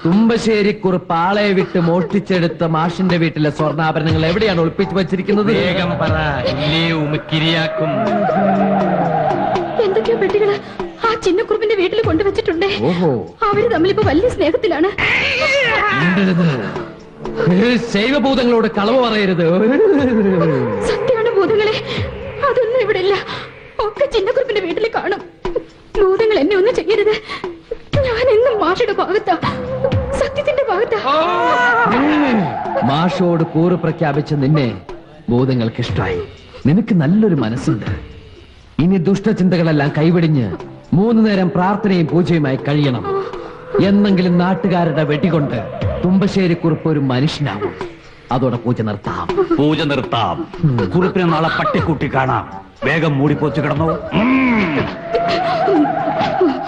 തുമ്പശ്ശേരി കുറുപ്പ് ആളെ വിട്ട് മോഷ്ടിച്ചെടുത്ത മാഷിന്റെ വീട്ടിലെ സ്വർണ്ണാഭരണങ്ങൾ എവിടെയാണ് ഒളിപ്പിച്ചു വച്ചിരിക്കുന്നത്? വേഗം പറ, ഇല്ലേ ഉമക്കിരിയാക്കും. എന്തൊക്കെയോ പെട്ടികള് ആ ചിന്നക്കുറുപ്പിന്റെ വീട്ടിൽ കൊണ്ടുവച്ചിട്ടുണ്ട്. ഓഹോ, അവര് തമ്മിലിപ്പോ വലിയ സ്നേഹത്തിലാണ്. ശൈവഭൂതങ്ങളോട് കളവ് പറയരുത്. സത്യമാണ് ഭൂതങ്ങളെ, അതൊന്നും ഇവിടെ ഇല്ല. ഒക്കെ ചിന്നക്കുറുപ്പിന്റെ വീട്ടിൽ കാണും. ഭൂതങ്ങൾ എന്നെ ഒന്നും ചെയ്യരുത്. ഞാൻ എന്നും മാഷയുടെ ഭാഗത്താ, സത്യത്തിന്റെ ഭാഗത്താ. മാഷോട് കൂറ് പ്രഖ്യാപിച്ച നിന്നെ ബോധങ്ങൾക്കിഷ്ടായി നിനക്ക് നല്ലൊരു മനസ്സുണ്ട്. ഇനി ദുഷ്ടചിന്തകളെല്ലാം കൈവെടിഞ്ഞ് മൂന്ന് നേരം പ്രാർത്ഥനയും പൂജയുമായി കഴിയണം. എന്നെങ്കിലും നാട്ടുകാരുടെ വെടികൊണ്ട് തുമ്പശ്ശേരി കുറുപ്പ് ഒരു മനുഷ്യനാവും. അതോടെ പൂജ നിർത്താം. കുറുപ്പിനെ നാളെ പട്ടിക്കൂട്ടി കാണാം. വേഗം മൂടിപ്പോച്ചു കിടന്നു.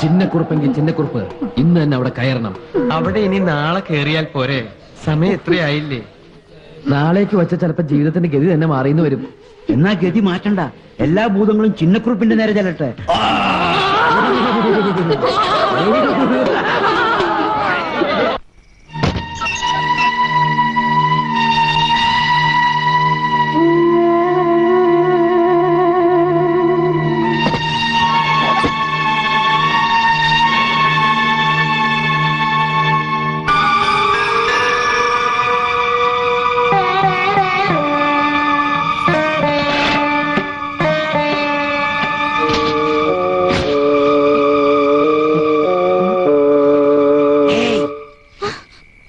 ചിന്നക്കുറുപ്പെങ്കിൽ ചിന്നക്കുറുപ്പ് ഇന്ന് തന്നെ അവിടെ കയറണം. അവിടെ ഇനി നാളെ കയറിയാൽ പോരെ? സമയം എത്രയായില്ലേ? നാളേക്ക് വച്ച ചിലപ്പോ ജീവിതത്തിന്റെ ഗതി തന്നെ മാറിയെന്ന് വരും. എന്നാ ഗതി മാറ്റണ്ട, എല്ലാ ഭൂതങ്ങളും ചിന്നക്കുറുപ്പിന്റെ നേരെ ചെല്ലട്ടെ.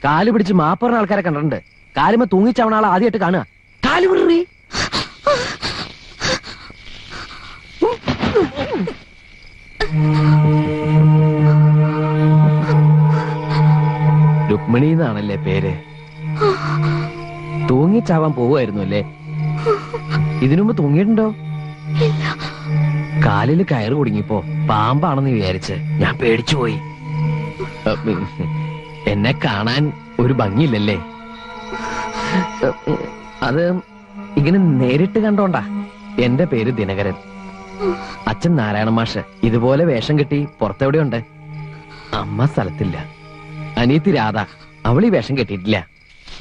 കാല് പിടിച്ച് മാപ്പറിന് ആൾക്കാരെ കണ്ടിട്ടുണ്ട്. കാലുമ തൂങ്ങിച്ചവണ ആൾ ആദ്യമായിട്ട് കാണുക. കാലു വിടറി. രുക്മിണി എന്നാണല്ലേ പേര്? തൂങ്ങിച്ചാവാൻ പോവായിരുന്നു അല്ലേ? ഇതിനു മുമ്പ് തൂങ്ങിയിട്ടുണ്ടോ? കാലില് കയറ് കുടുങ്ങിപ്പോ പാമ്പാണെന്ന് വിചാരിച്ച് ഞാൻ പേടിച്ചു പോയി. എന്നെ കാണാൻ ഒരു ഭംഗിയില്ലല്ലേ? അത് ഇങ്ങനെ നേരിട്ട് കണ്ടോണ്ടാ. എന്റെ പേര് ദിനകരൻ. അച്ഛൻ നാരായണ മാഷ്. ഇതുപോലെ വേഷം കെട്ടി പുറത്തെവിടെയുണ്ട്. അമ്മ സ്ഥലത്തില്ല. അനിയത്തി രാധ, അവളീ വേഷം കെട്ടിയിട്ടില്ല.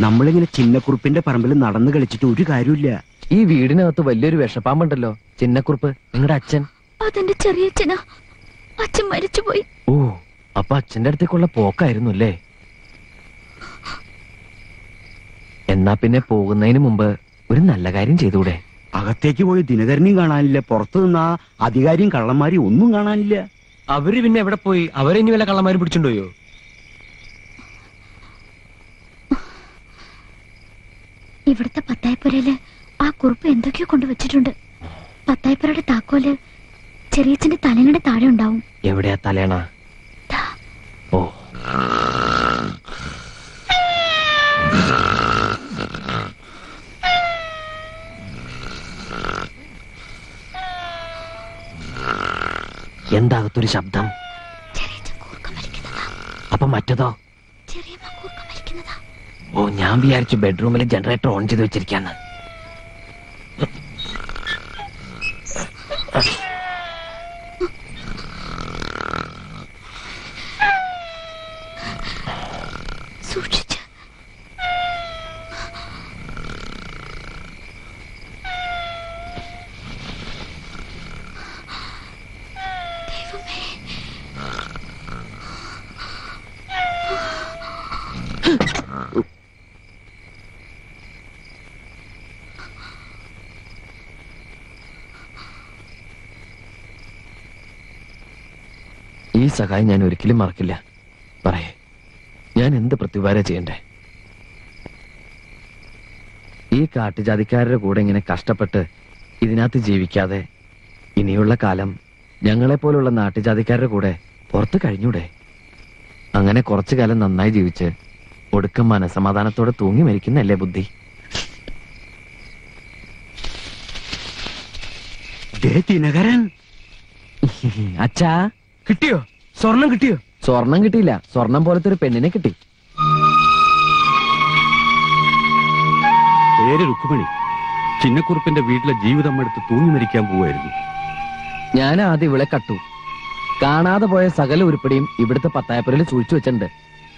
നമ്മളിങ്ങനെ ചിന്നക്കുറുപ്പിന്റെ പറമ്പിൽ നടന്നു കളിച്ചിട്ട് ഒരു കാര്യമില്ല. ഈ വീടിനകത്ത് വലിയൊരു വിഷപ്പാമ്പുണ്ടല്ലോ. ചിന്നക്കുറുപ്പ് നിങ്ങളുടെ അച്ഛൻ? അതെന്റെ ചെറിയ അച്ഛനാ. അച്ഛൻ മരിച്ചുപോയി. ഓ, അപ്പൊ അച്ഛന്റെ അടുത്തേക്കുള്ള പോക്കായിരുന്നു അല്ലേ? എന്നാ പിന്നെ പോകുന്നതിന് മുമ്പ് ഒരു നല്ല കാര്യം ചെയ്തൂടെ? അകത്തേക്ക് പോയി ദിനകരനെയും കാണാനില്ല, പുറത്തു നിന്നാ അധികാരിയും കള്ളന്മാരെയും ഒന്നും കാണാനില്ല. അവര് പിന്നെ എവിടെ പോയി? അവരെ ഇനി വല്ല കള്ളന്മാരും പിടിച്ചുണ്ടോയോ? ഇവിടുത്തെ പത്തായപ്പുരയില് ആ കുറുപ്പ് എന്തൊക്കെയോ കൊണ്ടുവച്ചിട്ടുണ്ട്. പത്തായപ്പുരയുടെ താക്കോല് ചെറിയച്ഛന്റെ തലേണയുടെ താഴെ ഉണ്ടാവും. എവിടെയാ തലേണ? ഓ, എന്താകത്തൊരു ശബ്ദം. അപ്പൊ മറ്റതോ? ഓ, ഞാൻ വിചാരിച്ചു ബെഡ്റൂമിൽ ജനറേറ്റർ ഓൺ ചെയ്ത് വെച്ചിരിക്കാന്ന്. ഈ സഹായം ഞാൻ ഒരിക്കലും മറക്കില്ല. പറയേ, ഞാൻ എന്ത് പ്രതിവാര ചെയ്യണ്ടേ? ഈ കാട്ടുജാതിക്കാരുടെ കൂടെ ഇങ്ങനെ കഷ്ടപ്പെട്ട് ഇതിനകത്ത് ജീവിക്കാതെ ഇനിയുള്ള കാലം ഞങ്ങളെപ്പോലുള്ള നാട്ടുജാതിക്കാരുടെ കൂടെ പുറത്ത് കഴിഞ്ഞൂടെ? അങ്ങനെ കുറച്ചു കാലം നന്നായി ജീവിച്ച് ഒടുക്കം മനസമാധാനത്തോടെ തൂങ്ങി മരിക്കുന്നല്ലേ ബുദ്ധി? അച്ഛാ, കിട്ടിയോ സ്വർണം? കിട്ടിയോ? സ്വർണം കിട്ടിയില്ല, സ്വർണം പോലത്തെ ഒരു പെണ്ണിനെ കിട്ടി. പേര് രുക്മിണി. ചിന്നക്കുറുപ്പിന്റെ വീട്ടിലെ ജീവിതം എടുത്ത് തൂങ്ങി മരിക്കാൻ പോവായിരുന്നു. ഞാൻ ആദ്യം ഇവളെ കട്ടു. കാണാതെ പോയ സകല ഉരുപ്പടിയും ഇവിടുത്തെ പത്തായപ്പുരയിൽ സൂക്ഷിച്ചു വെച്ചിട്ടുണ്ട്.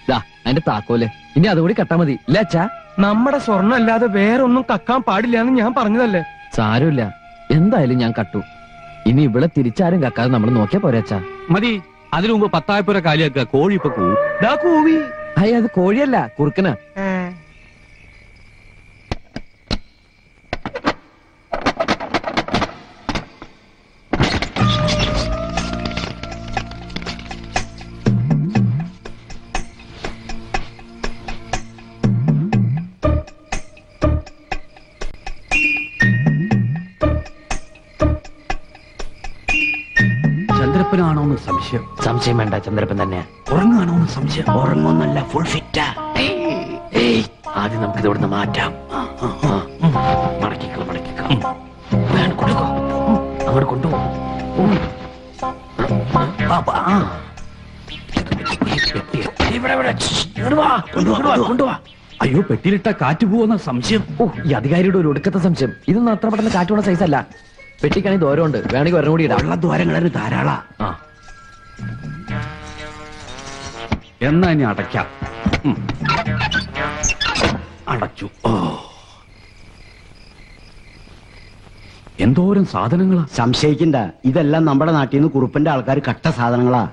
ദാ അതിന്റെ താക്കോല്. ഇനി അതുകൂടി കട്ടാ മതി. ഇല്ല അച്ഛാ, നമ്മുടെ സ്വർണം അല്ലാതെ വേറൊന്നും കക്കാൻ പാടില്ല എന്ന് ഞാൻ പറഞ്ഞതല്ലേ? സാരമില്ല, എന്തായാലും ഞാൻ കട്ടു. ഇനി ഇവിടെ തിരിച്ചാരും കക്കാതെ നമ്മൾ നോക്കിയാ പോരാച്ചാ? മതി. അതിനു മുമ്പ് പത്തായപ്പുര കാലിയാക്കുക. കോഴി ഇപ്പൊ കൂവി. അയ്യ, അത് കോഴിയല്ല, കുറുക്കന. ഉറങ്ങാണോന്ന് സംശയം. സംശയം വേണ്ട, ചന്ദ്രപ്പൻ തന്നെയാ. ഉറങ്ങാണോന്ന് സംശയം. ഉറങ്ങുന്നല്ല, ഫുൾ ഫിറ്റാ. ആദ്യം നമുക്ക് ഇതോടുന്ന് മാറ്റാം. മടക്കിക്കള മടക്കിക്കള, കൊടുക്കോ, അങ്ങോട്ട് കൊണ്ടുപോ. അയ്യോ, പെട്ടിയിലിട്ട കാറ്റ് പോവുന്ന സംശയം. ഓ, ഈ അധികാരിയുടെ ഒരു ഒടുക്കത്തെ സംശയം. ഇതൊന്നും അത്ര പെട്ടെന്ന് കാറ്റ് പോണ സൈസല്ല. പെട്ടിക്കാണെങ്കിൽ ദ്വാരമുണ്ട്, വേണമെങ്കിൽ ഒരെണ്ണം കൂടി ഇടാം. ദ്വാരങ്ങളൊരു ധാരാളം. എന്നാ ഇനി അടയ്ക്കാം. അടച്ചു. എന്തോരം സാധനങ്ങളാ. സംശയിക്കണ്ട, ഇതെല്ലാം നമ്മുടെ നാട്ടിൽ നിന്ന് കുറുപ്പിന്റെ ആൾക്കാർ കട്ട സാധനങ്ങളാ.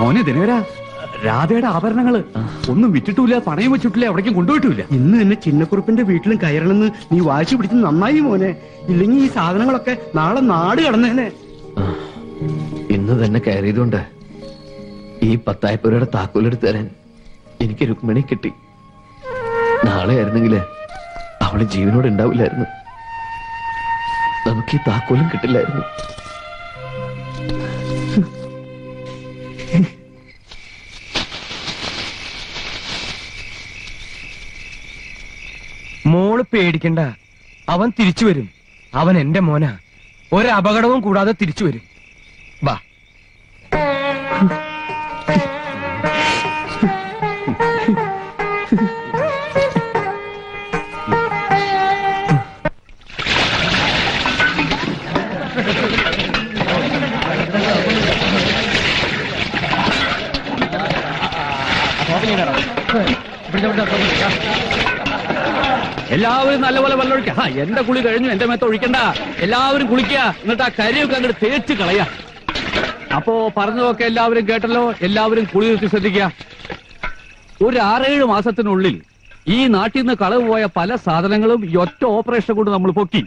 മോനെ ദിനകരാ, രാധയുടെ ആഭരണങ്ങള് ഒന്നും വിറ്റിട്ടില്ല, പണയം വെച്ചിട്ടില്ല, എവിടേക്കും കൊണ്ടുപോയിട്ടില്ല. ഇന്ന് തന്നെ ചിന്നക്കുറുപ്പിന്റെ വീട്ടിലും കയറണമെന്ന് നീ വാശി പിടിച്ച് നന്നായി മോനെ. ഇല്ലെങ്കിൽ ഈ സാധനങ്ങളൊക്കെ നാളെ നാട് കടന്നേനെ. ഇന്ന് തന്നെ കയറിയതുകൊണ്ട് ഈ 10,000 രൂപയുടെ താക്കോലെടുത്ത് തരാൻ എനിക്ക് രുക്മിണി കിട്ടി. നാളെ ആയിരുന്നെങ്കില് അവള് ജീവനോട് ഉണ്ടാവില്ലായിരുന്നു, നമുക്ക് ഈ താക്കോലും കിട്ടില്ലായിരുന്നു. മോള് പേടിക്കണ്ട, അവൻ തിരിച്ചു വരും. അവൻ എന്റെ മോനാ, ഒരപകടവും കൂടാതെ തിരിച്ചു വരും. വാ. എല്ലാവരും നല്ലപോലെ വെള്ളമൊഴിക്കുക. എന്റെ കുളി കഴിഞ്ഞു, എന്റെ മേത്ത് ഒഴിക്കണ്ട. എല്ലാവരും കുളിക്കുക, എന്നിട്ട് ആ കരിയൊക്കെ അങ്ങോട്ട് തേച്ച് കളയാ. അപ്പോ പറഞ്ഞതൊക്കെ എല്ലാവരും കേട്ടല്ലോ. എല്ലാവരും കുളി നിർത്തി ശ്രദ്ധിക്കുക. ഒരു 6-7 മാസത്തിനുള്ളിൽ ഈ നാട്ടിൽ നിന്ന് കളവ് പോയ പല സാധനങ്ങളും ഈ ഒറ്റ ഓപ്പറേഷൻ കൊണ്ട് നമ്മൾ പൊക്കി.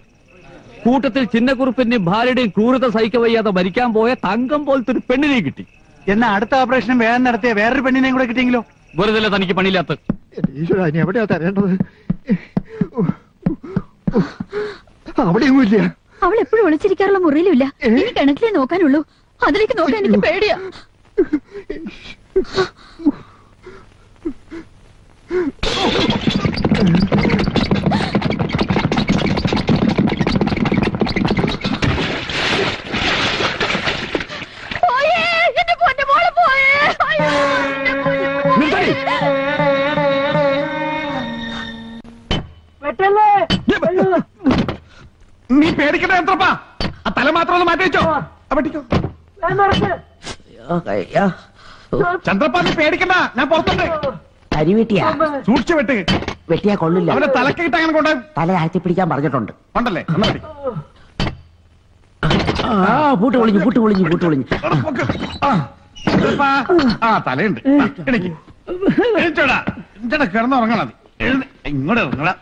കൂട്ടത്തിൽ ചിന്നക്കുറുപ്പിന്റെയും ഭാര്യയുടെയും ക്രൂരത സഹിക്ക വയ്യാതെ മരിക്കാൻ പോയ തങ്കം പോലത്തെ ഒരു പെണ്ണിനെ കിട്ടി. എന്നാ അടുത്ത ഓപ്പറേഷൻ വേഗം നടത്തിയ വേറൊരു പെണ്ണിനെയും കൂടെ കിട്ടിയെങ്കിലോ? വെറുതെ തനിക്ക് പണിയില്ലാത്ത എവിടെയാ തരേണ്ടത്? അവിടെയൊന്നുമില്ല. അവൾ എപ്പോഴും ഒളിച്ചിരിക്കാറുള്ള മുറിയിലുമില്ല. ഇനി കിണറ്റിലേ നോക്കാനുള്ളൂ. അതിലേക്ക് നോക്കാൻ എനിക്ക് പേടിയാ. നീ പേടിക്കണ യന്ത്രപ്പാ, ആ തല മാത്രം ഒന്ന് മാറ്റി വെച്ചോ. അപ്പോ ചന്ദ്രപ്പാ നീ പേടിക്കണ്ട, ഞാൻ പുറത്തുണ്ട്. കരിവെട്ടിയാ, സൂക്ഷിച്ചു വെട്ട്. വെട്ടിയാ കൊള്ളില്ല. അവന്റെ തലക്കിട്ട് അങ്ങനെ കൊണ്ട് തല ആഴ്ത്തി പിടിക്കാൻ പറഞ്ഞിട്ടുണ്ട്. ഉണ്ടല്ലേ? പൂട്ട് പൊളിഞ്ഞു, പൂട്ട് പൊളിഞ്ഞു, പൂട്ട് പൊളിഞ്ഞു. ആ തലയുണ്ട്. എഴുന്നേടാ, കിടന്നുറങ്ങണത്. ഇങ്ങോട്ട് ഇറങ്ങടാ.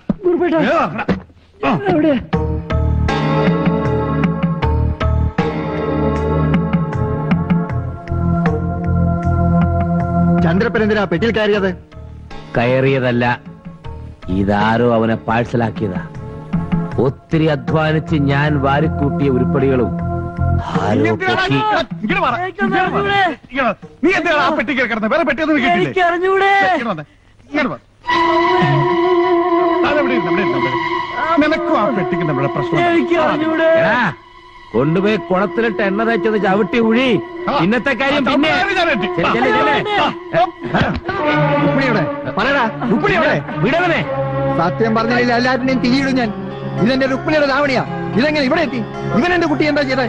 ചന്ദ്രപ്പനെന്തിനാ പെട്ടിൽ കയറിയത്? കയറിയതല്ല, ഇതാരോ അവനെ പാഴ്സലാക്കിയതാ. ഒത്തിരി അധ്വാനിച്ച് ഞാൻ വാരിക്കൂട്ടിയ ഉരുപ്പടികളും കൊണ്ടുപോയി കുളത്തിലിട്ട് എണ്ണ തേച്ചത് ചവിട്ടി ഉഴി. ഇന്നത്തെ കാര്യം സത്യം പറഞ്ഞില്ല. എല്ലാവരുടെയും തിരിയിടും ഞാൻ. ഇതെന്റെ രുക്മിണിയുടെ ധാവണിയാ. ഇതെങ്ങനെ ഇവിടെ എത്തി? ഇവനെന്റെ കുട്ടി എന്താ ചെയ്തേ?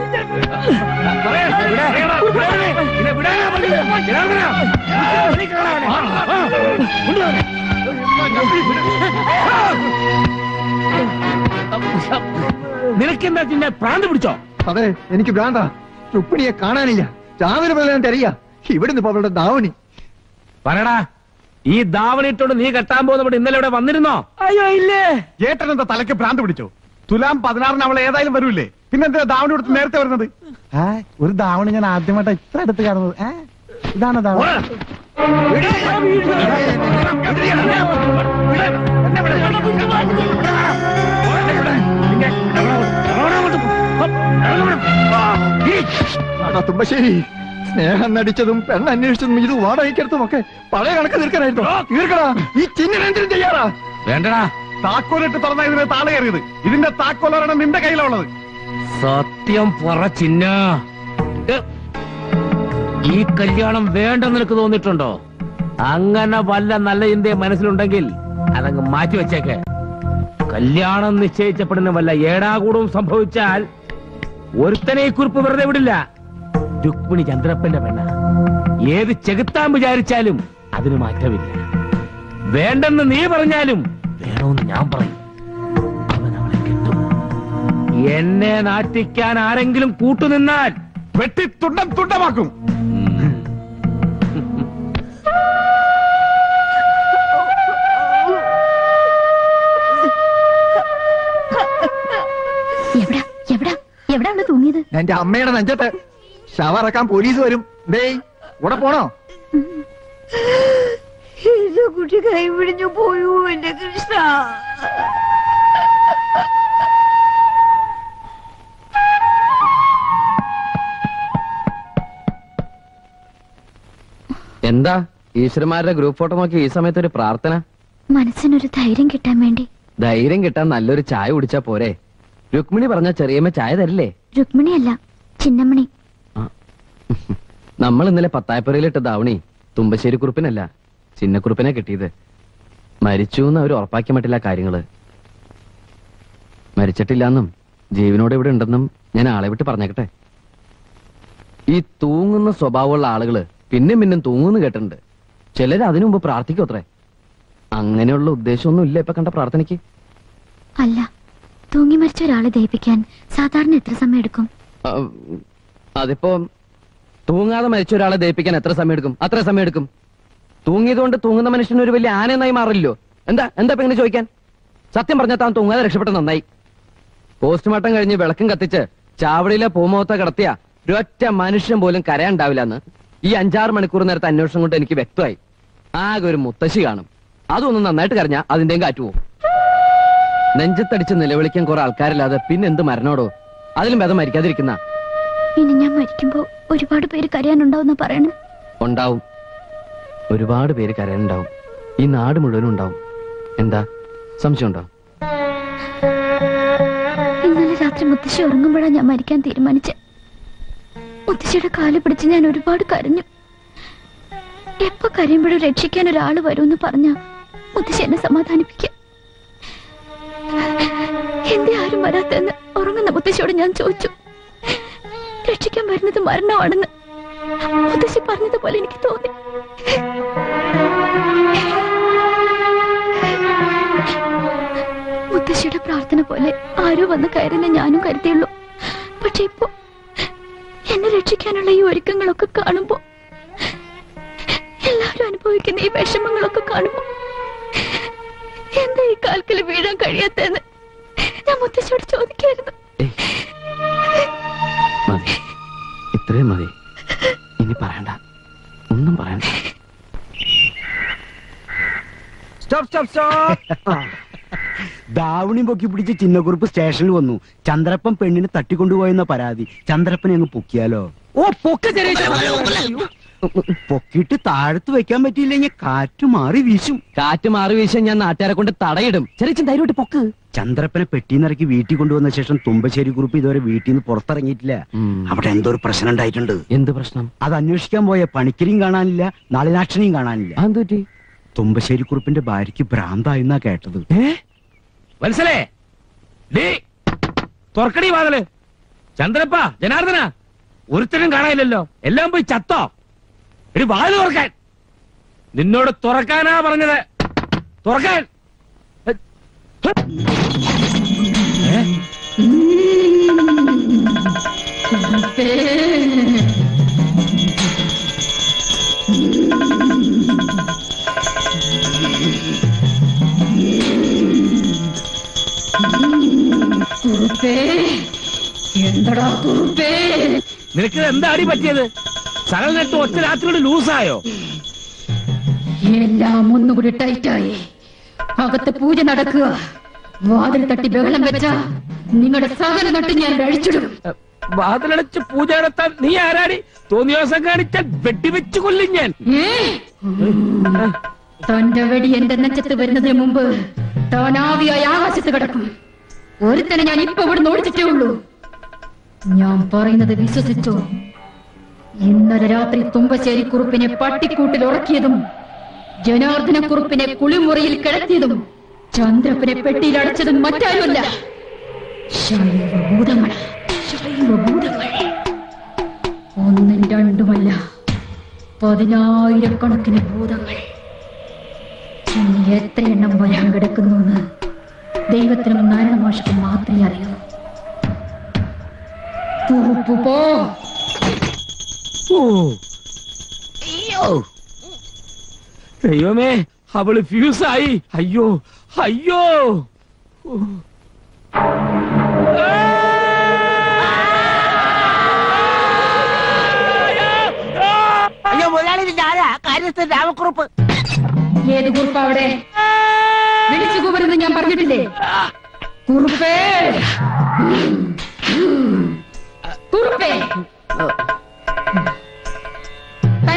നിനക്കെന്താ ചിന്ന പ്രാന്ത് പിടിച്ചോ? അതെ, എനിക്ക് ഭ്രാന്താ. രുക്മിണിയെ കാണാനില്ല, ചാവിന് പോലെ തെരയാ. ഇവിടുന്ന് ഇപ്പൊ അവളുടെ ദാവണി പറയടാ. ഈ ദാവണിട്ടോട് നീ കെട്ടാൻ പോകുന്നവിടെ ഇന്നലെ ഇവിടെ വന്നിരുന്നോ? അയ്യോ ഇല്ലേ. ഏട്ടനെന്താ തലയ്ക്ക് ഭ്രാന്ത് പിടിച്ചോ? തുലാം 16-ന് അവൾ ഏതായാലും വരൂല്ലേ? പിന്നെന്തിനാ ദാവണി കൊടുത്ത് നേരത്തെ വരുന്നത്? ഒരു ദാവണി ഞാൻ ആദ്യമായിട്ടാ ഇത്ര അടുത്ത് കാണുന്നത്. തുമ്പശ്ശേരി സ്നേഹം നടിച്ചതും പെണ്ണന്വേഷിച്ചതും ഇത് വാടകയ്ക്കെടുത്തും ഒക്കെ പഴയ കണക്ക് തീർക്കാനായിട്ടോ? തീർക്കടാ. ഈ ചിഹ്നം ചെയ്യാറാ വേണ്ടടാ. താക്കോലിട്ട് തുറന്ന ഇതിന് താളെ കയറിയത്. ഇതിന്റെ താക്കോലൊരെണ്ണം നിന്റെ കയ്യിലുള്ളത്. സത്യം പറ ചിന്ന, ഈ കല്യാണം വേണ്ടെന്ന് നിനക്ക് തോന്നിയിട്ടുണ്ടോ? അങ്ങനെ വല്ല നല്ല ഇന്ത്യ മനസ്സിലുണ്ടെങ്കിൽ അതങ്ങ് മാറ്റി വെച്ചേക്കെ. കല്യാണം നിശ്ചയിച്ചപ്പെടുന്ന വല്ല ഏടാകൂടവും സംഭവിച്ചാൽ ഒരുത്തനെ ഈ കുറിപ്പ് വെറുതെ വിടില്ല. രുക്മിണി ചന്ദ്രപ്പന്റെ പെണ്ണ, ഏത് ചെകുത്താൻ വിചാരിച്ചാലും അതിന് മാറ്റമില്ല. വേണ്ടെന്ന് നീ പറഞ്ഞാലും വേണമെന്ന് ഞാൻ പറയും. അവൻ അവളെ കിട്ടും. എന്നെ നാട്ടിക്കാൻ ആരെങ്കിലും കൂട്ടുനിന്നാൽ വെട്ടി തുണ്ടം തുണ്ടമാക്കും. എവിടാണ് തൂങ്ങിയത്? എന്റെ അമ്മയുടെ നെഞ്ചത്ത്. ശവറക്കാൻ പോലീസ് വരും. ദേയ് കൂടെ പോണോ? കുട്ടി കൈപിടിഞ്ഞു പോയൂ എന്റെ കൃഷ്ണ. എന്താ ഈശ്വരന്മാരുടെ ഗ്രൂപ്പ് ഫോട്ടോ നോക്കി ഈ സമയത്ത് ഒരു പ്രാർത്ഥന? മനസ്സിനൊരു ധൈര്യം കിട്ടാൻ വേണ്ടി. ധൈര്യം കിട്ടാൻ നല്ലൊരു ചായ കുടിച്ചാ പോരെ? രുക്മിണി പറഞ്ഞ ചെറിയമ്മ ചായ തരില്ലേ? രുക്മിണി അല്ല, ചിന്നമ്മണി. നമ്മൾ ഇന്നലെ പത്തായപ്പുരയിലിട്ട ദാവണി തുമ്പശ്ശേരി കുറുപ്പിനല്ല, ചിന്നക്കുറുപ്പിനെ കിട്ടിയത്. മരിച്ചു എന്ന് അവർ ഉറപ്പാക്കാൻ പറ്റില്ല കാര്യങ്ങള്. മരിച്ചിട്ടില്ലാന്നും ജീവനോട് ഇവിടെ ഉണ്ടെന്നും ഞാൻ ആളെ വിട്ട് പറഞ്ഞേക്കട്ടെ. ഈ തൂങ്ങുന്ന സ്വഭാവമുള്ള ആളുകള് പിന്നെയും പിന്നും തൂങ്ങുന്നു കേട്ടിട്ടുണ്ട്. ചിലര് അതിനു മുമ്പ് പ്രാർത്ഥിക്കും അത്രേ. അങ്ങനെയുള്ള ഉദ്ദേശമൊന്നും ഇല്ല ഇപ്പൊ കണ്ട പ്രാർത്ഥനയ്ക്ക്. അല്ല, തൂങ്ങി മരിച്ച ഒരാളെ ദഹിപ്പിക്കാൻ സാധാരണ എത്ര സമയം എടുക്കും? അതിപ്പോ തൂങ്ങാതെ മരിച്ച ഒരാളെ ദഹിപ്പിക്കാൻ എത്ര സമയം എടുക്കും? അത്ര സമയം എടുക്കും. തൂങ്ങിയതുകൊണ്ട് തൂങ്ങുന്ന മനുഷ്യന് ഒരു വലിയ ആനയെന്നായി മാറില്ലോ. എന്താ എന്താ ഇപ്പൊ ഇങ്ങനെ ചോദിക്കാൻ? സത്യം പറഞ്ഞാൽ താൻ തൂങ്ങാതെ രക്ഷപ്പെട്ട നന്നായി. പോസ്റ്റ്മോർട്ടം കഴിഞ്ഞ് വിളക്കും കത്തിച്ച് ചാവടിയിലെ പൂമോത്ത കടത്തിയ ഒരൊറ്റ മനുഷ്യൻ പോലും കരയാണ്ടാവില്ലെന്ന് ഈ 5-6 മണിക്കൂർ നേരത്തെ അന്വേഷണം കൊണ്ട് എനിക്ക് വ്യക്തമായി. ആകെ ഒരു മുത്തശ്ശി കാണും. അതൊന്നും നന്നായിട്ട് കരഞ്ഞാ അതിന്റെയും കാറ്റുപോകും. നെഞ്ചത്തടിച്ച് നിലവിളിക്കാൻ കുറെ ആൾക്കാരില്ലാതെ പിന്നെന്ത് മരണോടോ? അതിലും ഭേദം മരിക്കാതിരിക്കുന്ന. ഇനി ഞാൻ മരിക്കുമ്പോ ഒരുപാട് പേര് കരയാനുണ്ടാവും. പറയണേ, ഉണ്ടാവും. ഒരുപാട് പേര് കരയാനുണ്ടാവും. ഈ നാട് മുഴുവനും ഉണ്ടാവും. എന്താ സംശയം ഉണ്ടോ? ഇന്നലെ രാത്രി മുത്തശ്ശി ഉറങ്ങുമ്പോഴാ ഞാൻ മരിക്കാൻ തീരുമാനിച്ചേ. മുത്തശ്ശിയുടെ കാല് പിടിച്ച് ഞാൻ ഒരുപാട് കരഞ്ഞു. എപ്പോ കരയുമ്പോഴും രക്ഷിക്കാൻ ഒരാള് വരുമെന്ന് പറഞ്ഞ മുത്തശ്ശി എന്നെ സമാധാനിപ്പിക്ക. എന്റെ ആരും വരാത്തെന്ന് ഉറങ്ങുന്ന മുത്തശ്ശിയോട് ഞാൻ ചോദിച്ചു. രക്ഷിക്കാൻ വരുന്നത് മരണമാണെന്ന് മുത്തശ്ശി പറഞ്ഞതുപോലെ എനിക്ക് തോന്നി. മുത്തശ്ശിയുടെ പ്രാർത്ഥന പോലെ ആരോ വന്ന് കയറിനെ ഞാനും കരുതിയുള്ളൂ. പക്ഷെ ഇപ്പോ എന്നെ രക്ഷിക്കാനുള്ള ഈ ഒരുക്കങ്ങളൊക്കെ കാണുമ്പോ, എല്ലാവരും അനുഭവിക്കുന്ന ഈ വിഷമങ്ങളൊക്കെ കാണുമ്പോ എന്താ ഈ കാൽക്കൽ വീഴാൻ കഴിയാത്തെന്ന് ഞാൻ മുത്തശ്ശിയോട് ചോദിക്കായിരുന്നു. ഇത്രയും മതി, ഇനി പറയണ്ട, ഒന്നും പറയണ്ട. Stop stop stop. ദാവണി പൊക്കി പിടിച്ച് ചിന്നക്കുറുപ്പ് സ്റ്റേഷനിൽ വന്നു. ചന്ദ്രപ്പൻ പെണ്ണിനെ തട്ടിക്കൊണ്ടുപോയെന്ന പരാതി. ചന്ദ്രപ്പനെ അങ്ങ് പൊക്കിയാലോ? ഓ പൊക്ക ചെറിയ പൊക്കിട്ട് താഴത്ത് വെക്കാൻ പറ്റിയില്ലെങ്കിൽ കാറ്റ് മാറി വീശും. കാറ്റ് മാറി വീശാൻ ഞാൻ നാട്ടുകാരെ കൊണ്ട് തടയിടും. ചെറിയ ധൈര്യമായിട്ട് പൊക്ക്. ചന്ദ്രപ്പനെ പെട്ടിന്നിറക്കി വീട്ടിൽ കൊണ്ടുവന്ന ശേഷം തുമ്പശ്ശേരി കുറുപ്പ് ഇതുവരെ വീട്ടിൽ നിന്ന് പുറത്തിറങ്ങിയിട്ടില്ല. അവിടെ എന്തോ ഒരു പ്രശ്നം ഉണ്ടായിട്ടുണ്ട്. എന്ത് പ്രശ്നം? അത് അന്വേഷിക്കാൻ പോയ പണിക്കരിയും കാണാനില്ല, നാളിനാക്ഷനെയും കാണാനില്ല. എന്തുപറ്റി? തുമ്പശ്ശേരി കുറുപ്പിന്റെ ഭാര്യക്ക് ഭ്രാന്തായിരുന്നാ കേട്ടത്. ചന്ദ്രപ്പ ജനാർദ്ദന ഒരുത്തരും കാണാനില്ലല്ലോ, എല്ലാം പോയി ചത്തോ? ഒരു വാല് തുറക്കാൻ നിന്നോട് തുറക്കാനാ പറഞ്ഞത്. തുറക്കാൻ കുറുപ്പേ, എന്താടാ കുറുപ്പേ നിനക്ക് എന്താടി പറ്റിയത്? സരളിനെട്ട് ഒറ്റ രാത്രിയോട് ലൂസായോ? എല്ലാം ഒന്നുകൂടി ടൈറ്റായി. അകത്ത് പൂജ നടക്കുക, വാതിൽ തട്ടി ബഹളം വെച്ച നിങ്ങളുടെ സകല നട്ട് ഞാൻ കഴിച്ചിടും. വാതിലടച്ച് പൂജ നടത്താൻ നീ ആരാടി? തോന്നിയ ദിവസം കാണിച്ചാൽ വെടിവെച്ചു കൊല്ലും ഞാൻ. തന്റെ വെടി എന്റെ നെഞ്ചത്ത് വരുന്നതിന് മുമ്പ് താനാവിയായി ആകാശത്ത് കിടക്കും. ഒരുത്തനെ ഞാൻ ഇപ്പൊ ഇവിടുന്ന് ഓടിച്ചിട്ടേ ഉള്ളൂ. ഞാൻ പറയുന്നത് വിശ്വസിച്ചോ? ഇന്നലെ രാത്രി തുമ്പശ്ശേരി കുറുപ്പിനെ പട്ടിക്കൂട്ടിൽ ഉറക്കിയതും ജനാർദ്ദന കുറുപ്പിനെ കുളിമുറിയിൽ കിടത്തിയതും ചന്ദ്രപ്പനെ പെട്ടിയിൽ അടച്ചതും മറ്റാരുമല്ല, ഒന്നും രണ്ടുമല്ല, 10,000-കണക്കിന് ഭൂതങ്ങൾ. ഇനി എത്രയെണ്ണം വരാൻ കിടക്കുന്നു എന്ന് ദൈവത്തിനും നാരായണമാഷക്കും മാത്രമേ അറിയൂ. ദൈവമേ, അവള് ഫ്യൂസായി. അയ്യോ അയ്യോ. അയ്യോ മുതലാളി, ഞാനാ കാര്യസ്ഥൻ രാമക്കുറുപ്പ്. ഏത് കുറുപ്പ്? അവിടെ വിളിച്ചു കൂവരുന്ന് ഞാൻ പറഞ്ഞിട്ടില്ലേ? കുറുപ്പേ കുറുപ്പേ,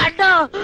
കണ്ടോ?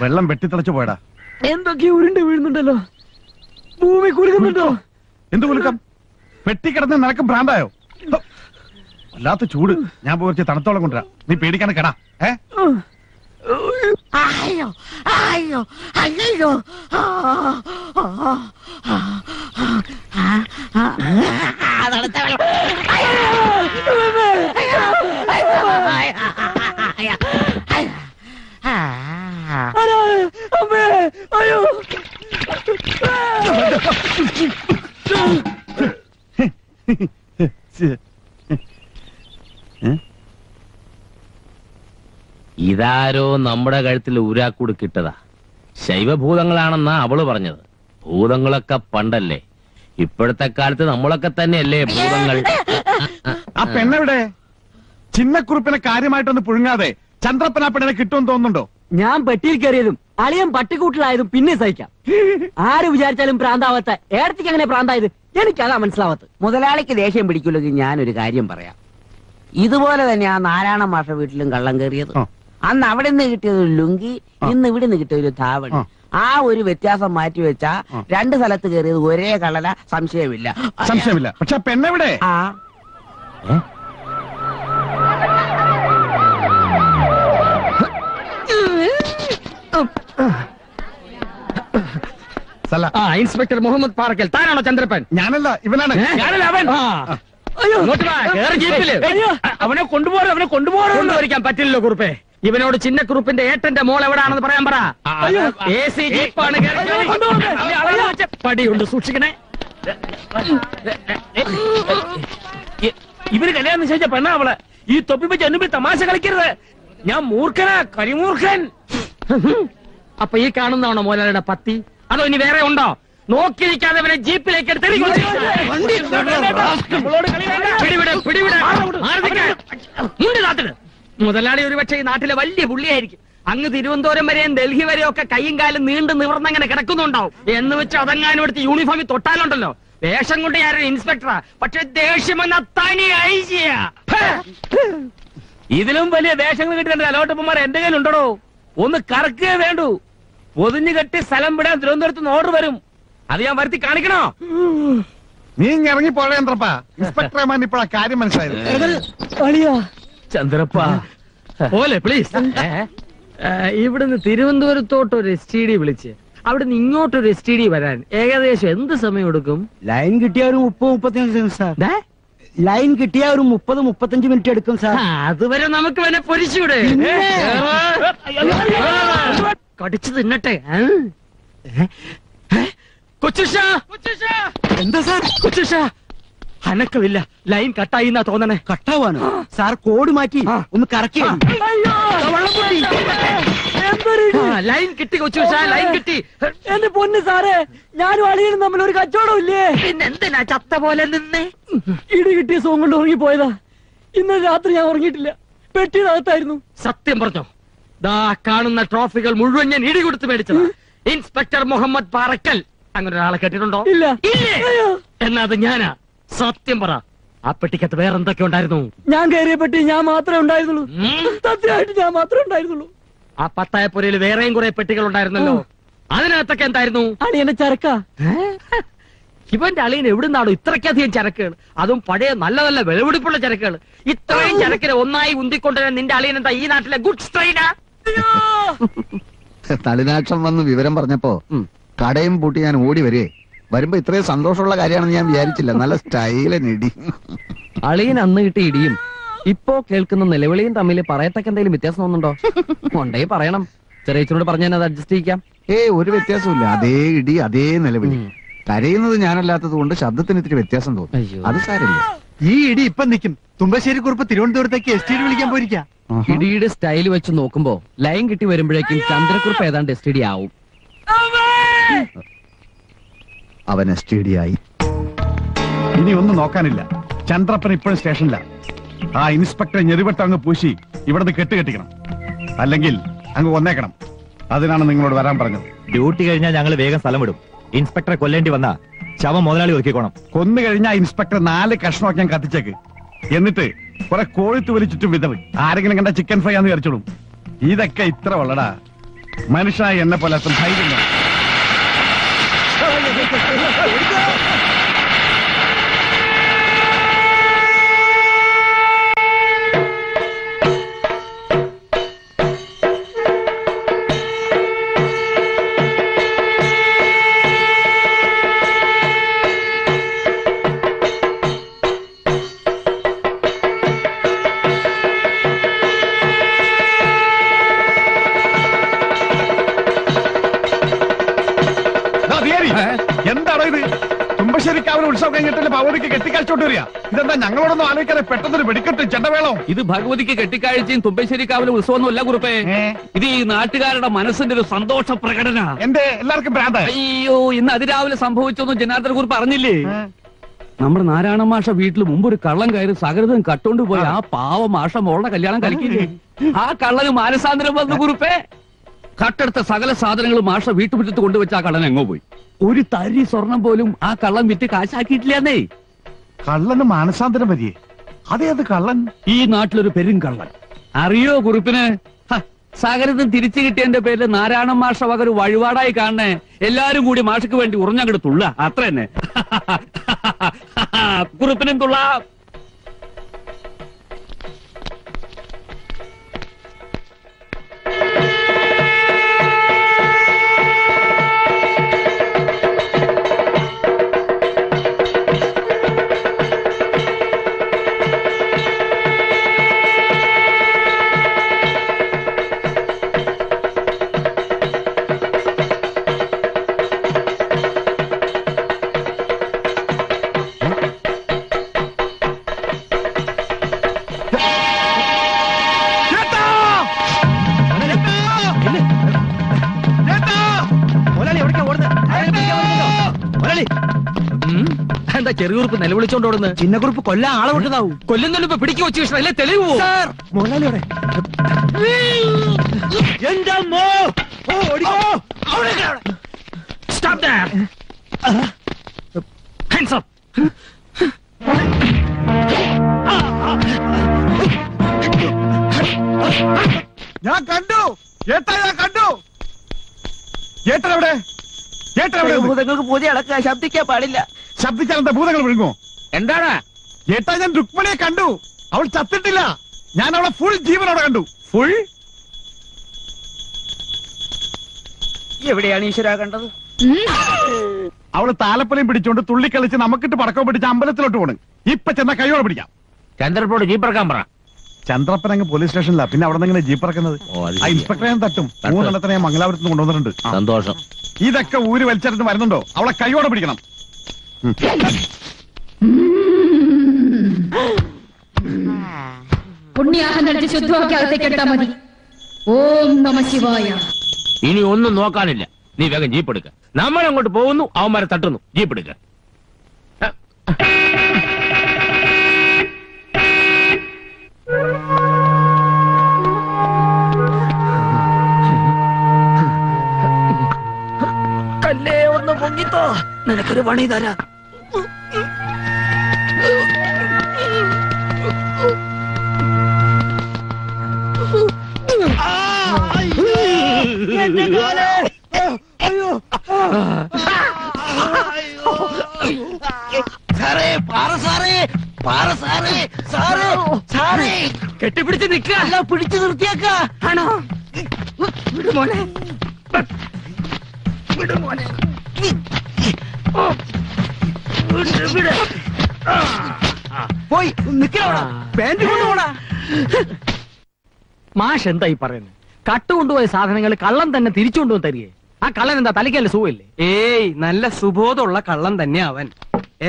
വെള്ളം വെട്ടിത്തളച്ചു പോയടാ. എന്തൊക്കെയോ ഉരുണ്ട് വീഴുന്നുണ്ടല്ലോ, ഭൂമി കുലുക്കുന്നുണ്ടോ? എന്ത് കുലുക്കം? വെട്ടിക്കിടന്ന് നിനക്കും ഭ്രാന്തായോ? വല്ലാത്ത ചൂട്. ഞാൻ പോയി തണുത്തോളം കൊണ്ടുവരാ, നീ പേടിക്കാണ്. കടാ ഇതാരോ നമ്മുടെ കഴുത്തിൽ ഊരാക്കൂട് കിട്ടതാ. ശൈവഭൂതങ്ങളാണെന്നാ അവള് പറഞ്ഞത്. ഭൂതങ്ങളൊക്കെ പണ്ടല്ലേ, ഇപ്പോഴത്തെ കാലത്ത് നമ്മളൊക്കെ തന്നെയല്ലേ ഭൂതങ്ങൾ. ആ പെണ്ണെവിടെ? ചിന്നക്കുറുപ്പിനെ കാര്യമായിട്ടൊന്ന് പുഴുങ്ങാതെ ചന്ദ്രപ്പൻ ആ പെണ്ണിനെ കിട്ടുമെന്ന് തോന്നുന്നുണ്ടോ? ഞാൻ പെട്ടിയിൽ കയറിയതും അളിയൻ പട്ടിക്കൂട്ടിലായതും പിന്നെ സഹിക്കാം. ആര് വിചാരിച്ചാലും പ്രാന്താവത്ത ഏടത്തേക്ക് അങ്ങനെ പ്രാന്തായത് എനിക്കതാ മനസ്സിലാവത്ത്. മുതലാളിക്ക് ദേഷ്യം പിടിക്കില്ലെങ്കിൽ ഞാനൊരു കാര്യം പറയാം. ഇതുപോലെ തന്നെ ആ നാരായണ മാഷ വീട്ടിലും കള്ളം കയറിയത്. അന്ന് അവിടെ നിന്ന് കിട്ടിയത് ഒരു ലുങ്കി, ഇന്ന് ഇവിടെ നിന്ന് കിട്ടിയ ഒരു ധാവണി. ആ ഒരു വ്യത്യാസം മാറ്റി വെച്ചാ രണ്ട് സ്ഥലത്ത് കയറിയത് ഒരേ കള്ളല, സംശയമില്ല. സംശയമില്ല. പക്ഷെ പെണ്ണെവിടെ? ആ ഇൻസ്പെക്ടർ മുഹമ്മദ് പാറക്കൽ, താനാണോ ചന്ദ്രപ്പൻ? ഞാനല്ല, ഇവനാണ്. ഞാനല്ല അവൻ. അവനെ കൊണ്ടുപോകരുത്, അവനെ കൊണ്ടുപോകാൻ പറ്റില്ലല്ലോ കുറുപ്പേ. ഇവനോട് ചിന്നക്കുറുപ്പിന്റെ ഏട്ടന്റെ മോൾ എവിടാണെന്ന് പറയാൻ പറ. AC ജീപ്പാണ്. പടിയുണ്ട്, സൂക്ഷിക്കണേ. ഇവര് കല്യാണം ചോദിച്ച പെണ്ണ അവള്. ഈ തൊപ്പിപ്പിച്ച് എന്നെ തമാശ കളിക്കരുത്. ഞാൻ മൂർഖനാ, കരിമൂർഖൻ. അപ്പൊ ഈ കാണുന്നതാണോ മോലാലിയുടെ പത്തി? അതോ ഇനി വേറെ ഉണ്ടോ? നോക്കി നിൽക്കാതെ അവനെ ജീപ്പിലേക്ക് എടുത്ത്. മുതലാളി ഒരുപക്ഷെ ഈ നാട്ടിലെ വലിയ പുള്ളിയായിരിക്കും. അങ്ങ് തിരുവനന്തപുരം വരെയും ഡൽഹി വരെയും ഒക്കെ കൈയും കാലും നീണ്ടു നിവർന്നങ്ങനെ കിടക്കുന്നുണ്ടാവും. എന്ന് വെച്ച് അതങ്ങാനും എടുത്ത് യൂണിഫോമിൽ തൊട്ടാലുണ്ടല്ലോ, വേഷം കൊണ്ട് ഞാനൊരു ഇൻസ്പെക്ടറാ. പക്ഷെ ദേഷ്യം എന്ന തനി ഐജിയാ. ഇതിലും വലിയ വേഷങ്ങൾ കിട്ടുന്ന അലോട്ടപ്പന്മാർ എന്റെ കയ്യിലുണ്ടോ? ഒന്ന് കറക്കുകയേ വേണ്ടൂ. പൊതിഞ്ഞു കെട്ടി സ്ഥലം വിടാൻ തിരുവനന്തപുരത്ത് നിന്ന് ഓർഡർ വരും. इवड़ोर एस टी डी वि അവിടെ നിങ്ങോട്ടൊരു എസ്ടിഡി വരാൻ ഏകദേശം എന്ത് സമയം എടുക്കും? ലൈൻ കിട്ടിയ ഒരു 30 35 മിനിറ്റ് സർ. ദേ ലൈൻ കിട്ടിയ ഒരു 30 35 മിനിറ്റ് എടുക്കും സർ. അതുവരെ നമുക്ക് വന്നെ പൊരിച്ചൂടെ. കടിച്ചു തിന്നട്ടെ. കൊച്ചുഷാ കൊച്ചുഷാ എന്താ സർ? കൊച്ചുഷാ അനക്കമില്ല. ലൈൻ കട്ടായിന്നാ തോന്നണേ. കട്ടാവാനോ? സർ കോഡ് മാറ്റി ഒന്ന് കറക്കി. അയ്യോ വെള്ളം പൊടി. लाइन किट्टी लाइन किट्टी सारे यानी कच्चा चत्त इटी सोंगा इन रात्रि या पेटी सत्यं पर ट्रॉफी मुड़क मेड़ा इंस्पेक्टर मुहम्मद पारक्कल अगले कटिटो या सत्यं पर आ पेटिकत वे या पेटी या सत्यू आ पतायपुर वेरे कुरे पेटिकलो अगत चरक इवन अलियन एवड़ो इत्र चरक अद पढ़े नलवड़े चरक इत्र चरक उन्दिको नि नाटिले गुड्स तलिनाक्षम वह विवरम कड़े पूटी या ओडि वे वो इत्र सोषा क्यों या विचार ना स्टैल अलियन अटी इड़ियों ഇപ്പോ കേൾക്കുന്ന നിലവിളിയും തമ്മിൽ പറയത്തക്ക എന്തെങ്കിലും വ്യത്യാസം ഉണ്ടോ? കൊണ്ടേ പറയണം. ചെറിയച്ചനോട് പറഞ്ഞാൽ അത് അഡ്ജസ്റ്റ് ചെയ്യാം. ഏയ് ഒരു വ്യത്യാസമില്ല. അതേ ഇടി അതേ നിലവിളി. കരയുന്നത് ഞാനല്ലാത്തതുകൊണ്ട് ശബ്ദത്തിന് ഇത്തിരി വ്യത്യാസം തോന്നും. അത് സാരമില്ല. ഈ ഇടി ഇപ്പോ നിൽക്കും. തുമ്പശ്ശേരി കുറുപ്പ് തിരുവനന്തപുരത്തേക്ക് എസ്ടിഡി വിളിക്കാൻ പോയിരിക്കാ. ഇടിയുടെ സ്റ്റൈൽ വെച്ച് നോക്കുമ്പോൾ ലൈൻ കിട്ടി വരുമ്പോഴേക്കും ചന്ദ്രകുറുപ്പ് ഏതാണ്ട് എസ്ടിഡി ആവും. അവൻ എസ്ടിഡി ആയി. ഇനി ഒന്നും നോക്കാനില്ല. ചന്ദ്രപ്പൻ ഇപ്പോൾ സ്റ്റേഷനിലാ. ആ ഇൻസ്പെക്ടർ ഞെരിവട്ടം അങ്ങ് പൂശി ഇവിടന്ന് കെട്ടിക്കണം. അല്ലെങ്കിൽ അങ്ങ് വന്നേക്കണം. അതിനാണ് നിങ്ങളോട് വരാൻ പറഞ്ഞത്. ഡ്യൂട്ടി കഴിഞ്ഞാൽ ഞങ്ങൾ വേഗം സ്ഥലം വിടും. ഇൻസ്പെക്ടറെ കൊല്ലേണ്ടി വന്ന ശവം മുതലാളി ഒരുക്കിക്കോണം. കൊന്നു കഴിഞ്ഞാൽ ഇൻസ്പെക്ടർ 4 കഷ്ണമൊക്കെ ഞാൻ കത്തിച്ചേക്ക്. എന്നിട്ട് കുറെ കോഴിത്തുവലി ചുറ്റും വിതറി. ആരെങ്കിലും കണ്ട ചിക്കൻ ഫ്രൈ ആണെന്ന് വിചാരിച്ചോളും. ഇതൊക്കെ ഇത്ര ഉള്ളടാ. മനുഷ്യനായി എന്നെ പോലെ അത്ര ധൈര്യമില്ല. भगवती कटिकाच्चुम तुम्बश्शेरी उत्सव नाटक मन सन्ोष प्रकटन अयो इन अतिराव संभव जनार्दन कुरुप നമ്മുടെ നാരായണ മാഷ വീട്ടിൽ മുമ്പ് ഒരു കള്ളൻ കയറി സകരതൻ കട്ടോണ്ട് പോയി. ആ പാവ മാഷ മോളെ കല്യാണം കഴിക്കില്ലേ? ആ കള്ളന് മാനസാന്തരം വന്നു. കുറുപ്പേ കട്ടെടുത്ത സകല സാധനങ്ങൾ മാഷ വീട്ടുമുറ്റത്ത് കൊണ്ടുവച്ച ആ കള്ളൻ എങ്ങോ പോയി. ഒരു തരി സ്വർണം പോലും ആ കള്ളൻ വിറ്റ് കാശാക്കിയിട്ടില്ലെന്നേ. കള്ളന് മാനസാന്തരം വരിയേ? അതേ അത് കള്ളൻ. ഈ നാട്ടിലൊരു പെരും കള്ളൻ. അറിയോ കുറുപ്പിന്? സകരതൻ തിരിച്ചു കിട്ടിയതിന്റെ പേരിൽ നാരായണ മാഷ വകരു വഴിപാടായി കാണണേ. എല്ലാരും കൂടി മാഷക്ക് വേണ്ടി ഉറഞ്ഞങ്ങെടുത്തുള്ള അത്ര തന്നെ. കുറുപ്പിനും തുള്ളാം. ചെറിയൂർപ്പ് നിലവിളിച്ചോണ്ടോടുന്നു. ചിന്നക്കുറുപ്പ് കൊല്ല ആളെ വിട്ടതാവും. കൊല്ലുന്നുണ്ട്. പിടിക്കു വെച്ചു അല്ലേ തെളിവോ? മോനാലിയോടെ ഞാൻ കണ്ടു. എത്ര എവിടെ? എത്ര चंद्रपोड़ चंद्रपन पोलീസ് സ്റ്റേഷനിൽ अवे जीप इंस्पेक्टर तटू मूं मंगलापुर इतने ऊर वल वो अवड़े कईयोड़ पिटना इन नोक नी वेग जीप नाम अवमार तटू जीप पणि तरा कटिपिड़ी निर्तिया आना മാഷെന്തായി പറയുന്നു കട്ടുകൊണ്ടുപോയ സാധനങ്ങൾ കള്ളൻ തന്നെ തിരിച്ചു കൊണ്ടുവന്ന് തരിയേ ആ കള്ളൻ എന്താ തലയ്ക്കല്ല സൂയില്ലേ ഏയ് നല്ല സുബോധമുള്ള കള്ളൻ തന്നെ അവൻ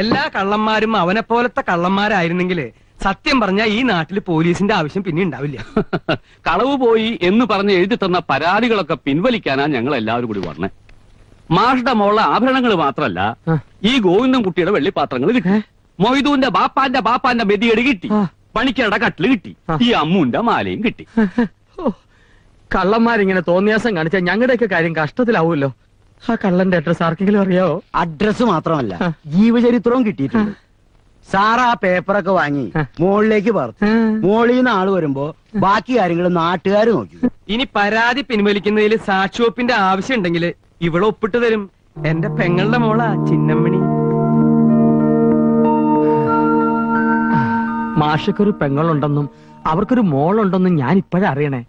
എല്ലാ കള്ളന്മാരും അവനെ പോലത്തെ കള്ളന്മാരായിരുന്നെങ്കിൽ സത്യം പറഞ്ഞാൽ ഈ നാട്ടിൽ പോലീസിന്റെ ആവശ്യം പിന്നെ ഉണ്ടാവില്ല കളവ് പോയി എന്ന് പറഞ്ഞു എഴുതി തന്ന പരാതികളൊക്കെ പിൻവലിക്കാനാ ഞങ്ങൾ എല്ലാവരും കൂടി വരണേ മാഷ്ടെ മോള ആഭരണങ്ങൾ മാത്രമല്ല ഈ ഗോവിന്ദൻ കുട്ടിയുടെ വെള്ളിപാത്രങ്ങൾ കിട്ടി മൊയ്തുവിന്റെ ബാപ്പാന്റെ മെതിയടി കിട്ടി പണിക്കരുടെ കട്ടില് കിട്ടി ഈ അമ്മൂന്റെ മാലയും കിട്ടി കള്ളന്മാരിങ്ങനെ തോന്നിയാസം കാണിച്ചാൽ ഞങ്ങളുടെയൊക്കെ കാര്യം കഷ്ടത്തിലാവുമല്ലോ ആ കള്ളന്റെ അഡ്രസ് ആർക്കെങ്കിലും അറിയാവോ അഡ്രസ് മാത്രമല്ല ജീവചരിത്രവും കിട്ടിയിട്ടുണ്ട് സാറാ ആ പേപ്പറൊക്കെ വാങ്ങി മോളിലേക്ക് പറഞ്ഞു മോളിന്ന് ആള് വരുമ്പോ ബാക്കി കാര്യങ്ങൾ നാട്ടുകാർ നോക്കി ഇനി പരാതി പിൻവലിക്കുന്നതിൽ സാക്ഷിയോപ്പിന്റെ ആവശ്യം ഉണ്ടെങ്കിൽ इवड़े ओपिट्टु तरुम एंडे पेंगलुडे मोळा चिन्नम्मणि माषक्कोरु पेंगलुണ്ടെന്നും അവർക്കൊരു മോളുണ്ടെന്നും ഞാൻ ഇപ്പോഴേ അറിയണേ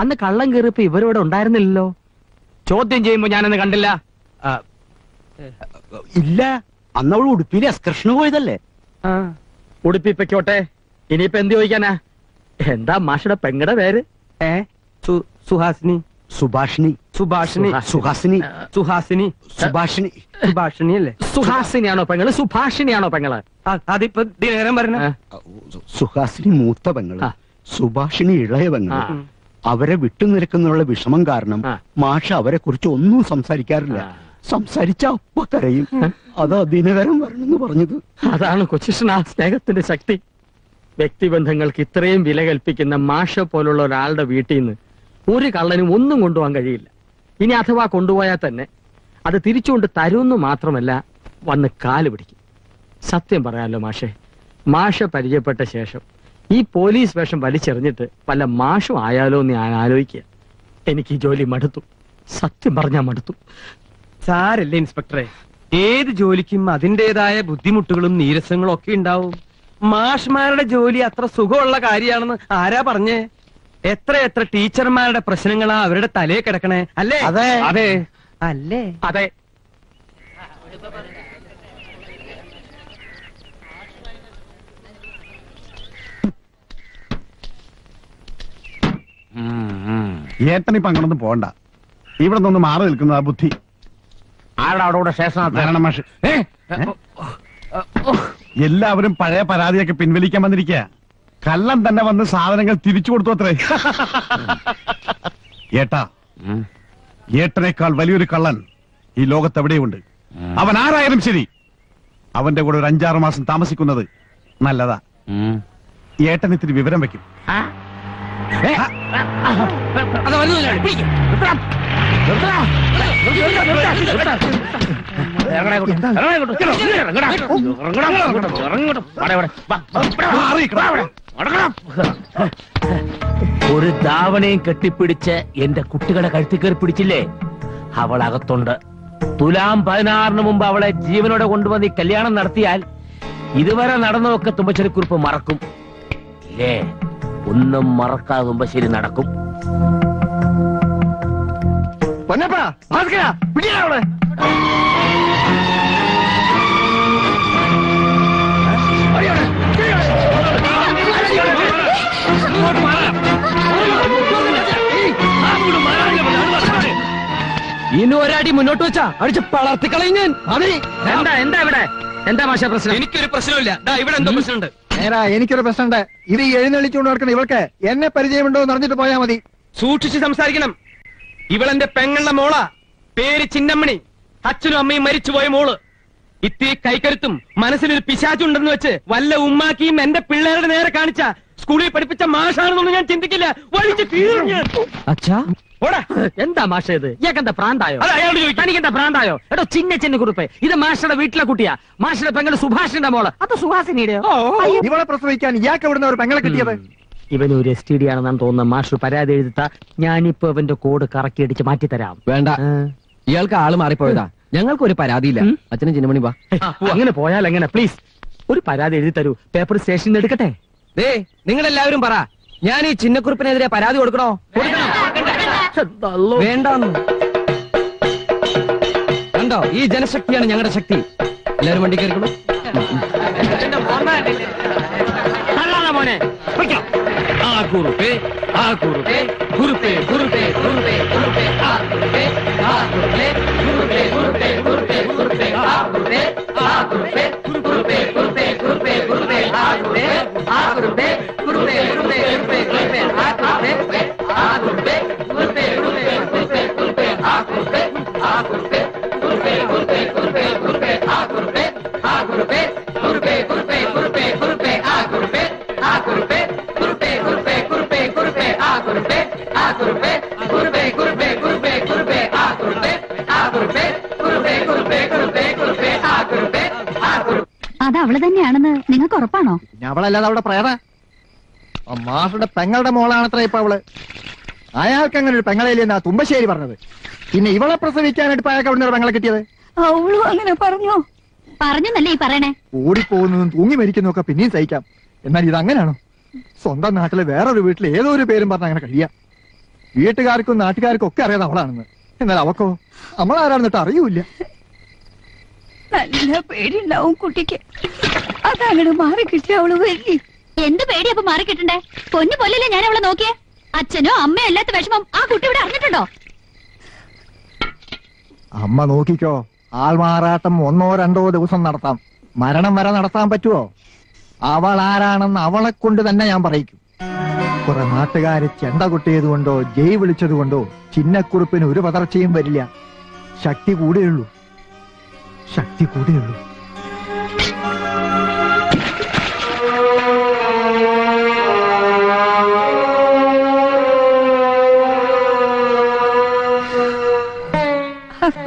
അന്ന് കള്ളൻ കേറിയപ്പോൾ ഇവരോട് ഉണ്ടായിരുന്നില്ലല്ലോ ചോദ്യം ചെയ്യുമ്പോൾ ഞാൻ അന്ന് കണ്ടില്ല ഇല്ല അന്ന് അവൾ ഉടുപ്പിയിൽ എക്സ്കർഷൻ പോയതല്ലേ ആ ഉടുപ്പി പെക്കോട്ടെ ഇനി ഇപ്പോ എന്തു ചോദിക്കാനാ എന്താ മാഷയുടെ പെങ്ങടെ പേര് സുഹാസിനി സുഭാഷിണി സുഭാഷിണി സുഹാസിനി സുഹാസിനി സുഭാഷിണി സുഭാഷിണി അല്ലേ സുഹാസിനിയാണോ പെങ്ങള് സുഭാഷിണിയാണോ പെങ്ങള് അതിപ്പോ ദിനകരൻ പറഞ്ഞ സുഹാസിനി മൂത്ത പെങ്ങള് സുഭാഷിണി ഇളയ പെങ്ങള് അവരെ വിട്ടുനിൽക്കുന്നുള്ള വിഷമം കാരണം മാഷ അവരെ കുറിച്ച് ഒന്നും സംസാരിക്കാറില്ല സംസാരിച്ച അപ്പൊ കരയും അതാ ദിനകരൻ വരണമെന്ന് പറഞ്ഞത് അതാണ് കൊച്ചിഷ്ണ സ്നേഹത്തിന്റെ ശക്തി വ്യക്തിബന്ധങ്ങൾക്ക് ഇത്രയും വില കൽപ്പിക്കുന്ന മാഷ പോലുള്ള ഒരാളുടെ വീട്ടിൽ നിന്ന് ഒരു കള്ളനും ഒന്നും കൊണ്ടുപോകാൻ കഴിയില്ല ഇനി അഥവാ കൊണ്ടുപോയാൽ തന്നെ അത് തിരിച്ചുകൊണ്ട് തരുമെന്ന് മാത്രമല്ല വന്ന് കാല് പിടിക്കും സത്യം പറയാമല്ലോ മാഷെ മാഷ പരിചയപ്പെട്ട ശേഷം ഈ പോലീസ് വേഷം വലിച്ചെറിഞ്ഞിട്ട് വല്ല മാഷും ആയാലോ എന്ന് ഞാൻ ആലോചിക്കുക എനിക്ക് ഈ ജോലി മടുത്തു സത്യം പറഞ്ഞാൽ മടുത്തു സാരല്ലേ ഇൻസ്പെക്ടറെ ഏത് ജോലിക്കും അതിൻ്റെതായ ബുദ്ധിമുട്ടുകളും നീരസങ്ങളും ഒക്കെ ഉണ്ടാവും മാഷ്മാരുടെ ജോലി അത്ര സുഖമുള്ള കാര്യമാണെന്ന് ആരാ പറഞ്ഞേ എത്ര എത്ര ടീച്ചർമാരുടെ പ്രശ്നങ്ങളാ അവരുടെ തലയിൽ കിടക്കണേ അല്ലേ അതെ അതെ അല്ലേ അതെ ഏട്ടനിപ്പോ അങ്ങനൊന്നും പോണ്ട ഇവിടെ നിന്ന് മാറി നിൽക്കുന്നത് ആ ബുദ്ധി ആരുടെ അവിടെ ശേഷം മാഷ് എല്ലാവരും പഴയ പരാതിയൊക്കെ പിൻവലിക്കാൻ വന്നിരിക്കുക कल वह साधने वलियर कल लोकत आरूरी अंजासम तामसिक ना ऐटन विवरम वे धावण कटिपिड़े कुटे कहती कैपे अवत തുലാം 16-ന് മുമ്പ് അവളെ ജീവനോടെ കൊണ്ടുവന്ന് കല്യാണം നടത്തിയാൽ ഇതുവരെ നടന്നതൊക്കെ തുമ്പശ്ശേരി കുറുപ്പ് മറക്കും. ഇല്ലേ, ഒന്നും മറക്കാതെ തുമ്പശ്ശേരി നടക്കും. പൊന്നപ്പാ ഭാസ്കരാ പിടിയാ അവളെ. इन अड़ी मोटे वचा अड़ी पलर्ती कलर् प्रश्न प्रश्न इतनी इवल् परिचय सूक्ष संसा इवे पेंगण्ड मोड़ पेര് ചിന്നമ്മണി അച്ഛനും അമ്മയും മരിച്ചുപോയ മോള് ഇത്തി കൈകരുത്തും മനസ്സിലൊരു പിശാചുണ്ടെന്ന് വെച്ച് വല്ല ഉമ്മാക്കിയും എന്റെ പിള്ളേരുടെ നേരെ കാണിച്ച സ്കൂളിൽ പഠിപ്പിച്ച മാഷാണെന്നൊന്നും ഞാൻ ചിന്തിക്കില്ല. വലിച്ചു തീരും ഞാൻ. അച്ഛാ എന്താ മാഷേ ഇത്? ഇയാൾക്കെന്താ പ്രാന്തായോ? അല്ല അയാളോട് ചോദിക്കാൻ. എനിക്കെന്താ പ്രാന്തായോ? എടോ ചിന്ന കുറുപ്പേ, ഇത് മാഷയുടെ വീട്ടിലെ കുട്ടിയാ. മാഷയുടെ പെങ്ങള് സുഭാഷിന്റെ മോള്. അത് സുഹാസിനിയുടെയോ? ഇവളെ പ്രസവിക്കാൻ ഇയാൾക്ക് എവിടുന്ന ഒരു പെങ്ങളെ കിട്ടിയത്? ഇവന് ഒരു എസ് ടി ഡി ആണെന്നാണ് തോന്നുന്നത്. മാഷ് പരാതി എഴുതിത്താ ഞാനിപ്പോ അവന്റെ കോഡ് കറക്കി അടിച്ച് മാറ്റിത്തരാം. വേണ്ട, ഇയാൾക്ക് ആള് മാറിപ്പോയതാ. ഞങ്ങൾക്കൊരു പരാതിയില്ല. അച്ഛനും ചിന്നമണി വാ. അങ്ങനെ പോയാൽ എങ്ങനെ? പ്ലീസ് ഒരു പരാതി എഴുതി തരൂ. പേപ്പർ സ്റ്റേഷനിൽ എടുക്കട്ടെ. നിങ്ങളെല്ലാവരും പറ, ഞാൻ ഈ ചിന്നക്കുറുപ്പിനെതിരെ പരാതി കൊടുക്കണോ? വേണ്ട. കണ്ടോ, ഈ ജനശക്തിയാണ് ഞങ്ങളുടെ ശക്തി. എല്ലാവരും വണ്ടി കയറിക്കണോ. അത് അവള് തന്നെയാണെന്ന് നിങ്ങൾക്ക് ഉറപ്പാണോ? അവളല്ലാതെ അവിടെ പ്രേത മാഷുടെ പെങ്ങളുടെ മോളാണത്ര. ഇപ്പൊ അവള് അയാൾക്ക് അങ്ങനെ ഒരു പെങ്ങളേലെന്നാ തുമ്പശ്ശേരി പറഞ്ഞത്. പിന്നെ ഇവളെ പ്രസവിക്കാനായിട്ട് അയാൾക്ക് അവിടെ നിന്ന് പെങ്ങളെ കിട്ടിയത്. അവളും അങ്ങനെ പറഞ്ഞോ? പറഞ്ഞു എന്നല്ലേ ഈ പറയണേ. ഓടിപ്പോകുന്നതും തൂങ്ങി മരിക്കുന്നൊക്കെ പിന്നെയും സഹിക്കാം. എന്നാൽ ഇതങ്ങനെയാണോ? സ്വന്തം നാട്ടിലെ വേറൊരു വീട്ടിൽ ഏതോ ഒരു പേരും പറഞ്ഞ അങ്ങനെ കഴിയാം. വീട്ടുകാർക്കും നാട്ടുകാർക്കും ഒക്കെ അറിയാതെ അവളാണെന്ന്. എന്നാൽ അവക്കോ നമ്മളാരാണെന്നിട്ട് അറിയൂല്ല. നല്ല പേടിണ്ടാവും കുട്ടിക്ക്. അതങ്ങനെ മാറി കിട്ടിയ അവള് വലിയ എന്ത് പേടിയപ്പൊ മാറി കിട്ടണ്ടേ? പൊന്നു പോലല്ലേ ഞാൻ അവളെ നോക്കിയേ. അച്ഛനോ അമ്മയോ അല്ലാത്ത വിഷമം ആ കുട്ടി ഇവിടെ അറിഞ്ഞിട്ടുണ്ടോ? അമ്മ നോക്കിക്കോ. ആൾമാറാട്ടം 1-2 ദിവസം നടത്താം. മരണം വരെ നടത്താൻ പറ്റുമോ? അവൾ ആരാണെന്ന് അവളെ കൊണ്ട് തന്നെ ഞാൻ പറയിക്കും. കുറെ നാട്ടുകാര് ചെണ്ട കൊട്ടിയതുകൊണ്ടോ ജയ് വിളിച്ചതുകൊണ്ടോ ചിന്നക്കുറുപ്പിന് ഒരു പതർച്ചയും വരില്ല. ശക്തി കൂടെയുള്ളൂ, ശക്തി കൂടെയുള്ളൂ.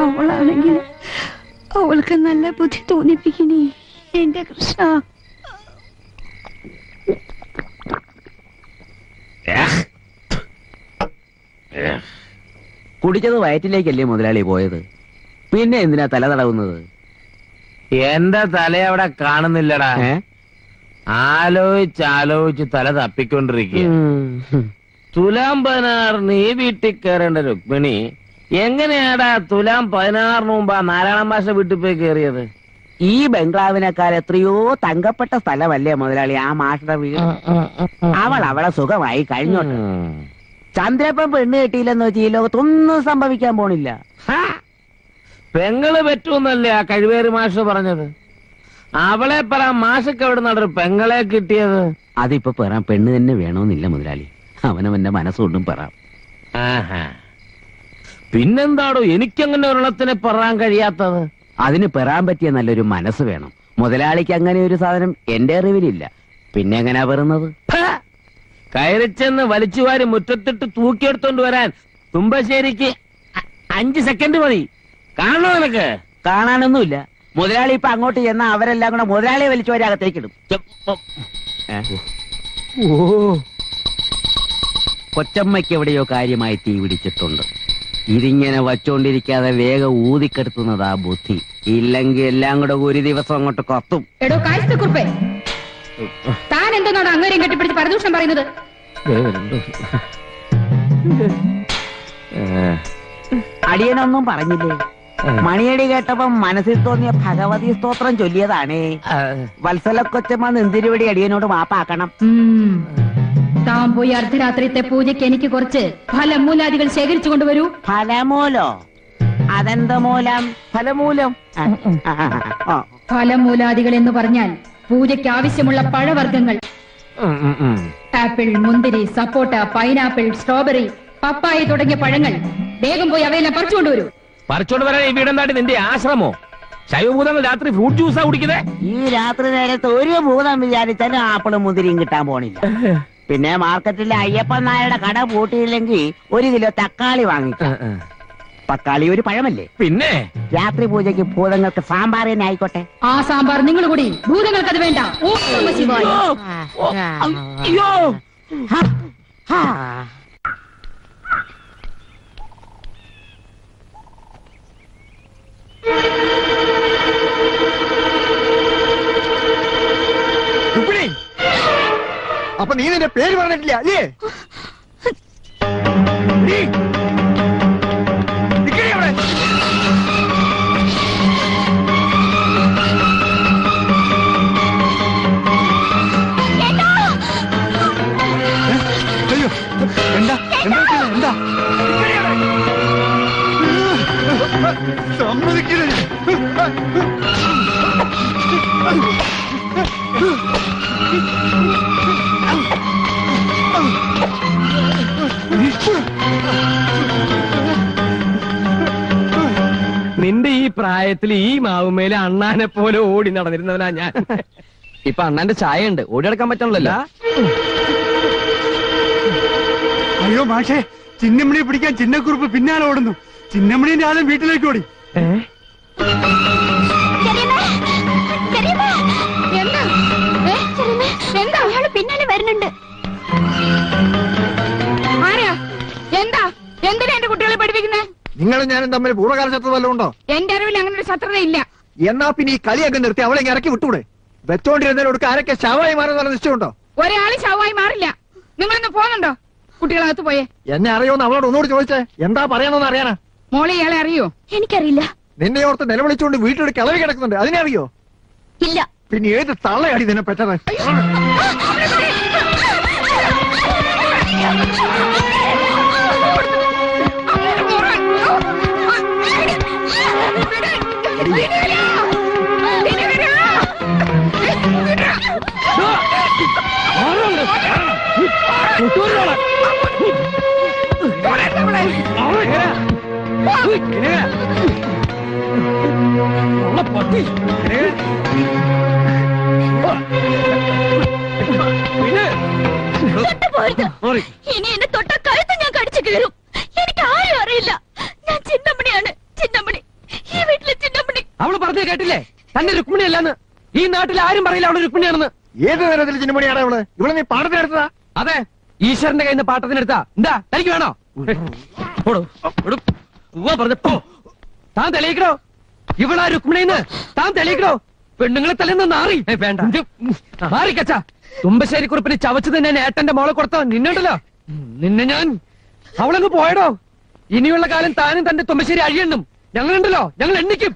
അവളാണെങ്കിൽ അവൾക്ക് നല്ല ബുദ്ധി തോന്നിപ്പിക്കണേ എന്റെ കൃഷ്ണ. കുടിച്ചത് വയറ്റിലേക്കല്ലേ മുതലാളി പോയത്? പിന്നെ എന്തിനാ തല തടവുന്നത്? എന്റെ തല അവിടെ കാണുന്നില്ലടാ. ആലോചിച്ചാലോചിച്ച് തല തപ്പിക്കൊണ്ടിരിക്കുക. തുലാം 16-ന് ഈ വീട്ടിൽ കയറേണ്ട രുക്മിണി എങ്ങനെയാടാ തുലാം 16-ന് മുമ്പ് ആ നാരായണ മാഷ വീട്ടിൽ പോയി കയറിയത്? ഈ ബംഗ്ലാവിനേക്കാൾ എത്രയോ തങ്കപ്പെട്ട സ്ഥലമല്ലേ മുതലാളി ആ മാഷയുടെ വീട്. അവൾ അവളെ സുഖമായി കഴിഞ്ഞോട്ടെ. ചന്ദ്രപ്പം പെണ്ണ് കെട്ടിയില്ലെന്ന് വെച്ച് ഈ ലോകത്തൊന്നും സംഭവിക്കാൻ പോണില്ല. പെങ്ങള് പറ്റൂന്നല്ലേ ആ കഴിവേറി മാഷ് പറഞ്ഞത്? അവളെ പറ, മാഷക്ക് എവിടെ നടൊരു പെങ്ങളെ കിട്ടിയത്? അതിപ്പോ പറ, പെണ്ണ് തന്നെ വേണമെന്നില്ല മുതലാളി. അവനവന്റെ മനസ്സുകൊണ്ടും പറ. പിന്നെന്താടോ എനിക്കങ്ങനെ ഒരെണ്ണത്തിനെ പറയാൻ കഴിയാത്തത്? അതിന് പെറാൻ പറ്റിയ നല്ലൊരു മനസ്സ് വേണം മുതലാളിക്ക്. അങ്ങനെ ഒരു സാധനം എന്റെ അറിവിലില്ല. പിന്നെ എങ്ങനെയാ പറയുന്നത്? കയറിച്ചെന്ന് വലിച്ചുവാരി മുറ്റത്തിട്ട് തൂക്കിയെടുത്തോണ്ട് വരാൻ തുമ്പശ്ശേരിക്ക് 5 സെക്കൻഡ് മതി. കാണണോ നിനക്ക്? കാണാനൊന്നുമില്ല മുതലാളി. ഇപ്പൊ അങ്ങോട്ട് ചെന്നാ അവരെല്ലാം കൂടെ മുതലാളിയെ വലിച്ചുവാരി അകത്തേക്കിടും. കൊച്ചമ്മയ്ക്ക് എവിടെയോ കാര്യമായി തീ പിടിച്ചിട്ടുണ്ട്. ഇതിങ്ങനെ വച്ചോണ്ടിരിക്കാതെ വേഗം ഊതിക്കെടുത്തുന്നതാ ബുദ്ധി. ഇല്ലെങ്കിൽ എല്ലാം കൂടെ ഒരു ദിവസം അങ്ങോട്ട് കത്തും. എടോ കാഴ്ച കുറുപ്പേ, താൻ എന്തെന്നാണ് അങ്ങേരും കെട്ടിപ്പിടിച്ച് പരദൂഷണം പറയുന്നത്? അടിയനൊന്നും പറഞ്ഞില്ലേ? മണിയടി കേട്ടപ്പം മനസ്സിൽ തോന്നിയ ഭഗവതി സ്തോത്രം ചൊല്ലിയതാണേ. വത്സലക്കൊച്ചമ്മ നിന്തിരിവടി അടിയനോട് മാപ്പാക്കണം. താൻ പോയി അർദ്ധരാത്രിത്തെ പൂജയ്ക്ക് എനിക്ക് കുറച്ച് ഫലമൂലാദികൾ ശേഖരിച്ചു കൊണ്ടുവരൂ. ഫലമൂലോ? അതെന്ത മൂലം? ഫലമൂലം. ഫലമൂലാദികൾ എന്ന് പറഞ്ഞാൽ പൂജയ്ക്ക് ആവശ്യമുള്ള പഴവർഗ്ഗങ്ങൾ. ആപ്പിൾ, മുന്തിരി, സപ്പോട്ട, പൈനാപ്പിൾ, സ്ട്രോബെറി, പപ്പായ തുടങ്ങിയ പഴങ്ങൾ. വേഗം പോയി അവയെല്ലാം പറിച്ചുകൊണ്ടുവരൂ. പറിച്ചോണ്ട് വരാൻ ഈ വീടെന്തായിട്ട് നിന്റെ ആശ്രമോ? ശൈവഭൂതങ്ങൾ രാത്രി ഫ്രൂട്ട് ജ്യൂസാ കുടിക്കുന്നേ. ഈ രാത്രി നേരത്തെ ഒരു ഭൂതം വിചാരിച്ചാലും ആപ്പിളും മുന്തിരിയും കിട്ടാൻ പോണില്ല. പിന്നെ മാർക്കറ്റിലെ അയ്യപ്പൻ നായരുടെ കട പൂട്ടിയില്ലെങ്കിൽ 1 കിലോ തക്കാളി വാങ്ങിക്കാം. തക്കാളി ഒരു പഴമല്ലേ? പിന്നെ രാത്രി പൂജയ്ക്ക് ഭൂതങ്ങൾക്ക് സാമ്പാർ തന്നെ ആയിക്കോട്ടെ. ആ സാമ്പാർ നിങ്ങൾ കൂടി, ഭൂതങ്ങൾക്ക് അത് വേണ്ട. അപ്പൊ നീ നിന്റെ പേര് പറഞ്ഞിട്ടില്ല അല്ലേ? എന്താ എന്താ സമ്മതിക്കരുത്. നിന്റെ ഈ പ്രായത്തിൽ ഈ മാവുമേലെ അണ്ണാനെ പോലെ ഓടി നടന്നിരുന്നവനാ ഞാൻ. ഇപ്പൊ അണ്ണാന്റെ ചായ ഉണ്ട്, ഓടിയെടുക്കാൻ പറ്റണല്ലോ. അയ്യോ മാഷേ, ചിന്നമണിയെ പിടിക്കാൻ ചിന്നക്കുറുപ്പ് പിന്നാലെ ഓടുന്നു. ചിന്നമണിന്റെ ആദ്യം വീട്ടിലേക്ക് ഓടി. പിന്നാലെ വരുന്നുണ്ട്. എന്താ എന്തിനാ എന്റെ കുട്ടികളെ പഠിപ്പിക്കുന്നത്? നിങ്ങളും ഞാനും തമ്മിൽ പൂർവ്വകാല ശത്രുത വല്ലതും ഉണ്ടോ? എന്റെ അറിവിൽ അങ്ങനെ ഒരു ശത്രുത ഇല്ല. എന്നാ പിന്നെ ഈ കളിയൊക്കെ നിർത്തി അവളെ ഇറക്കി വിട്ടൂടെ? വെച്ചോണ്ടിരുന്നതിനൊടുക്ക് ആരൊക്കെ ശവമായി മാറുന്ന നിശ്ചയമുണ്ടോ? ഒരാള് ശവമായി മാറില്ല. നിങ്ങളൊന്ന് പോകുന്നുണ്ടോ? കുട്ടികളകത്ത് പോയേ. എന്നെ അറിയോന്ന് അവളോട് ഒന്നുകൂടി ചോദിച്ചേ. എന്താ പറയാനോന്ന് അറിയാനാ? മോളെ ഇയാളെ അറിയോ? എനിക്കറിയില്ല. നിന്നെ ഓർത്ത് നിലവിളിച്ചോണ്ട് വീട്ടിലൊരു കിളവി കിടക്കുന്നുണ്ട്, അതിനെ അറിയോ? ഇല്ല. പിന്നെ ഏത് തള്ളയാടി നിന്നെ പെട്ടത്? ഇനി എന്നെ തൊട്ട കഴുത്ത് ഞാൻ കടിച്ചു കയറും. എനിക്ക് ആരും അറിയില്ല. ഞാൻ ചിന്നമണിയാണ്. ചിന്നമണി, ഈ വീട്ടിലെ ചിന്നമണി. അവള് പറഞ്ഞത് കേട്ടില്ലേ? തന്നെ രുക്മിണി അല്ലെന്ന്. ഈ നാട്ടിൽ ആരും പറയില്ല അവള് രുക്മിണിയാണെന്ന്. ഏത് നേരത്തിൽ ചിന്നമണിയാണ് അവള്? ഇവിടെ നീ പാട്ടത്തിനെടുത്തതാ? അതെ, ഈശ്വരന്റെ കയ്യിൽ നിന്ന് പാട്ടത്തിനെടുത്താ. എന്താ തനിക്ക് വേണോ? പറഞ്ഞപ്പോ താൻ തെളിയിക്കണോ ഇവളാ രുക്മിണിന്ന്? താൻ തെളിയിക്കണോ? പെണ്ണുങ്ങളെ തലേന്ന് നാറി വേണ്ട മാറിക്കച്ച. തുമ്പശ്ശേരി കുറിപ്പിന് ചവച്ചത് ഞാൻ ഏട്ടന്റെ മോളെ കൊടുത്തോ. നിന്നുണ്ടല്ലോ നിന്നെ ഞാൻ. അവളങ്ങ് പോയടോ. ഇനിയുള്ള കാലം താനും തന്റെ തുമ്പശ്ശേരി അഴിയണ്ണും. ഞങ്ങളുണ്ടല്ലോ, ഞങ്ങൾ എണ്ണിക്കും.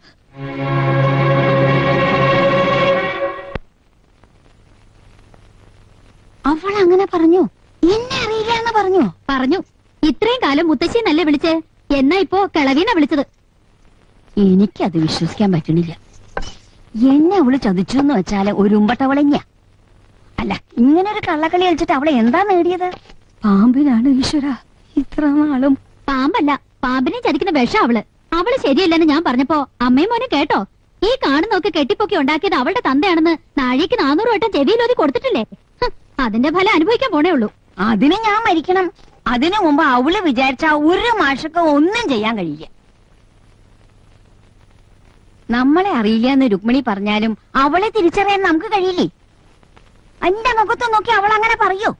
അവൾ അങ്ങനെ പറഞ്ഞു. എന്നെ അറിയില്ല എന്ന് പറഞ്ഞു. പറഞ്ഞു. ഇത്രയും കാലം മുത്തശ്ശി നല്ല വിളിച്ചേ, എന്നാ ഇപ്പോ കിളവീന വിളിച്ചത്. എനിക്കത് വിശ്വസിക്കാൻ പറ്റണില്ല. എന്നെ അവള് ചതിച്ചു എന്ന് വെച്ചാല് ഒരു ഉമ്പട്ടവളെങ്ങ അല്ല. ഇങ്ങനെ ഒരു കള്ളക്കളി കളിച്ചിട്ട് അവളെ എന്താ നേടിയത്? പാമ്പിനാണ് ഈശ്വര. ഇത്ര നാളും പാമ്പല്ല, പാമ്പിനെ ചതിക്കുന്ന വിഷം അവള്. അവള് ശരിയല്ലെന്ന് ഞാൻ പറഞ്ഞപ്പോ അമ്മയും മോനെ കേട്ടോ. ഈ കാണുന്നൊക്കെ കെട്ടിപ്പൊക്കി ഉണ്ടാക്കിയത് അവളുടെ തന്തയാണെന്ന് നാഴേക്ക് 400 വട്ടം ചെവിയിലൊതി കൊടുത്തിട്ടില്ലേ? അതിന്റെ ഫലം അനുഭവിക്കാൻ പോണേ ഉള്ളൂ. അതിന് ഞാൻ മരിക്കണം. അതിനു മുമ്പ് അവള് വിചാരിച്ച ഒരു മാഷക്ക് ഒന്നും ചെയ്യാൻ കഴിയില്ല. നമ്മളെ അറിയില്ല എന്ന് രുക്മിണി പറഞ്ഞാലും അവളെ തിരിച്ചറിയാൻ നമുക്ക് കഴിയില്ലേ? എന്റെ മുഖത്ത് നോക്കി അവൾ അങ്ങനെ പറയോ?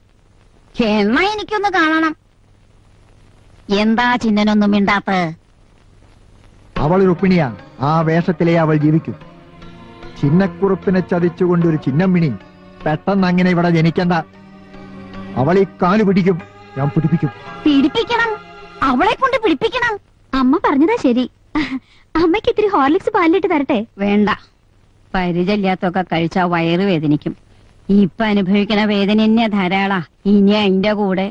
എന്നാ എനിക്കൊന്ന് കാണണം. എന്താ ചിന്നനൊന്നും മിണ്ടാത്ത? അവൾ ഒരു ഒപ്പിണിയാ, ആ വേഷത്തിലേ അവൾ ജീവിക്കും. ചിന്നക്കുറുപ്പിനെ ചതിച്ചുകൊണ്ടൊരു ചിന്നമ്മിണി പെട്ടെന്ന് അങ്ങനെ ഇവിടെ ജനിക്കണ്ട. അവൾ ഈ കാലു പിടിക്കും, ഞാൻ പിടിപ്പിക്കും. പിടിപ്പിക്കണം, അവളെ കൊണ്ട് പിടിപ്പിക്കണം. അമ്മ പറഞ്ഞതാ ശരി. അമ്മയ്ക്ക് ഇത്തിരി ഹോർലിക്സ് പാലിട്ട് തരട്ടെ? വേണ്ട, പരിചയമില്ലാത്തൊക്കെ കഴിച്ചാ വയറ് വേദനിക്കും. ഇപ്പൊ അനുഭവിക്കുന്ന വേദന എന്നെ ധാരാളാ. ഇനി അതിന്റെ കൂടെ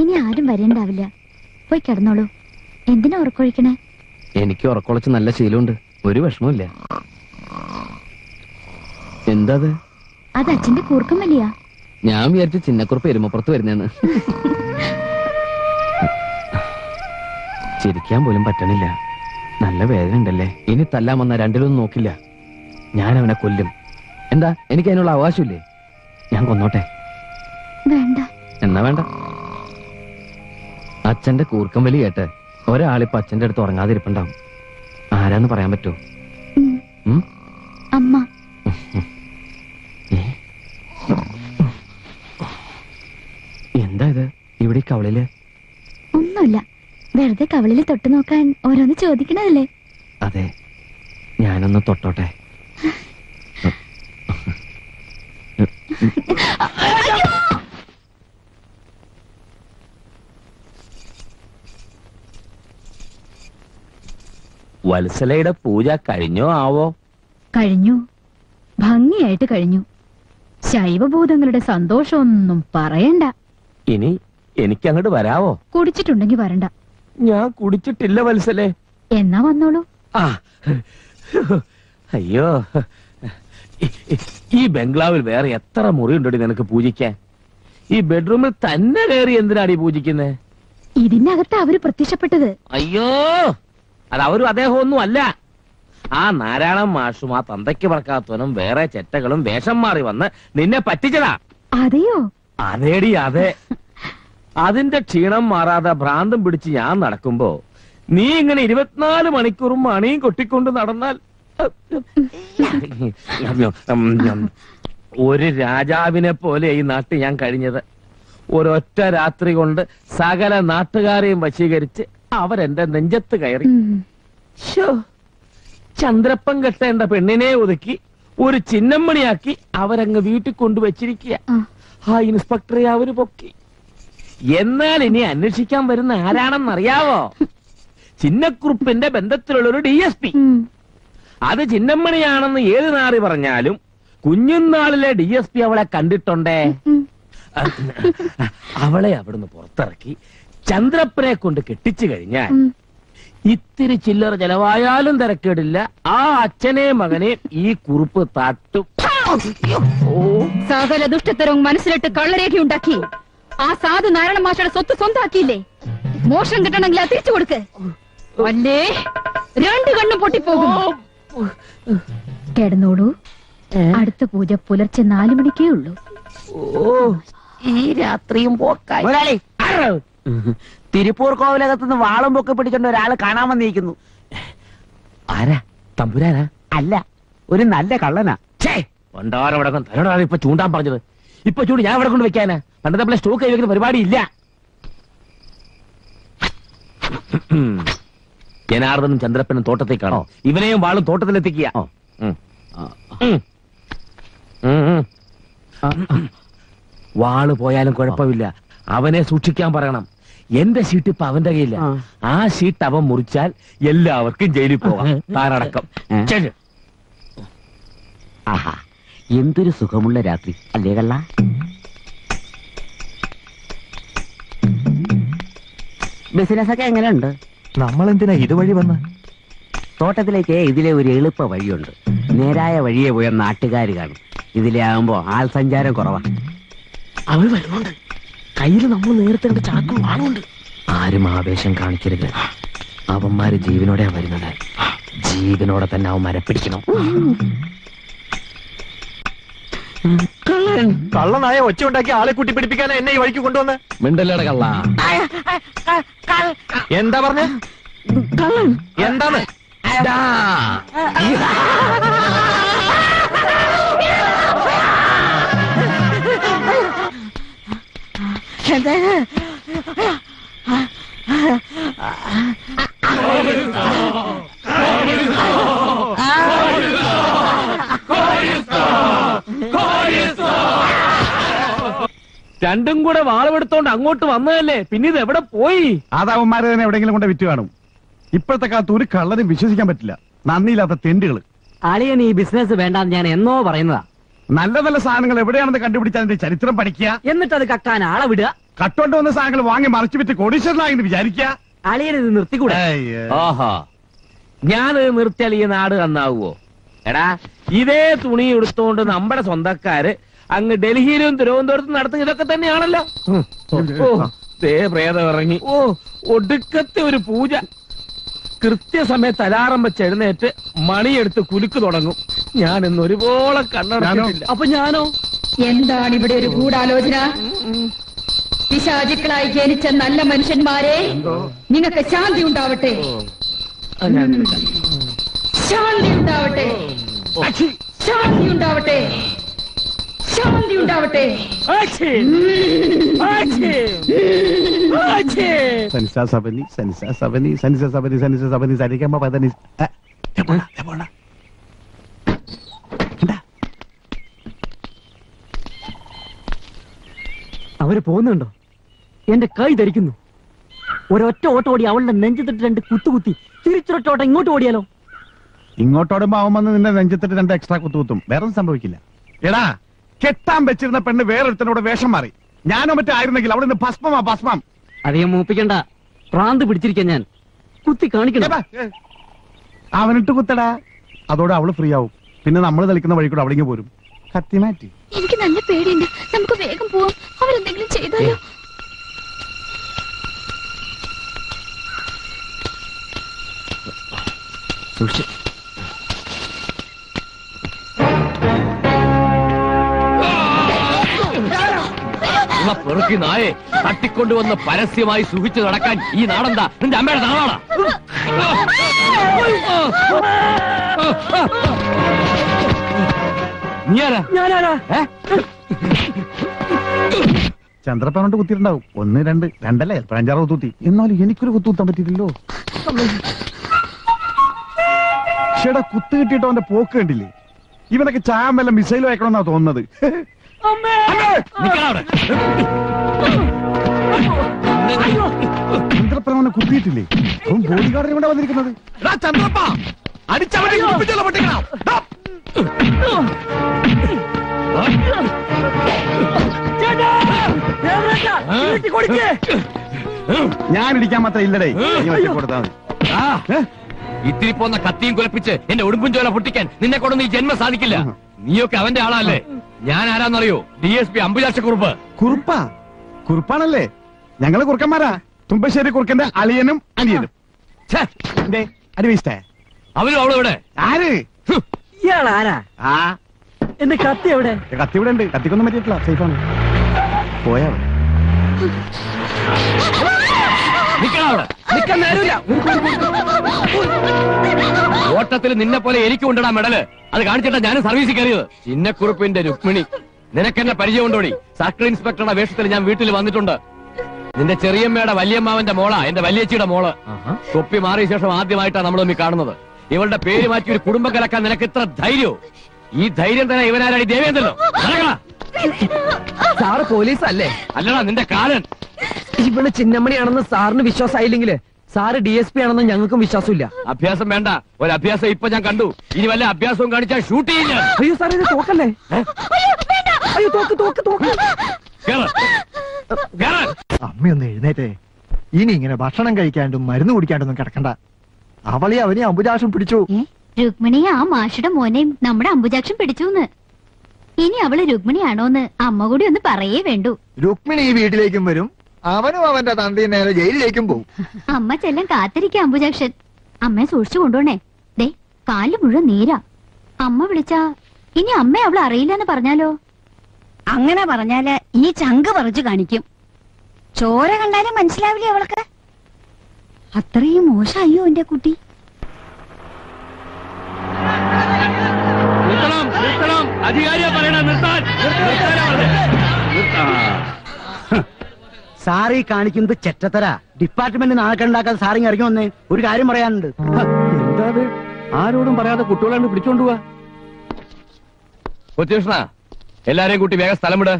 ഇനി ആരും വരേണ്ടാവില്ല. പോയി കിടന്നോളൂ. എന്തിനാ ഉറക്കൊഴിക്കണേ? എനിക്ക് ഉറക്കൊഴിച്ച് നല്ല ശീലമുണ്ട്, ഒരു വിഷമമില്ല. എന്താ അത്? അച്ഛന്റെ കൂർക്കം വലിയ. ഞാൻ വിചാരിച്ചു ചിന്നക്കുറുപ്പ് എരുമപ്പുറത്ത് വരുന്നേന്ന്. ചിരിക്കാൻ പോലും പറ്റണില്ല, നല്ല വേദന ഉണ്ടല്ലേ. ഇനി തല്ലാൻ വന്ന രണ്ടിലൊന്നും നോക്കില്ല, ഞാൻ അവനെ കൊല്ലും. എന്താ എനിക്ക് അതിനുള്ള അവകാശമില്ലേ? ഞാൻ കൊന്നോട്ടെ. വേണ്ട. എന്നാ വേണ്ട. അച്ഛന്റെ കൂർക്കം വലി കേട്ട് ഒരാളിപ്പോ അച്ഛന്റെ അടുത്ത് ഉറങ്ങാതിരിപ്പുണ്ടാവും. ആരാന്ന് പറയാൻ പറ്റുമോ? അമ്മ. എന്താ ഇത് ഇവിടെ കവളില്? ഒന്നുമില്ല, വെറുതെ കവളില് തൊട്ട് നോക്കാൻ ഓരോന്ന് ചോദിക്കണതല്ലേ. അതെ, ഞാനൊന്ന് തൊട്ടോട്ടെ. വത്സലയുടെ പൂജ കഴിഞ്ഞോ ആവോ? കഴിഞ്ഞു, ഭംഗിയായിട്ട് കഴിഞ്ഞു. ശൈവഭൂതങ്ങളുടെ സന്തോഷമൊന്നും പറയണ്ട. ഇനി എനിക്കങ്ങോട്ട് വരാവോ? കുടിച്ചിട്ടുണ്ടെങ്കി വരണ്ട. ഞാൻ കുടിച്ചിട്ടില്ല വത്സലേ. എന്നാ വന്നോളൂ. അയ്യോ, ഈ ബംഗ്ലാവിൽ വേറെ എത്ര മുറിയുണ്ടോ നിനക്ക് പൂജിക്കാൻ? ഈ ബെഡ്റൂമിൽ തന്നെ കയറി എന്തിനാണ് ഈ പൂജിക്കുന്നത്? ഇതിനകത്ത് അവര് പ്രത്യക്ഷപ്പെട്ടത്. അയ്യോ, അത് അവരും അദ്ദേഹം ഒന്നും അല്ല. ആ നാരായണൻ മാഷും ആ തന്തയ്ക്ക് പറക്കാത്തവനും വേറെ ചെറ്റകളും വേഷം മാറി വന്ന് നിന്നെ പറ്റിച്ചതാ. അതെയോ? അതേടി, അതെ. അതിന്റെ ക്ഷീണം മാറാതെ ഭ്രാന്തം പിടിച്ച് ഞാൻ നടക്കുമ്പോ നീ ഇങ്ങനെ 24 മണിക്കൂറും മണിയും കൊട്ടിക്കൊണ്ട് നടന്നാൽ ഒരു രാജാവിനെ പോലെ ഈ നാട്ടിൽ ഞാൻ കഴിഞ്ഞത്. ഒരൊറ്റ രാത്രി കൊണ്ട് സകല നാട്ടുകാരെയും വശീകരിച്ച് അവരെന്റെ നെഞ്ചത്ത് കയറി. ചന്ദ്രപ്പം കെട്ടേണ്ട പെണ്ണിനെ ഒതുക്കി ഒരു ചിന്നമ്മണിയാക്കി അവരങ്ങ് വീട്ടിൽ കൊണ്ടുവച്ചിരിക്കുക. ആ ഇൻസ്പെക്ടറെ അവര് പൊക്കി. എന്നാൽ ഇനി അന്വേഷിക്കാൻ വരുന്ന ആരാണെന്നറിയാവോ? ചിന്നക്കുറുപ്പിന്റെ ബന്ധത്തിലുള്ള ഒരു DSP. അത് ചിന്നമ്മണിയാണെന്ന് ഏത് നാറി പറഞ്ഞാലും കുഞ്ഞുനാളിലെ DSP അവളെ കണ്ടിട്ടുണ്ടേ. അവളെ അവിടുന്ന് പുറത്തിറക്കി ചന്ദ്രപ്പനെ കൊണ്ട് കെട്ടിച്ചു കഴിഞ്ഞാൽ ഇത്തിരി ചില്ലറ ചെലവായാലും തിരക്കേടില്ല. ആ അച്ഛനെ മകനെ ഈ കുറുപ്പ് തട്ടും. സകല ദുഷ്ടത്തരവും മനസ്സിലിട്ട് കള്ളരേഖയുണ്ടാക്കി ആ സാധു നാരായണ മാഷയുടെ സ്വത്ത് സ്വന്താക്കിയില്ലേ? മോഷണം കിട്ടണമെങ്കിൽ തിരിച്ചു കൊടുക്ക്, അല്ലേ രണ്ടു കണ്ണും പൊട്ടിപ്പോകും. കിടന്നോളൂ. അടുത്ത പൂജ പുലർച്ചെ 4 മണിക്കേ ഉള്ളൂ. ഈ രാത്രിയും പോക്കായി. തിരുപ്പൂർ കോവിലകത്തുനിന്ന് വാളും പൊക്കെ പിടിച്ചോണ്ട് ഒരാള് കാണാൻ വന്നിരിക്കുന്നു. ആരാ? തമ്പുരാനാ? അല്ല, ഒരു നല്ല കള്ളനാ. കൊണ്ടോരടക്കം തന്നോടാണ് ഇപ്പൊ ചൂണ്ടാൻ പറഞ്ഞത്. ഇപ്പൊ ചൂണ്ടി ഞാൻ ഇവിടെ കൊണ്ട് വെക്കാനാ? പണ്ടത്തെ പോലെ സ്റ്റോക്ക് കൈ വെക്കുന്ന പരിപാടി ഇല്ല. ജനാർദ്ദനും ചന്ദ്രപ്പനും തോട്ടത്തേക്കാണോ? ഇവനെയും വാളും തോട്ടത്തിലെത്തിക്കുക. വാള് പോയാലും കുഴപ്പമില്ല, അവനെ സൂക്ഷിക്കാൻ പറയണം. എന്റെ ഷീട്ട് ഇപ്പൊ അവന്റെ കയ്യില്ല. ആ ഷീട്ട് അവൻ മുറിച്ചാൽ എല്ലാവർക്കും ജയിലിൽ പോവാം, താനടക്കം. ആഹാ, എന്തൊരു സുഖമുള്ള രാത്രി അല്ലേ കള്ള? ബിസിനസ്സൊക്കെ എങ്ങനെയുണ്ട്? നമ്മളെന്തിനാ ഇതുവഴി വന്ന്? തോട്ടത്തിലേക്ക് ഇതിലെ ഒരു എളുപ്പ വഴിയുണ്ട്. നേരായ വഴിയെ പോയ നാട്ടുകാർ കാണും. ഇതിലെ ആകുമ്പോ ആൾ സഞ്ചാരം കുറവാ. അവർ വരുന്നുണ്ട്, കയ്യിൽ നമ്മൾ നേരത്തെ ചാക്കും വാളുണ്ട്. ആരും ആവേശം കാണിക്കരുത്, അവന്മാര് ജീവനോടെ വരുന്നത്. ജീവനോടെ തന്നെ അവന്മാരെ പിടിക്കണം. കള്ളനായ ഒച്ച ഉണ്ടാക്കി ആളെ കൂട്ടി പിടിപ്പിക്കാനാ എന്നെ ഈ വഴിക്ക് കൊണ്ടുവന്ന്. മിണ്ടല്ലേട കള്ള. എന്താ പറഞ്ഞ? രണ്ടും കൂടെ വാളവെടുത്തോണ്ട് അങ്ങോട്ട് വന്നതല്ലേ, പിന്നെ ഇത് എവിടെ പോയി? ആദാവന്മാരെ തന്നെ എവിടെയെങ്കിലും കൊണ്ട് വിറ്റ് കാണും. ഇപ്പോഴത്തെ കാലത്ത് ഒരു കള്ളനും വിശ്വസിക്കാൻ പറ്റില്ല, നന്ദിയില്ലാത്ത തെണ്ടുകൾ. ആളിയൻ ഈ ബിസിനസ് വേണ്ടെന്ന് ഞാൻ എന്നോ പറയുന്നതാ. നല്ല നല്ല സാധനങ്ങൾ എവിടെയാണെന്ന് കണ്ടുപിടിച്ചാൽ ചരിത്രം പഠിക്കുക, എന്നിട്ട് അത് കട്ടാൻ ആളെ വിടുക, കട്ടോണ്ട് വന്ന സാധനങ്ങൾ വാങ്ങി മറിച്ചു വിറ്റ് കോടീശ്വരനായെന്ന് വിചാരിക്കുക. അളിയൻ ഇത് നിർത്തിക്കൂടെ? ഓഹോ, ഞാനിത് നിർത്തിയാൽ ഈ നാട് നന്നാവുമോ? എടാ, ഇതേ തുണി എടുത്തോണ്ട് നമ്മുടെ സ്വന്തക്കാര് അങ്ങ് ഡൽഹിയിലും തിരുവനന്തപുരത്തും നടത്തും. ഇതൊക്കെ തന്നെയാണല്ലോ. പ്രേതം ഇറങ്ങി. ഓ, ഒടുക്കത്തെ ഒരു പൂജ. കൃത്യസമയത്ത് അലാറം വെച്ച് എഴുന്നേറ്റ് മണിയെടുത്ത് കുലുക്ക് തുടങ്ങും. ഞാൻ ഇന്ന് ഒരുപോലെ കണ്ണടച്ചിട്ടില്ല. അപ്പൊ ഞാനോ? എന്താണ് ഇവിടെ ഒരു ഗൂഢാലോചന? പിശാചുക്കളായി ജനിച്ച നല്ല മനുഷ്യന്മാരെ, നിങ്ങൾക്ക് ശാന്തി ഉണ്ടാവട്ടെ, ശാന്തി ഉണ്ടാവട്ടെ, ശാന്തി ഉണ്ടാവട്ടെ, ശാന്തി ഉണ്ടാവട്ടെ. അവര് പോകുന്നുണ്ടോ? എന്റെ കൈ ധരിക്കുന്നു. ഒരൊറ്റ ഓട്ടം ഓടി അവളുടെ നെഞ്ചത്തിട്ട് രണ്ട് കുത്തുകുത്തി, തിരിച്ചൊരൊറ്റോട്ടം ഇങ്ങോട്ട് ഓടിയാലോ? ഇങ്ങോട്ടോടുമ്പോ അവൻ നിന്റെ നെഞ്ചത്തിട്ട് രണ്ട് എക്സ്ട്രാ കുത്തുകുത്തും, വേറൊന്നും സംഭവിക്കില്ല. എടാ, കെട്ടാൻ വെച്ചിരുന്ന പെണ്ണ് വേറൊരുത്തനോട് വേഷം മാറി. ഞാനോ മറ്റായിരുന്നെങ്കിൽ അവിടെ നിന്ന് ഭസ്മമാ ഭസ്മം. അധികം മൂപ്പിക്കണ്ട, പ്രാന്ത് പിടിച്ചിരിക്കാൻ ഞാൻ കുത്തി കാണിക്കണ്ട. അവനിട്ട് കുത്തടാ, അതോടെ അവള് ഫ്രീ ആവും. പിന്നെ നമ്മൾ കളിക്കുന്ന വഴി കൂടെ അവിടെ പോരും. കത്തി മാറ്റി. എനിക്ക് നല്ല പേടിയുണ്ട്, നമുക്ക് വേഗം പോവാം. അവരെന്തെങ്കിലും ചെയ്താലോ? പെറുക്കി നായെ തട്ടിക്കൊണ്ടുവന്ന് പരസ്യമായി സുഖിച്ചു നടക്കാൻ ഈ നാടെന്താ? നിന്റെ അമ്മയുടെ നാടാണ്. ചന്ദ്രപ്പനോട്ട് കുത്തിയിട്ടുണ്ടാവും. 1, 2, 2 ഇപ്പൊ 5, 6 കുത്തൂത്തി. എന്നാലും എനിക്കൊരു കുത്തുത്താൻ പറ്റിയിട്ടില്ലോ. ചേടാ, കുത്തു കിട്ടിയിട്ടോ അവന്റെ പോക്ക് കണ്ടില്ലേ? ഇവനൊക്കെ ചായം വല്ല മിസൈലും അയക്കണമെന്നാ തോന്നുന്നത്. ചന്ദ്രപ്പനെ കുത്തിയിട്ടില്ലേ? അവൻ ബോഡി ഗാർഡിന് ഇവിടെ വന്നിരിക്കുന്നത്. ഞാൻ ഇടിക്കാൻ മാത്രം ഇല്ലടേ, കൊടുത്താൽ മതി. ഇത്തിരി പോന്ന കത്തിയും കുലപ്പിച്ച് എന്റെ ഉടുമ്പും ചോല പൊട്ടിക്കാൻ നിന്നെ കൊണ്ടൊന്നും ഈ ജന്മം സാധിക്കില്ല. നീയൊക്കെ അവന്റെ ആളല്ലേ. ഞാൻ ആരാന്നറിയോ? DSP അമ്പുചാക്ഷക്കുറുപ്പ്. കുറുപ്പാ? കുറുപ്പാണല്ലേ? ഞങ്ങള് കുറുക്കന്മാരാ. തുമ്പശ്ശേരി കുറുക്കന്റെ അളിയനും അനിയനും. അവരും അവളും ഇവിടെ. ആര് ഇയാളാരാ? എന്റെ കത്തി എവിടെ? കത്തി ഇവിടെ ഉണ്ട്. കത്തിക്കൊന്നും പറ്റിയിട്ടില്ല, സേഫാണ്. പോയാ ഓട്ടത്തിൽ നിന്നെ പോലെ എനിക്ക് കൊണ്ടിടാൻ മെഡല്. അത് കാണിച്ചിട്ടാ ഞാനും സർവീസിൽ കയറിയത്. ചിന്നക്കുറുപ്പിന്റെ രുക്മിണി, നിനക്കെന്നെ പരിചയം ഉണ്ടോടി? സർക്കിൾ ഇൻസ്പെക്ടറുടെ വേഷത്തിൽ ഞാൻ വീട്ടിൽ വന്നിട്ടുണ്ട്. നിന്റെ ചെറിയമ്മയുടെ വല്യമ്മാവന്റെ മോളാ എന്റെ വല്യച്ചിയുടെ മോള്. തൊപ്പി മാറിയ ശേഷം ആദ്യമായിട്ടാണ് നമ്മൾ തമ്മിൽ കാണുന്നത്. ഇവളുടെ പേര് മാറ്റി ഒരു കുടുംബം കലക്കാൻ നിനക്ക് ഇത്ര ധൈര്യോ? ഈ ധൈര്യം തന്നെ ഇവനാരായി ദേവേന്ദ്രനോ? സാറ് പോലീസ് അല്ലേ? അല്ലടാ, നിന്റെ കാലൻ. ഇവള് ചിന്നമ്മണിയാണെന്ന് സാറിന് വിശ്വാസമായില്ലെങ്കിൽ സാറ് DSP ആണെന്ന് ഞങ്ങൾക്കും വിശ്വാസമില്ല. അഭ്യാസം വേണ്ട, ഒരു അഭ്യാസം ഇപ്പൊ ഞാൻ കണ്ടു. ഇനി വല്ല അഭ്യാസവും കാണിച്ചാൽ ഷൂട്ട് ചെയ്യില്ല. അയ്യോ സാറേ, ഇത് തോക്കല്ലേ? അയ്യോ, തോക്ക് തോക്ക് തോക്ക്. അമ്മയൊന്ന് എഴുന്നേറ്റേ. ഇനി ഇങ്ങനെ ഭക്ഷണം കഴിക്കാണ്ടും മരുന്ന് കുടിക്കാണ്ടൊന്നും കിടക്കണ്ട. അവളെ അവനെ അമ്പുചാക്ഷം പിടിച്ചു. രുക്മിണി, ആ മാഷയുടെ മോനെ നമ്മുടെ അമ്പുചാക്ഷം പിടിച്ചൂന്ന്. ഇനി അവള് രുക്മിണിയാണോന്ന് അമ്മ കൂടി ഒന്ന് പറയേ വേണ്ടു. രുക്മിണി ഈ വീട്ടിലേക്കും വരും, അവനും അവന്റെ തന്തി നേരെ ജയിലിലേക്കും പോകും. അമ്മ ചെല്ലം കാത്തിരിക്കാം. അമ്പുചാക്ഷൻ അമ്മയെ സൂക്ഷിച്ചു കൊണ്ടുപോണേ. ദേ, കാല് മുഴുവൻ നീരാ. അമ്മ വിളിച്ചാ ഇനി അമ്മയെ അവള് അറിയില്ലെന്ന് പറഞ്ഞാലോ? അങ്ങനെ പറഞ്ഞാല് ഈ ചങ്ക് പറിച്ചു കാണിക്കും. ചോര കണ്ടാലും മനസ്സിലാവില്ലേ അവൾക്ക്? അത്രയും മോശായോ എന്റെ കുട്ടി? സാറി കാണിക്കുന്നത് ചെറ്റത്തര. ഡിപ്പാർട്ട്മെന്റ് നാണക്കേണ്ടാക്കാതെ സാറിങ് ഇറങ്ങി വന്നേ, ഒരു കാര്യം പറയാനുണ്ട്. എന്താത്? ആരോടും പറയാതെ കുട്ടികളാണ്ട് പിടിച്ചോണ്ട് പോവാ. കൊച്ചുകൃഷ്ണ, എല്ലാരെയും കൂട്ടി വേഗം സ്ഥലം വിട്.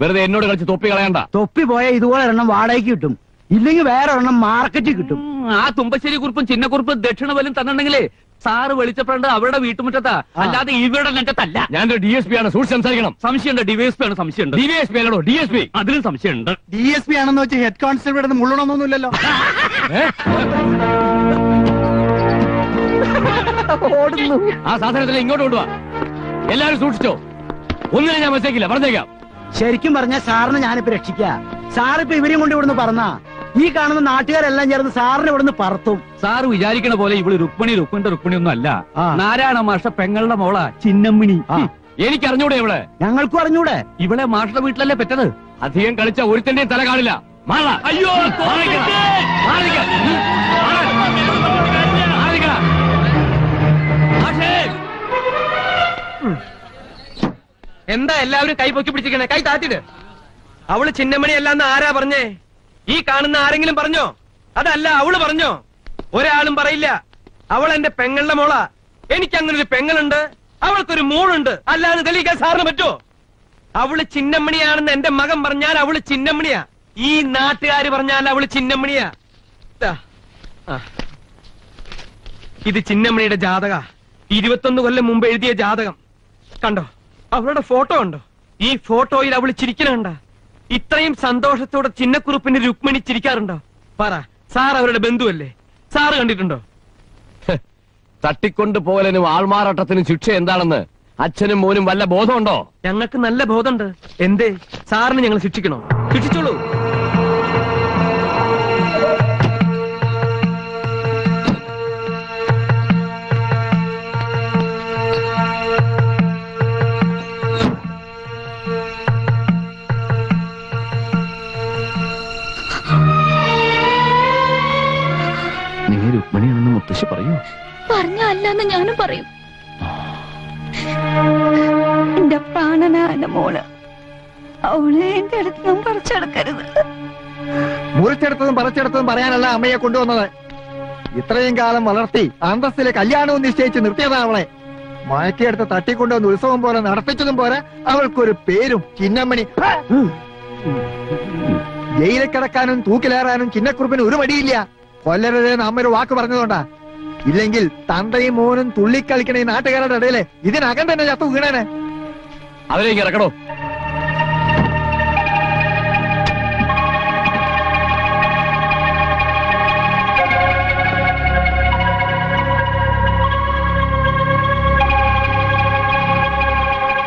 വെറുതെ എന്നോട് കളിച്ച് തൊപ്പി കളയണ്ട. തൊപ്പി പോയാൽ ഇതുപോലെ എണ്ണം വാടകയ്ക്ക് കിട്ടും, ഇല്ലെങ്കിൽ വേറെ എണ്ണം മാർക്കറ്റിൽ കിട്ടും. ആ തുമ്പശ്ശേരി കുറുപ്പും ചിന്നക്കുറുപ്പും ദക്ഷിണബലും തന്നിട്ടുണ്ടെങ്കിലേ സാറ് വെളിച്ചപ്പെടേണ്ട അവരുടെ വീട്ടുമുറ്റത്താ, അല്ലാതെ ഇവരുടെ നെറ്റത്തല്ല. ഞാനൊരു DSP ആണ്, സൂക്ഷിച്ച് സംസാരിക്കണം. സംശയമുണ്ട്. DSP ആണ് സംശയമുണ്ട്. DSP അല്ലടോ, DSP. അതിലും സംശയമുണ്ട്. DSP ആണെന്ന് വെച്ച് ഹെഡ് കോൺസ്റ്റബിൾ മുള്ളണമെന്നൊന്നുമില്ലല്ലോ. ആ സാധനത്തിലെ ഇങ്ങോട്ട് കൊണ്ടുവാ. എല്ലാരും സൂക്ഷിച്ചോ, ഒന്നിനും ഞാൻ മനസ്സിലാക്കില്ല. പറഞ്ഞേക്കാം. ശരിക്കും പറഞ്ഞ സാറിനെ ഞാനിപ്പോ രക്ഷിക്കാ. സാറിപ്പോ ഇവരെയും കൊണ്ട് ഇവിടുന്ന് പറഞ്ഞാ ഈ കാണുന്ന നാട്ടുകാരെല്ലാം ചേർന്ന് സാറിന് ഇവിടുന്ന് പറത്തും. സാർ വിചാരിക്കണ പോലെ ഇവള് രുക്മിണി ഒന്നും അല്ല. നാരായണ മാഷ പെങ്ങളുടെ മോളാ ചിന്നമ്മിണി. എനിക്കറിഞ്ഞൂടെ ഇവളെ? ഞങ്ങൾക്കും അറിഞ്ഞൂടെ. ഇവളെ മാഷയുടെ വീട്ടിലല്ലേ പെറ്റത്. അധികം കളിച്ച ഒരുത്തന്റെയും തല കാണില്ല. അയ്യോ എന്താ എല്ലാവരും കൈ പൊക്കി പിടിച്ചിരിക്കണേ? കൈ താത്തിട്ട്. അവള് ചിന്നമണി അല്ലാന്ന് ആരാ പറഞ്ഞേ? ഈ കാണുന്ന ആരെങ്കിലും പറഞ്ഞോ? അതല്ല, അവള് പറഞ്ഞോ? ഒരാളും പറയില്ല. അവൾ എന്റെ പെങ്ങളുടെ മോളാ. എനിക്കങ്ങനൊരു പെങ്ങളുണ്ട്, അവൾക്കൊരു മോളുണ്ട്. അല്ലാതെ തെളിയിക്കാൻ സാറിന് പറ്റുമോ? അവള് ചിന്നമണിയാണെന്ന് എന്റെ മകൻ പറഞ്ഞാൽ അവള് ചിന്നമണിയാ. ഈ നാട്ടുകാര് പറഞ്ഞാൽ അവള് ചിന്നമണിയാ. ഇത് ചിന്നമണിയുടെ ജാതക, 21 കൊല്ലം മുമ്പ് എഴുതിയ ജാതകം. കണ്ടോ അവളുടെ ഫോട്ടോ? ഉണ്ടോ ഈ ഫോട്ടോയിൽ? അവള് ചിരിക്കണണ്ട. ഇത്രയും സന്തോഷത്തോടെ ചിന്നക്കുറുപ്പിന്റെ രുക്മിണി ചിരിക്കാറുണ്ടോ? പറ. സാർ അവരുടെ ബന്ധുവല്ലേ, സാറ് കണ്ടിട്ടുണ്ടോ? തട്ടിക്കൊണ്ടു പോകലിനും ആൾമാറാട്ടത്തിനും ശിക്ഷ എന്താണെന്ന് അച്ഛനും മോനും വല്ല ബോധമുണ്ടോ? ഞങ്ങൾക്ക് നല്ല ബോധമുണ്ട്. എന്തേ സാറിന് ഞങ്ങൾ ശിക്ഷിക്കണോ? ശിക്ഷിച്ചോളൂ. രുക്മിണിയാണെന്ന് മുത്തശ്ശി പറയൂ. പറഞ്ഞ അല്ലാന്ന് ഞാനും പറയും. എന്റെ പ്രാണനാണ് മോള്. അവളെ എന്റെ അടുത്തൊന്നും പറിച്ചെടുക്കരുത്. മുറിച്ചെടുത്തതും പറിച്ചെടുത്തതും പറയാനല്ല അമ്മയെ കൊണ്ടുവന്നത്. ഇത്രയും കാലം വളർത്തി അന്തസ്സിലെ കല്യാണവും നിശ്ചയിച്ച് നിർത്തിയതാണ് അവളെ. മയക്കിയെടുത്ത് തട്ടിക്കൊണ്ടുവന്ന് ഉത്സവം പോലെ നടത്തിച്ചതും പോരാ, അവൾക്കൊരു പേരും ചിന്നമ്മണി. ജയിലിൽ കിടക്കാനും തൂക്കിലേറാനും ചിന്നക്കുറുപ്പിന് ഒരു മടിയില്ല. കൊല്ലരുതെന്ന് അമ്മയൊരു വാക്ക് പറഞ്ഞതുകൊണ്ടാ. ഇല്ലെങ്കിൽ തന്തയും മോനും തുള്ളിക്കളിക്കണ ഈ നാട്ടുകാരുടെ ഇടയിലെ ഇതിനകം തന്നെ ചത്തു വീണേനെ. അതിലേക്ക് ഇറക്കണോ?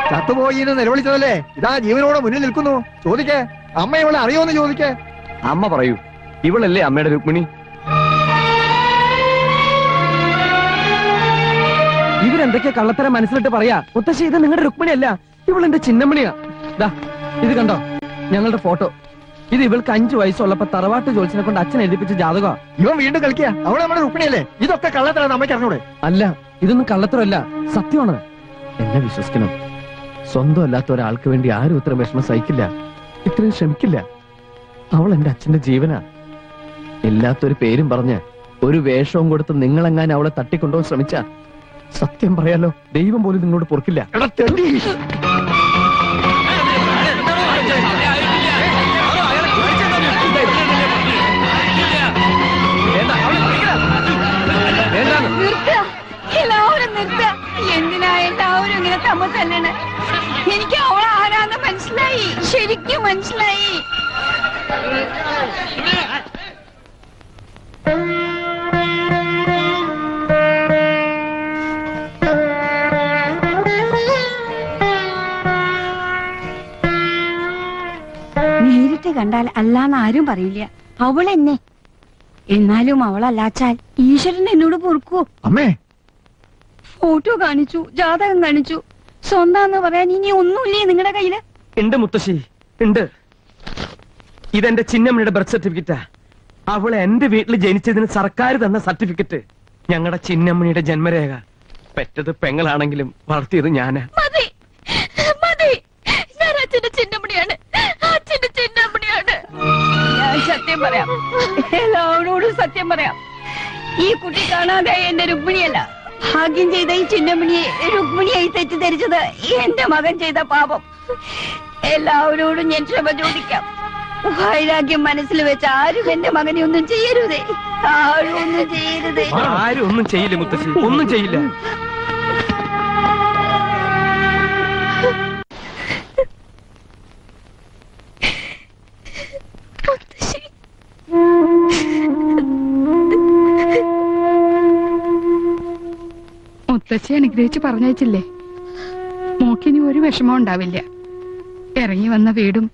ചത്തുപോയി നിലവിളിച്ചതല്ലേ, ഇതാ ജീവനോട് മുന്നിൽ നിൽക്കുന്നു. ചോദിക്കേ, അമ്മ ഇവളെ അറിയോന്ന് ചോദിക്കേ. അമ്മ പറയൂ, ഇവളല്ലേ അമ്മയുടെ രുക്മിണി? ഇവരെന്തൊക്കെയാ കള്ളത്തരം മനസ്സിലിട്ട് പറയാ. മുത്തശ്ശി, ഇത് നിങ്ങളുടെ രുക്മിണി അല്ല, ഇവളെന്റെ ചിന്നമണിയാ. ദാ ഇത് കണ്ടോ ഞങ്ങളുടെ ഫോട്ടോ. ഇത് ഇവൾക്ക് 5 വയസ്സുള്ളപ്പോ തറവാട്ട് ജോലിസിനെ കൊണ്ട് അച്ഛൻ എഴുതിപ്പിച്ച ജാതകമാ. ഇവൻ വീണ്ടും കളിക്കുക. അവളെ നമ്മുടെ രുക്മിണിയല്ലേ? ഇതൊക്കെ കള്ളത്തരം, അമ്മയ്ക്ക് അറിഞ്ഞൂടെ? അല്ല, ഇതൊന്നും കള്ളത്തരമല്ല, സത്യമാണ്. എന്നെ വിശ്വസിക്കണം. സ്വന്തം അല്ലാത്ത ഒരാൾക്ക് വേണ്ടി ആരും ഇത്ര വിഷമം സഹിക്കില്ല, ഇത്രയും ക്ഷമിക്കില്ല. അവൾ എന്റെ അച്ഛന്റെ ജീവനാ. ഇല്ലാത്തൊരു പേരും പറഞ്ഞ് ഒരു വേഷവും കൊടുത്ത് നിങ്ങളെങ്ങാനും അവളെ തട്ടിക്കൊണ്ടുപോകാൻ ശ്രമിച്ച, സത്യം പറയാലോ, ദൈവം പോലും നിങ്ങളോട് പൊറുക്കില്ല. എന്തിനാ എല്ലാവരും ഇങ്ങനെ തമ്മ തല്ലണ്? എനിക്ക് അവൾ ആരാന്ന് മനസ്സിലായി, ശരിക്കും മനസ്സിലായി. നേരിട്ട് കണ്ടാൽ അല്ലാന്ന് ആരും പറയില്ല. അവളെന്നെ. എന്നാലും അവളല്ലാച്ചാൽ ഈശ്വരൻ എന്നോട് പൊറുക്കുവോ? അമ്മേ, ഫോട്ടോ കാണിച്ചു, ജാതകം കാണിച്ചു, സ്വന്തം പറയാൻ ഇനി ഒന്നുമില്ലേ നിങ്ങളുടെ കയ്യില്? ഉണ്ട് മുത്തശ്ശി, ഉണ്ട്. ഇതെന്റെ ചിന്നമ്മയുടെ ബർത്ത് സർട്ടിഫിക്കറ്റാ. जन सरकार सर्टिफिക്കറ്റ് ചിന്നമ്മണിയുടെ ജന്മരേഖ പെറ്റത് പെങ്ങളാണെങ്കിലും വളർത്തിയത് ഞാനാ सत्यम रुक्मिणियल भाग्यम चिन्नमणिये रुक्मिणियाई तेटिद्धरिच्चत मगन पापम एल्लावरोडुम ഞാൻ ക്ഷമ ചോദിക്കാം വൈരാഗ്യം മനസ്സിൽ വെച്ച് ആരും എന്റെ മകനെ ഒന്നും ചെയ്യരുതേ ആരും ഒന്നും ചെയ്യില്ല മുത്തശ്ശി ഒന്നും ചെയ്യില്ല മുത്തശ്ശി അനുഗ്രഹിച്ച് പറഞ്ഞയച്ചില്ലേ മോക്കിനി ഒരു വിഷമം ഉണ്ടാവില്ല ഇറങ്ങി വന്ന വീടും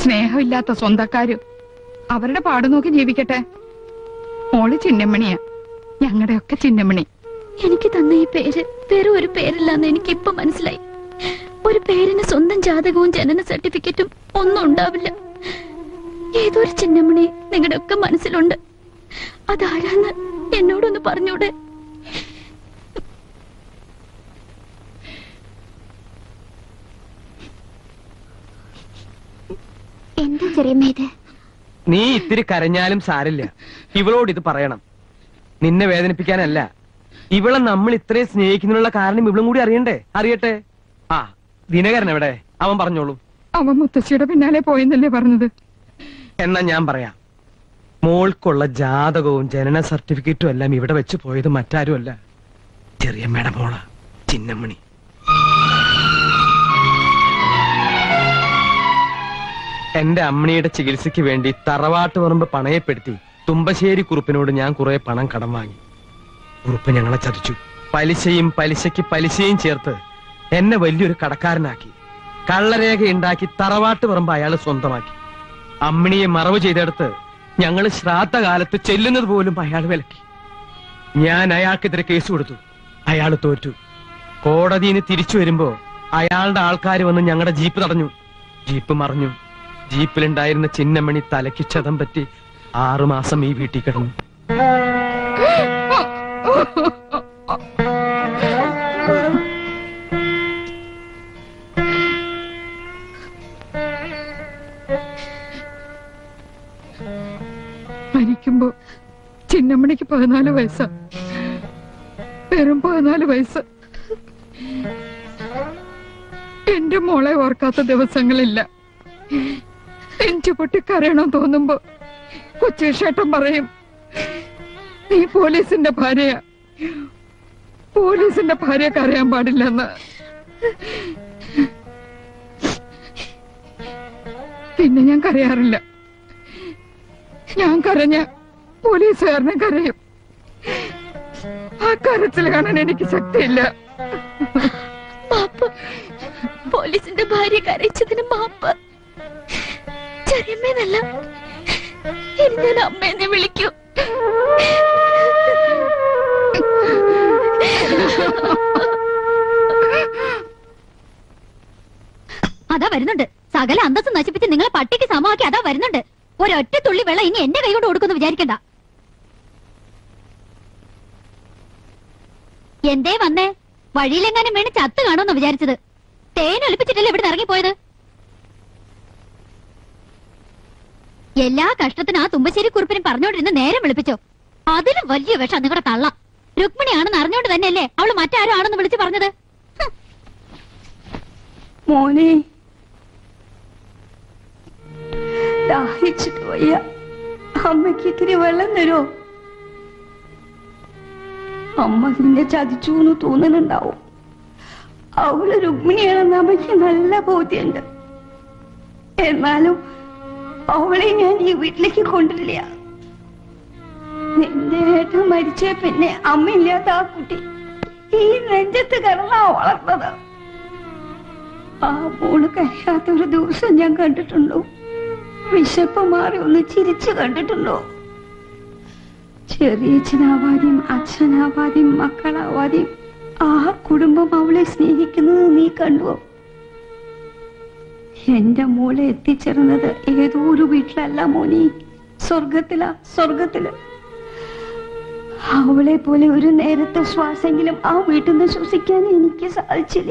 സ്നേഹമില്ലാത്ത സ്വന്തക്കാരും അവരുടെ പാട് നോക്കി ജീവിക്കട്ടെ മോള് ചിന്നമ്മണിയാ ഞങ്ങളുടെയൊക്കെ ചിന്നമ്മണി എനിക്ക് തന്ന ഈ പേര് വേറെ ഒരു പേരില്ലാന്ന് എനിക്ക് ഇപ്പോ മനസ്സിലായി ഒരു പേരിന് സ്വന്തം ജാതകവും ജനന സർട്ടിഫിക്കറ്റും ഒന്നും ഉണ്ടാവില്ല ഏതൊരു ചിന്നമ്മണി നിങ്ങളുടെയൊക്കെ മനസ്സിലുണ്ട് അതാരാണ് എന്നോടൊന്ന് പറഞ്ഞൂടെ നീ ഇത്തിരി കരഞ്ഞാലും സാരില്ല ഇവളോട് ഇത് പറയണം നിന്നെ വേദനിപ്പിക്കാനല്ല ഇവളെ നമ്മൾ ഇത്രയും സ്നേഹിക്കുന്നതിനുള്ള കാരണം ഇവളും കൂടി അറിയട്ടെ ആ ദിനകരൻ എവിടെ അവൻ പറഞ്ഞോളൂ അവൻ മുത്തശ്ശിയുടെ പിന്നാലെ പോയെന്നല്ലേ പറഞ്ഞത് എന്നാ ഞാൻ പറയാം മോൾക്കുള്ള ജാതകവും ജനന സർട്ടിഫിക്കറ്റും എല്ലാം ഇവിടെ വെച്ച് പോയത് മറ്റാരുമല്ല ചെറിയമ്മയുടെ മോളാ ചിന്നമ്മണി എന്റെ അമ്മയുടെ ചികിത്സയ്ക്ക് വേണ്ടി തറവാട്ട് പറമ്പ് പണയപ്പെടുത്തി തുമ്പശ്ശേരി കുറുപ്പിനോട് ഞാൻ കുറെ പണം കടം വാങ്ങി കുറുപ്പ് ഞങ്ങളെ ചതിച്ചു പലിശയും പലിശയ്ക്ക് പലിശയും ചേർത്ത് എന്നെ വലിയൊരു കടക്കാരനാക്കി കള്ളരേഖയുണ്ടാക്കി തറവാട്ട് പറമ്പ് അയാൾ സ്വന്തമാക്കി അമ്മിണിയെ മറവ് ചെയ്തെടുത്ത് ഞങ്ങൾ ശ്രാദ്ധകാലത്ത് ചെല്ലുന്നത് പോലും അയാൾ വിലക്കി ഞാൻ അയാൾക്കെതിരെ കേസ് കൊടുത്തു അയാൾ തോറ്റു കോടതിയിൽ തിരിച്ചു വരുമ്പോ അയാളുടെ ആൾക്കാർ വന്ന് ഞങ്ങളുടെ ജീപ്പ് തടഞ്ഞു ജീപ്പ് മറിഞ്ഞു ജീപ്പിലുണ്ടായിരുന്ന ചിന്നമണി തലയ്ക്ക് ക്ഷതം പറ്റി 6 മാസം ഈ വീട്ടിൽ കിടന്നു മരിക്കുമ്പോ ചിന്നമണിക്ക് 14 വയസ്സാ വെറും 14 വയസ്സ് എന്റെ മോളെ ഓർക്കാത്ത ദിവസങ്ങളില്ല എഞ്ചു പൊട്ടി കരയണം തോന്നുമ്പോ കൊച്ചേട്ടൻ പറയും നീ പോലീസിന്റെ ഭാര്യയാ പോലീസിന്റെ ഭാര്യ കരയാൻ പാടില്ലെന്ന് പിന്നെ ഞാൻ കരയാറില്ല ഞാൻ കരഞ്ഞ പോലീസുകാരനെ കരയും ആ കരച്ചിൽ കാണാൻ എനിക്ക് ശക്തിയില്ല പോലീസിന്റെ ഭാര്യ കരയിച്ചതിന് മാപ്പ് അമ്മേനെ വിളിക്കൂ അതാ വരുന്നുണ്ട് സകല അന്തസ്സ് നശിപ്പിച്ച് നിങ്ങളെ പട്ടിക്ക് സമമാക്കി അതാ വരുന്നുണ്ട് ഒരൊറ്റ തുള്ളി വെള്ളം ഇനി എന്റെ കൈ കൊണ്ട് കൊടുക്കുന്നു വിചാരിക്കണ്ട എന്തേ വന്നേ വഴിയിലെങ്ങാനും വേണി ചത്ത് കാണുമെന്ന് വിചാരിച്ചത് തേനൊലിപ്പിച്ചിട്ടല്ലേ ഇവിടെ ഇറങ്ങിപ്പോയത് എല്ലാ കഷ്ടത്തിന് ആ തുമ്പശ്ശേരി കുറുപ്പിനും പറഞ്ഞോണ്ടിരുന്ന് നേരം വിളിപ്പിച്ചോ അതിലും വലിയ വിഷം നിങ്ങളുടെ തള്ള രുക്മിണിയാണെന്ന് അറിഞ്ഞോണ്ട് തന്നെയല്ലേ അവള് മറ്റാരും ആണെന്ന് വിളിച്ചു പറഞ്ഞത് മോനെ ദാഹിച്ചിട്ട് വയ്യ അമ്മയ്ക്ക് ഇത്തിരി വെള്ളം തരോ അമ്മ നിന്നെ ചതിച്ചു എന്ന് തോന്നുന്നുണ്ടാവും അവള് രുക്മിണിയാണെന്ന് അമ്മയ്ക്ക് നല്ല ബോധ്യമുണ്ട് എന്നാലും അവളെ ഞാൻ ഈ വീട്ടിലേക്ക് കൊണ്ടില്ല നിന്റെ ഏട്ടൻ മരിച്ച പിന്നെ അമ്മയില്ലാത്ത ആ കുട്ടി ഈ നെഞ്ചത്ത് കിടന്നാ വളർന്നത് ആ മോള് കഴിയാത്തൊരു ദിവസം ഞാൻ കണ്ടിട്ടുണ്ടോ വിശപ്പ് മാറി ഒന്ന് ചിരിച്ചു കണ്ടിട്ടുണ്ടോ ചെറിയച്ഛനാവാതെയും അച്ഛനാവാതെയും മക്കളാവാതെയും ആ കുടുംബം അവളെ സ്നേഹിക്കുന്നത് നീ കണ്ടുവോ എന്റെ മോളെ എത്തിച്ചേർന്നത് ഏതോ ഒരു വീട്ടിലല്ല മോനെ श्वास आ वीटल श्वसिकानी साहिक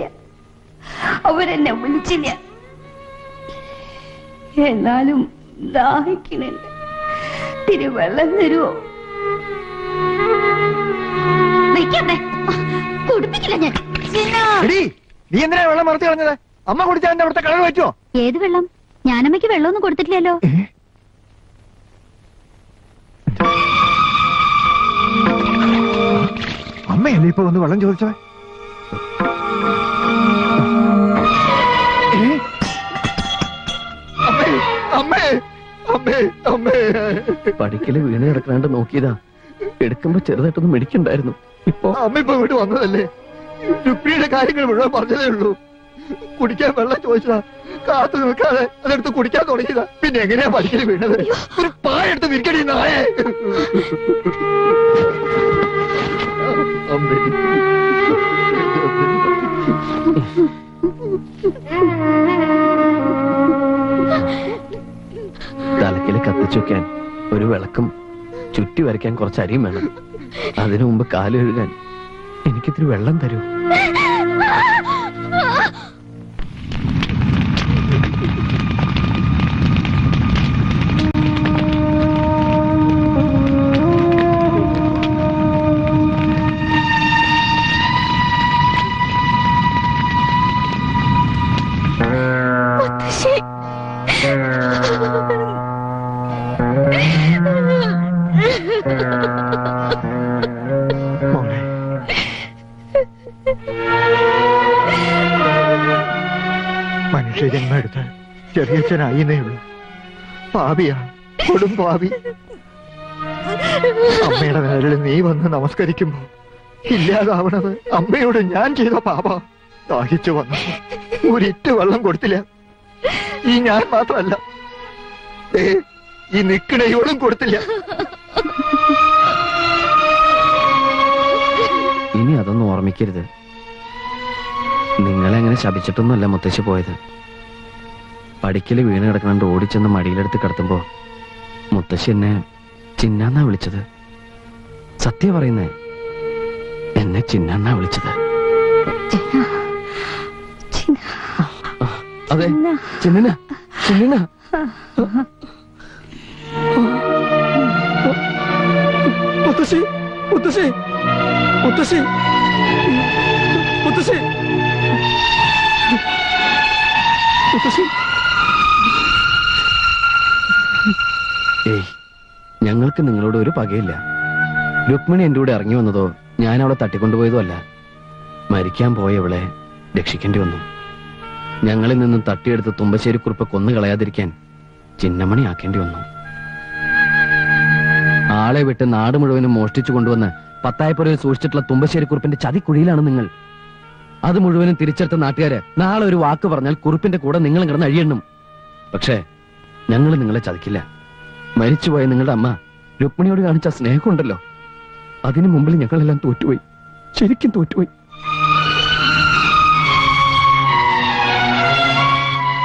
പടിക്കല് വീണ് കിടക്കാണ്ട് നോക്കിയതാ എടുക്കുമ്പോ ചെറുതായിട്ടൊന്ന് മിടിക്കുണ്ടായിരുന്നു रुक्मिणियुടെ കാര്യങ്ങൾ മുഴുവൻ പറഞ്ഞതേ ഉള്ളൂ കുടിക്കാൻ വെള്ളം ചോദിച്ചതാ കാത്തു നിൽക്കാതെ അതെടുത്ത് കുടിക്കാൻ തുടങ്ങിയതാ പിന്നെ എങ്ങനെയാ പടിക്കല് വീണത് ഒരു പായ എടുത്ത് വിരിക്കടി നായേ തലക്കില് കത്തിച്ചു വെക്കാൻ ഒരു വിളക്കും ചുറ്റി വരയ്ക്കാൻ കുറച്ച് അരിയും വേണം അതിനു മുമ്പ് കാലൊഴുകാൻ എനിക്കിത്തിരി വെള്ളം തരൂ नी वन नमस्क इलाव अम्मोड़ या पाप दाहिच वेल ई या इन अदर्मिक निे शपच्च मुतच्छ पड़िकल वीण कोड़ मड़ीलेड़े कड़ो मुतश्शि चिन्ना वि सत्य पर चिन्ना वि अदे चिन्ना चिन्ना मुतश्शि मुतश्शि मुतश्शि मुतश्शि मुतश्शि ഞങ്ങൾക്ക് നിങ്ങളോട് ഒരു പകയില്ല രുക്മിണി എൻ്റെ കൂടെ ഇറങ്ങി വന്നതോ ഞാൻ അവളെ തട്ടിക്കൊണ്ടുപോയതോ അല്ല മരിക്കാൻ പോയവളെ രക്ഷിക്കേണ്ടി വന്നു ഞങ്ങളിൽ നിന്നും തട്ടിയെടുത്ത് തുമ്പശ്ശേരി കുറുപ്പ് കൊന്നു കളയാതിരിക്കാൻ ചിന്നമണി ആക്കേണ്ടി വന്നു ആളെ വിട്ട് നാട് മുഴുവനും മോഷ്ടിച്ചു കൊണ്ടുവന്ന് പത്തായപ്പുറയിൽ സൂക്ഷിച്ചിട്ടുള്ള തുമ്പശ്ശേരി കുറുപ്പിന്റെ ചതിക്കുഴിയിലാണ് നിങ്ങൾ അത് മുഴുവനും തിരിച്ചെടുത്ത നാട്ടുകാരെ നാളെ ഒരു വാക്ക് പറഞ്ഞാൽ കുറുപ്പിന്റെ കൂടെ നിങ്ങൾ കിടന്ന് അഴിയണം പക്ഷേ ഞങ്ങൾ നിങ്ങളെ ചതിക്കില്ല മരിച്ചുപോയ നിങ്ങളുടെ അമ്മ രുക്മിണിയോട് കാണിച്ച സ്നേഹമുണ്ടല്ലോ അതിനു മുമ്പിൽ ഞങ്ങളെല്ലാം തോറ്റുപോയി ശരിക്കും തോറ്റുപോയി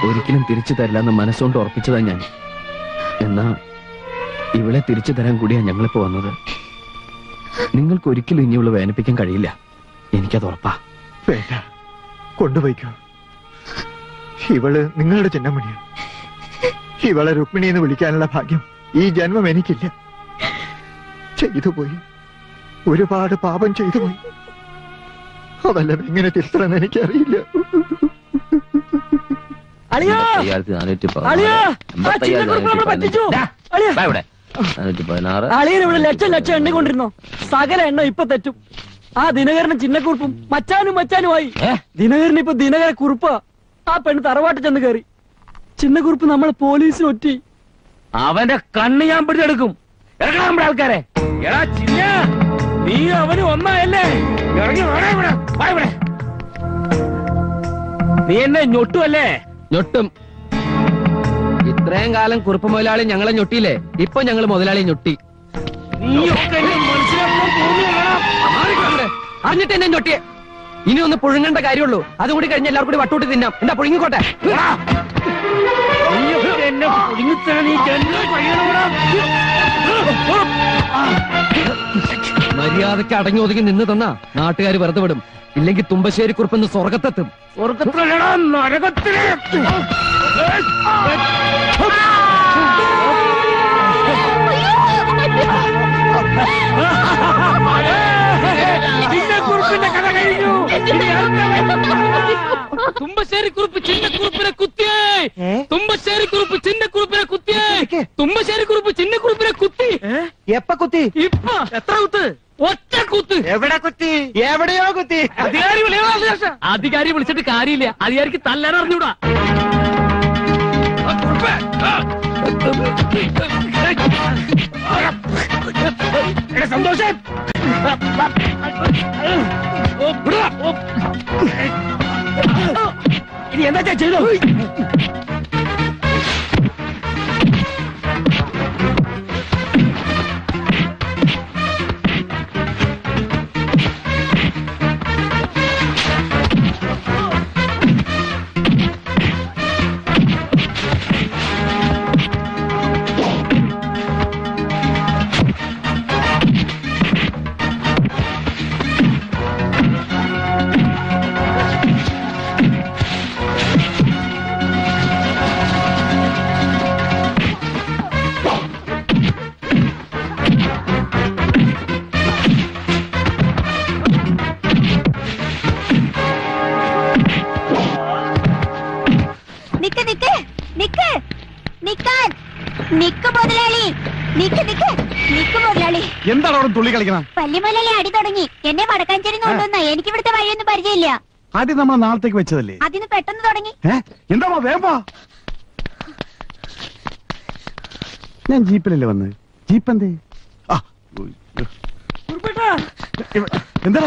ഒരിക്കലും തിരിച്ചു തരില്ലെന്ന് മനസ്സുകൊണ്ട് ഉറപ്പിച്ചതാ ഞാൻ എന്നാ ഇവളെ തിരിച്ചു തരാൻ കൂടിയാ ഞങ്ങളിപ്പോ വന്നത് നിങ്ങൾക്ക് ഒരിക്കലും ഇനി ഇവളെ വേദനിപ്പിക്കാൻ കഴിയില്ല എനിക്കത് ഉറപ്പാ വേണ്ട കൊണ്ടുപോയിക്കോ ഇവള് നിങ്ങളുടെ ചിന്നമണിയാണ് ഇവളെ രുക്മിണി എന്ന് വിളിക്കാനുള്ള ഭാഗ്യം ഈ ജന്മം എനിക്കില്ല ചെയ്തുപോയി ഒരുപാട് പാപം ചെയ്തുപോയി അതല്ല എങ്ങനെ തിരിച്ചറിയാൻ എനിക്കറിയില്ല അളിയാ 416 അളിയാ ചിന്നക്കുറുപ്പ് പറ്റിച്ചോ അളിയാ വാ ഇവിടെ 416 അളിയനെ ഇവിടെ ലക്ഷ എണ്ണി കൊണ്ടിരുന്നോ സകല എണ്ണോ ഇപ്പോ തെറ്റും ആ ദിനകരൻ ചിന്നക്കുറുപ്പും മച്ചാനുമായി ദിനകരൻ ഇപ്പോ ദിനകര കുറുപ്പാ ആ പെണ്ണ് തറവാട്ട് ചെന്ന് കേറി ചിന്നക്കുറുപ്പ് നമ്മളെ പോലീസിനൊറ്റി അവന്റെ കണ്ണ് ഞാൻ പിടിച്ചെടുക്കും ഇറങ്ങണം നമ്മുടെ ആൾക്കാരെ എടാ ചിന്ന നീ അവന് ഒന്നായല്ലേ ഇറങ്ങി വാടാ ഇവിടെ വാ ഇവിടെ നീ എന്നെ ഞൊട്ടുമല്ലേ ഞൊട്ടും ഇത്രയും കാലം കുറുപ്പ് മുതലാളി ഞങ്ങളെ ഞൊട്ടിയില്ലേ ഇപ്പൊ ഞങ്ങൾ മുതലാളി ഞൊട്ടി നീയൊക്കെ മനസ്സിലാക്കാൻ തോന്നുന്നില്ലടാ അറിഞ്ഞിട്ട് എന്നെ ഞൊട്ടിയേ ഇനി ഒന്ന് പുഴുങ്ങേണ്ട കാര്യമുള്ളൂ അതുകൂടി കഴിഞ്ഞ എല്ലാവർക്കും കൂടി വട്ടൂട്ടി തിന്നാം എന്താ പുഴുങ്ങിക്കോട്ടെ മര്യാദയ്ക്ക് അടങ്ങി ഒതുങ്ങി നിന്ന് തന്നാ നാട്ടുകാർ വെറുതെ വിടും. ഇല്ലെങ്കിൽ തുമ്പശ്ശേരി കുറുപ്പെന്ന് സ്വർഗത്തെത്തും. തുമ്പശ്ശേരി കുറുപ്പ് ചിന്ന കുറുപ്പിനെ കുത്തിയേ, തുമ്പശ്ശേരി കുറുപ്പ് ചിന്ന കുറുപ്പിനെ കുത്തിയേ, തുമ്പശ്ശേരി കുറുപ്പ് ചിന്ന കുറുപ്പിനെ കുത്തി. എപ്പ കുത്തി? ഇപ്പ. എത്ര കുത്ത്? ഒറ്റ കുത്ത്. എവിടെ കുത്തി? എവിടെയോ കുത്തി. അധികാരി വിളിച്ചിട്ട് കാര്യമില്ല, അധികാരിക്ക് തല്ലാൻ അറിഞ്ഞൂടാ. സന്തോഷം ഇനി എന്താ ചെയ്തു? എനിക്കിവിടുത്തെ വഴിയൊന്നും പരിചയമില്ല. ആദ്യം നമ്മൾ നാളത്തേക്ക് വെച്ചതല്ലേ, അതിന് പെട്ടെന്ന് തുടങ്ങി. എന്താ വേമ്പോ? ഞാൻ ജീപ്പിലല്ലേ വന്ന്, ജീപ്പ് എന്തേ? എന്താ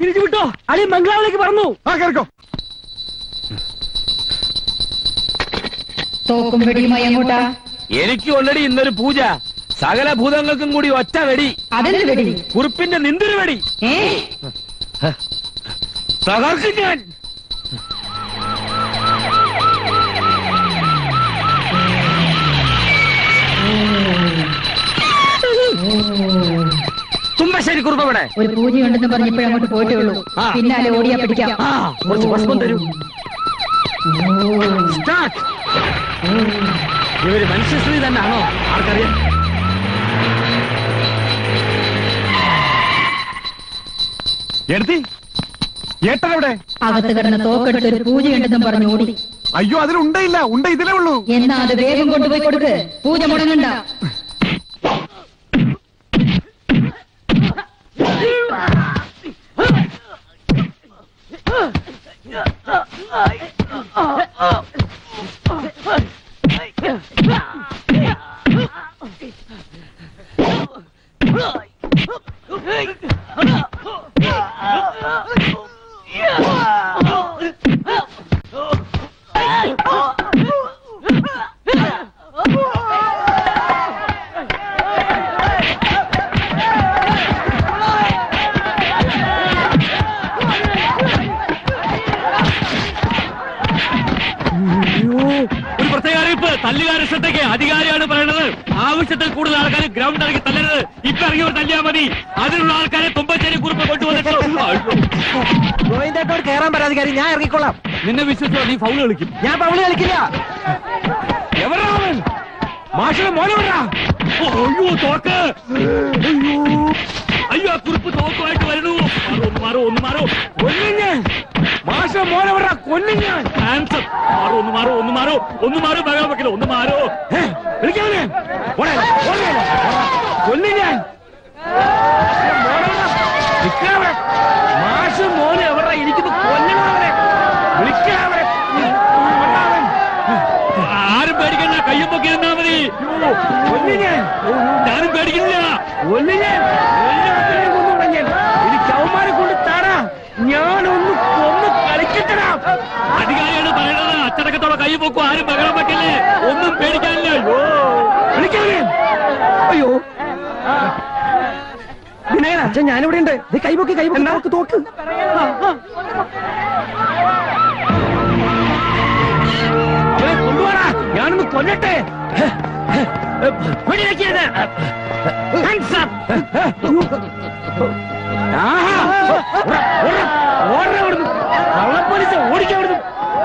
തിരിച്ചു വിട്ടോ? അളി മംഗളാവിലേക്ക് പറഞ്ഞു. ആ കേൾക്കോ. എനിക്ക് ഓൾറെഡി ഇന്നൊരു പൂജ, സകല ഭൂതങ്ങൾക്കും കൂടി ഒറ്റ വെടി. അതെന്ത് വെടി? കുറുപ്പിന്റെ നിന്തൊരു വെടി. തകർക്കും ഞാൻ. തുമ്പശ്ശേരി കുറുപ്പ് ഇവിടെ ഒരു പൂജയുണ്ടെന്ന് പറഞ്ഞപ്പോഴേ അങ്ങോട്ട് പോയിട്ടേ ഉള്ളൂ. പിന്നാലെ ഓടിയാ പിടിക്കാം. കുറച്ച് ഭക്ഷണം തരൂ. ഇവര് മനുഷ്യശ്രീ തന്നെയാണോ? ആർക്കറിയാം. അയ്യോ, അതിലുണ്ടയില്ല, ഉണ്ട്, ഇതിലേ ഉള്ളൂ. എന്നാ അത് വേഗം കൊണ്ടുപോയി കൊടുക്ക്, പൂജ മുടങ്ങണ്ട. അധികാരിയാണ് പറയണത്, ആവശ്യത്തിൽ കൂടുതൽ ആൾക്കാർ ഗ്രൗണ്ട് ഇറങ്ങി തല്ലരുത്. ഇപ്പൊ ഇറങ്ങിയവർ തല്ലിയാൽ മതി. അതിനുള്ള ആൾക്കാരെ തുമ്പശ്ശേരി കുറുപ്പ് കൊണ്ടുവന്നിട്ടോട് കയറാൻ പരാതിക്കാരി. ഞാൻ ഇറങ്ങിക്കൊള്ളാം. നിന്നെ വിശ്വസിച്ചോ? നീ ഫൗള് കളിക്കും. ഞാൻ ഫൗള് കളിക്കില്ല. എവരാ മാഷ മോനെ? അയ്യോ തോക്ക്! അയ്യോ, ആ കുറുപ്പ് തോക്കുമായിട്ട് വരണു. മാറോ, ഒന്ന് മാറോ. കൊല്ലിഞ്ഞ് മാഷ മോനെ കൊല്ലിഞ്ഞ ആൻസർ. മാറോ, ഒന്ന് മാറോ, ഒന്ന് മാറോ, ഒന്ന് മാറോ. ബഹളം വെക്കില്ല, ഒന്ന് മാറോ. വിളിക്കാവനെ കൊല്ലിഞ്ഞ മാഷ മോനെ എവിടെ ഇരിക്കുന്നു? കൊല്ലണവനെ വിളിക്കാവനെ. ആരും പേടിക്കണ്ട, കയ്യൊപ്പൊക്കെ എന്നാ മതി. കൊല്ലിഞ്ഞ ഞാനും പേടിക്കില്ല. കൊല്ലിഞ്ഞ ഞാനൊന്ന് കൊന്ന് കളിക്കട്ടടാ. അധികാരിയാണ് പറയണത്. അച്ചടക്കത്തോടെ കൈ പൊക്കും, ആരും ബഹളം വെക്കില്ലേ, ഒന്നും പേടിക്കാനില്ല. അയ്യോ വിളിക്കാവേ. അയ്യോ വിനയ അച്ഛൻ, ഞാനിവിടെ ഉണ്ട്. കൈപൊക്കി കൈപൊക്കി നമുക്ക് തോക്ക്. അവനെ കൊണ്ടുപോടാ. ഞാൻ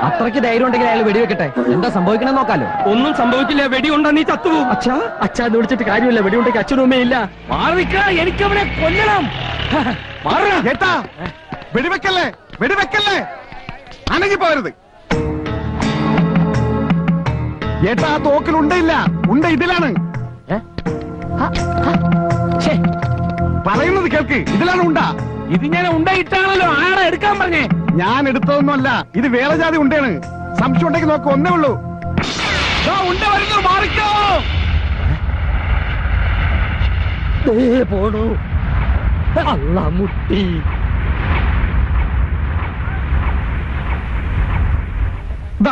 അത്രയ്ക്ക് ധൈര്യം ഉണ്ടെങ്കിൽ അയാൾ വെടിവെക്കട്ടെ. എന്താ സംഭവിക്കണം നോക്കാലോ. ഒന്നും സംഭവിക്കില്ല. വെടിയുണ്ടോ നീ ചത്തുപോകും. അച്ഛാ അച്ഛാ എന്ന് വിളിച്ചിട്ട് കാര്യമില്ല. വെടിയുണ്ടെങ്കിൽ അച്ഛനും അമ്മയില്ല. മാറിക്ക, എനിക്കവനെ കൊല്ലണം. കേട്ടാ, വെടിവെക്കല്ലേ വെടിവെക്കല്ലേ, അനങ്ങി പോരുത്. ഏട്ടാ ആ തോക്കിൽ ഉണ്ടയില്ല, ഉണ്ട് ഇതിലാണ്. പറയുന്നത് കേൾക്ക്, ഇതിലാണ് ഉണ്ടാ. ഇത് ഞാൻ ഉണ്ടായിട്ടാണല്ലോ ആളെ എടുക്കാൻ പറഞ്ഞേ. ഞാൻ എടുത്തതൊന്നുമല്ല, ഇത് വേറെ ജാതി ഉണ്ടാണ്. സംശയം ഉണ്ടെങ്കിൽ നോക്ക്, ഒന്നേ ഉള്ളൂ. ഉണ്ട വരുന്നു, മാറിക്കോ. പോണു അല്ല മുട്ടി.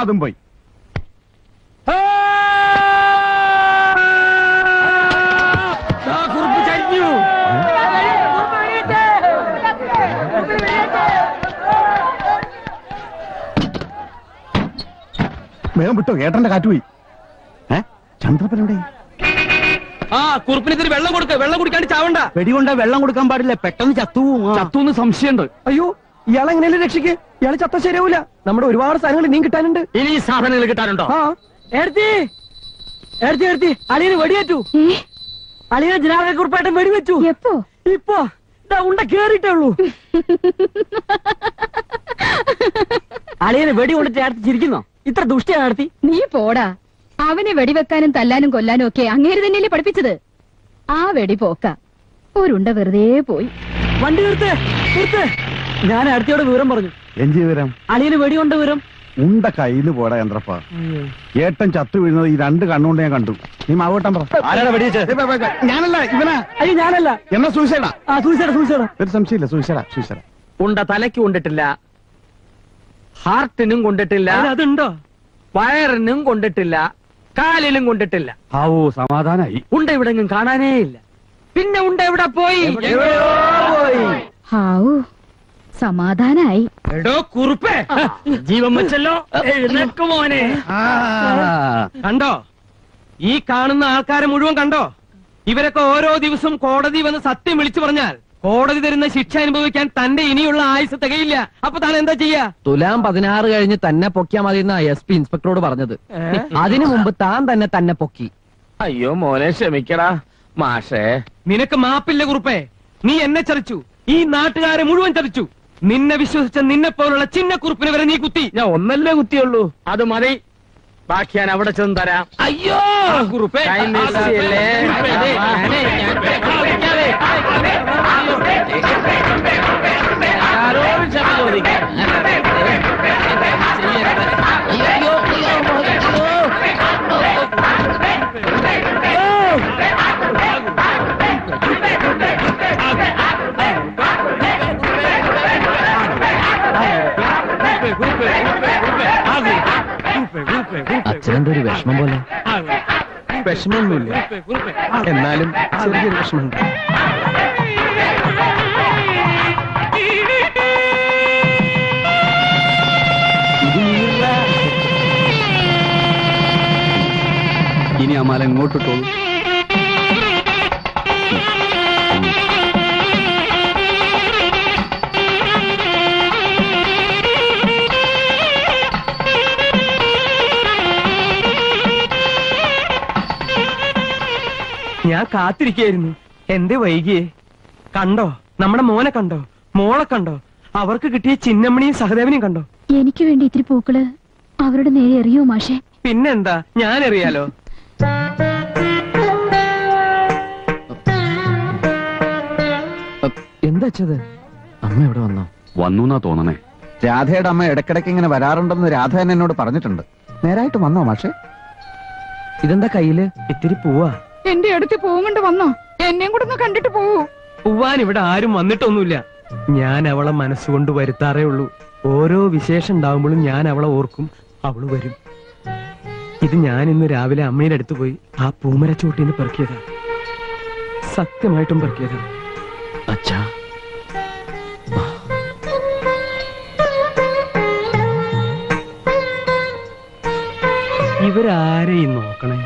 അതും പോയി. വേഗം വിട്ടോ, ഏട്ടന്റെ കാറ്റുപോയി. ചന്ദ്രപ്പനോടെ ആ കുറുപ്പിന് വെള്ളം കൊടുക്ക. വെള്ളം കുടിക്കാണ്ട് ചാവണ്ട. വെടികൊണ്ട വെള്ളം കൊടുക്കാൻ പാടില്ല, പെട്ടെന്ന് ചത്തുന്ന് സംശയമുണ്ട്. അയ്യോ, ഇയാളെ എങ്ങനെയല്ലേ രക്ഷിക്ക്. ഇയാള് ചത്ത ശരിയാവൂല. നമ്മുടെ ഒരുപാട് സാധനങ്ങൾ ഇനിയും കിട്ടാനുണ്ട്. ഇനി സാധനങ്ങൾ കിട്ടാനുണ്ടോ? അളിയന് വെടിയേറ്റു. അളിയനെ ജനാർദ്ദന കുറുപ്പായിട്ട് വെടിവെച്ചു. എപ്പോ? ഇപ്പൊ ഉണ്ട കേറിട്ടേ ഉള്ളൂ. അളിയനെ വെടി കൊണ്ടിട്ട് അടുത്ത് ചിരിക്കുന്നോ? ഇത്ര ദുഷ്ടിയാ നടത്തി. നീ പോടാ. അവനെ വെടിവെക്കാനും തല്ലാനും കൊല്ലാനും ഒക്കെ അങ്ങേര് തന്നെയല്ലേ പഠിപ്പിച്ചത്. ആ വെടി പോക്ക ഒരുണ്ട വെറുതെ പോയി. വണ്ടി നിർത്ത് നിർത്ത്. ഞാൻ അടുത്തയോട് വിവരം പറഞ്ഞു. എന്ത് വിവരം? അളിയന് വെടിയുണ്ട് വിവരം. ഉണ്ട കയ്യില് പോടാ യന്ത്രപ്പ. ഏട്ടൻ ചത്തു വീഴുന്നത് ഈ രണ്ട് കണ്ണുകൊണ്ട് ഞാൻ കണ്ടു. നീ മാവോട്ടൻ പറഞ്ഞല്ല ഇവനാ. അയ്യോ ഞാനല്ല. എന്നാ സൂയിസൈഡാ? സൂയിസൈഡാ. ഒരു സംശയമില്ല, സൂയിസൈഡാ. ഉണ്ട തലയ്ക്ക് കൊണ്ടിട്ടില്ല, ഹാർട്ടിനും കൊണ്ടിട്ടില്ല, അതുണ്ടോ വയറിനും കൊണ്ടിട്ടില്ല, കാലിലും കൊണ്ടിട്ടില്ല. ആവോ സമാധാനായി. ഉണ്ട ഇവിടെങ്ങും കാണാനേ ഇല്ല. പിന്നെ ഉണ്ട എവിടെ പോയി? ഹാവോ സമാധാനായി. എടോ കുറുപ്പേ, ജീവൻ വെച്ചല്ലോ. എഴുന്നേൽക്ക് മോനെ. കണ്ടോ ഈ കാണുന്ന ആൾക്കാരെ മുഴുവൻ കണ്ടോ? ഇവരൊക്കെ ഓരോ ദിവസം കോടതി വന്ന് സത്യം വിളിച്ചു പറഞ്ഞാൽ കോടതി തരുന്ന ശിക്ഷ അനുഭവിക്കാൻ തന്റെ ഇനിയുള്ള ആയുസ് തികയില്ല. അപ്പൊ താൻ എന്താ ചെയ്യാ? തുലാം 16 കഴിഞ്ഞ് തന്നെ പൊക്കിയാ മതി എന്നാ SP ഇൻസ്പെക്ടറോട് പറഞ്ഞത്. അതിനു മുമ്പ് താൻ തന്നെ പൊക്കി. അയ്യോ മോനെ ക്ഷമിക്കടാ മാഷേ. നിനക്ക് മാപ്പില്ല കുറുപ്പേ. നീ എന്നെ ചതിച്ചു, ഈ നാട്ടുകാരെ മുഴുവൻ ചതിച്ചു. നിന്നെ വിശ്വസിച്ച നിന്നെ പോലുള്ള ചിന്ന കുറുപ്പിനെ വരെ നീ കുത്തി. ഞാൻ ഒന്നല്ലേ കുത്തിയുള്ളൂ, അത് മതി. ബാക്കി ഞാൻ അവിടെ ചെന്ന് തരാം. അയ്യോ കുറുപ്പേ. അച്ഛൻ്റെ ഒരു വിഷമം പോലെ. വിഷമൊന്നുമില്ല, എന്നാലും ചെറിയൊരു വിഷമമുണ്ട്. ഇനി അമാല എങ്ങോട്ട് പോകും? ഞാൻ കാത്തിരിക്കായിരുന്നു. എന്തേ വൈകിയേ? കണ്ടോ നമ്മുടെ മോനെ കണ്ടോ, മോളെ കണ്ടോ, അവർക്ക് കിട്ടിയ ചിന്നമ്മണിയും സഹദേവനെയും കണ്ടോ? എനിക്ക് വേണ്ടി ഇത്തിരി പൂക്കള് അവരുടെ നേരെ എറിയോ മാഷേ? പിന്നെന്താ, ഞാൻ എറിയാലോ. എന്താ അച്ഛത്? അമ്മ എവിടെ വന്നോ? വന്നുന്നാ തോന്നണേ. രാധയുടെ അമ്മ ഇടക്കിടയ്ക്ക് ഇങ്ങനെ വരാറുണ്ടെന്ന് രാധ തന്നെ എന്നോട് പറഞ്ഞിട്ടുണ്ട്. നേരായിട്ട് വന്നോ മാഷേ? ഇതെന്താ കയ്യില്? ഇത്തിരി പൂവാ. എന്റെ അടുത്ത് പൂവും കൊണ്ട് വന്നോ? എന്നെയും കൂടെ ഒന്ന് കണ്ടിട്ട് പോവൂ. പൂവാൻ ഇവിടെ ആരും വന്നിട്ടൊന്നുമില്ല. ഞാൻ അവളെ മനസ്സുകൊണ്ട് വരുത്താറേ ഉള്ളൂ. ഓരോ വിശേഷം ഉണ്ടാവുമ്പോഴും ഞാൻ അവളെ ഓർക്കും, അവള് വരും. ഇത് ഞാൻ ഇന്ന് രാവിലെ അമ്മയുടെ അടുത്ത് പോയി ആ പൂമര ചോട്ടിന്ന് പെറുക്കിയതാ. സത്യമായിട്ടും പെറുക്കിയതാ. അച്ഛാ ഇവരാരെയും നോക്കണേ.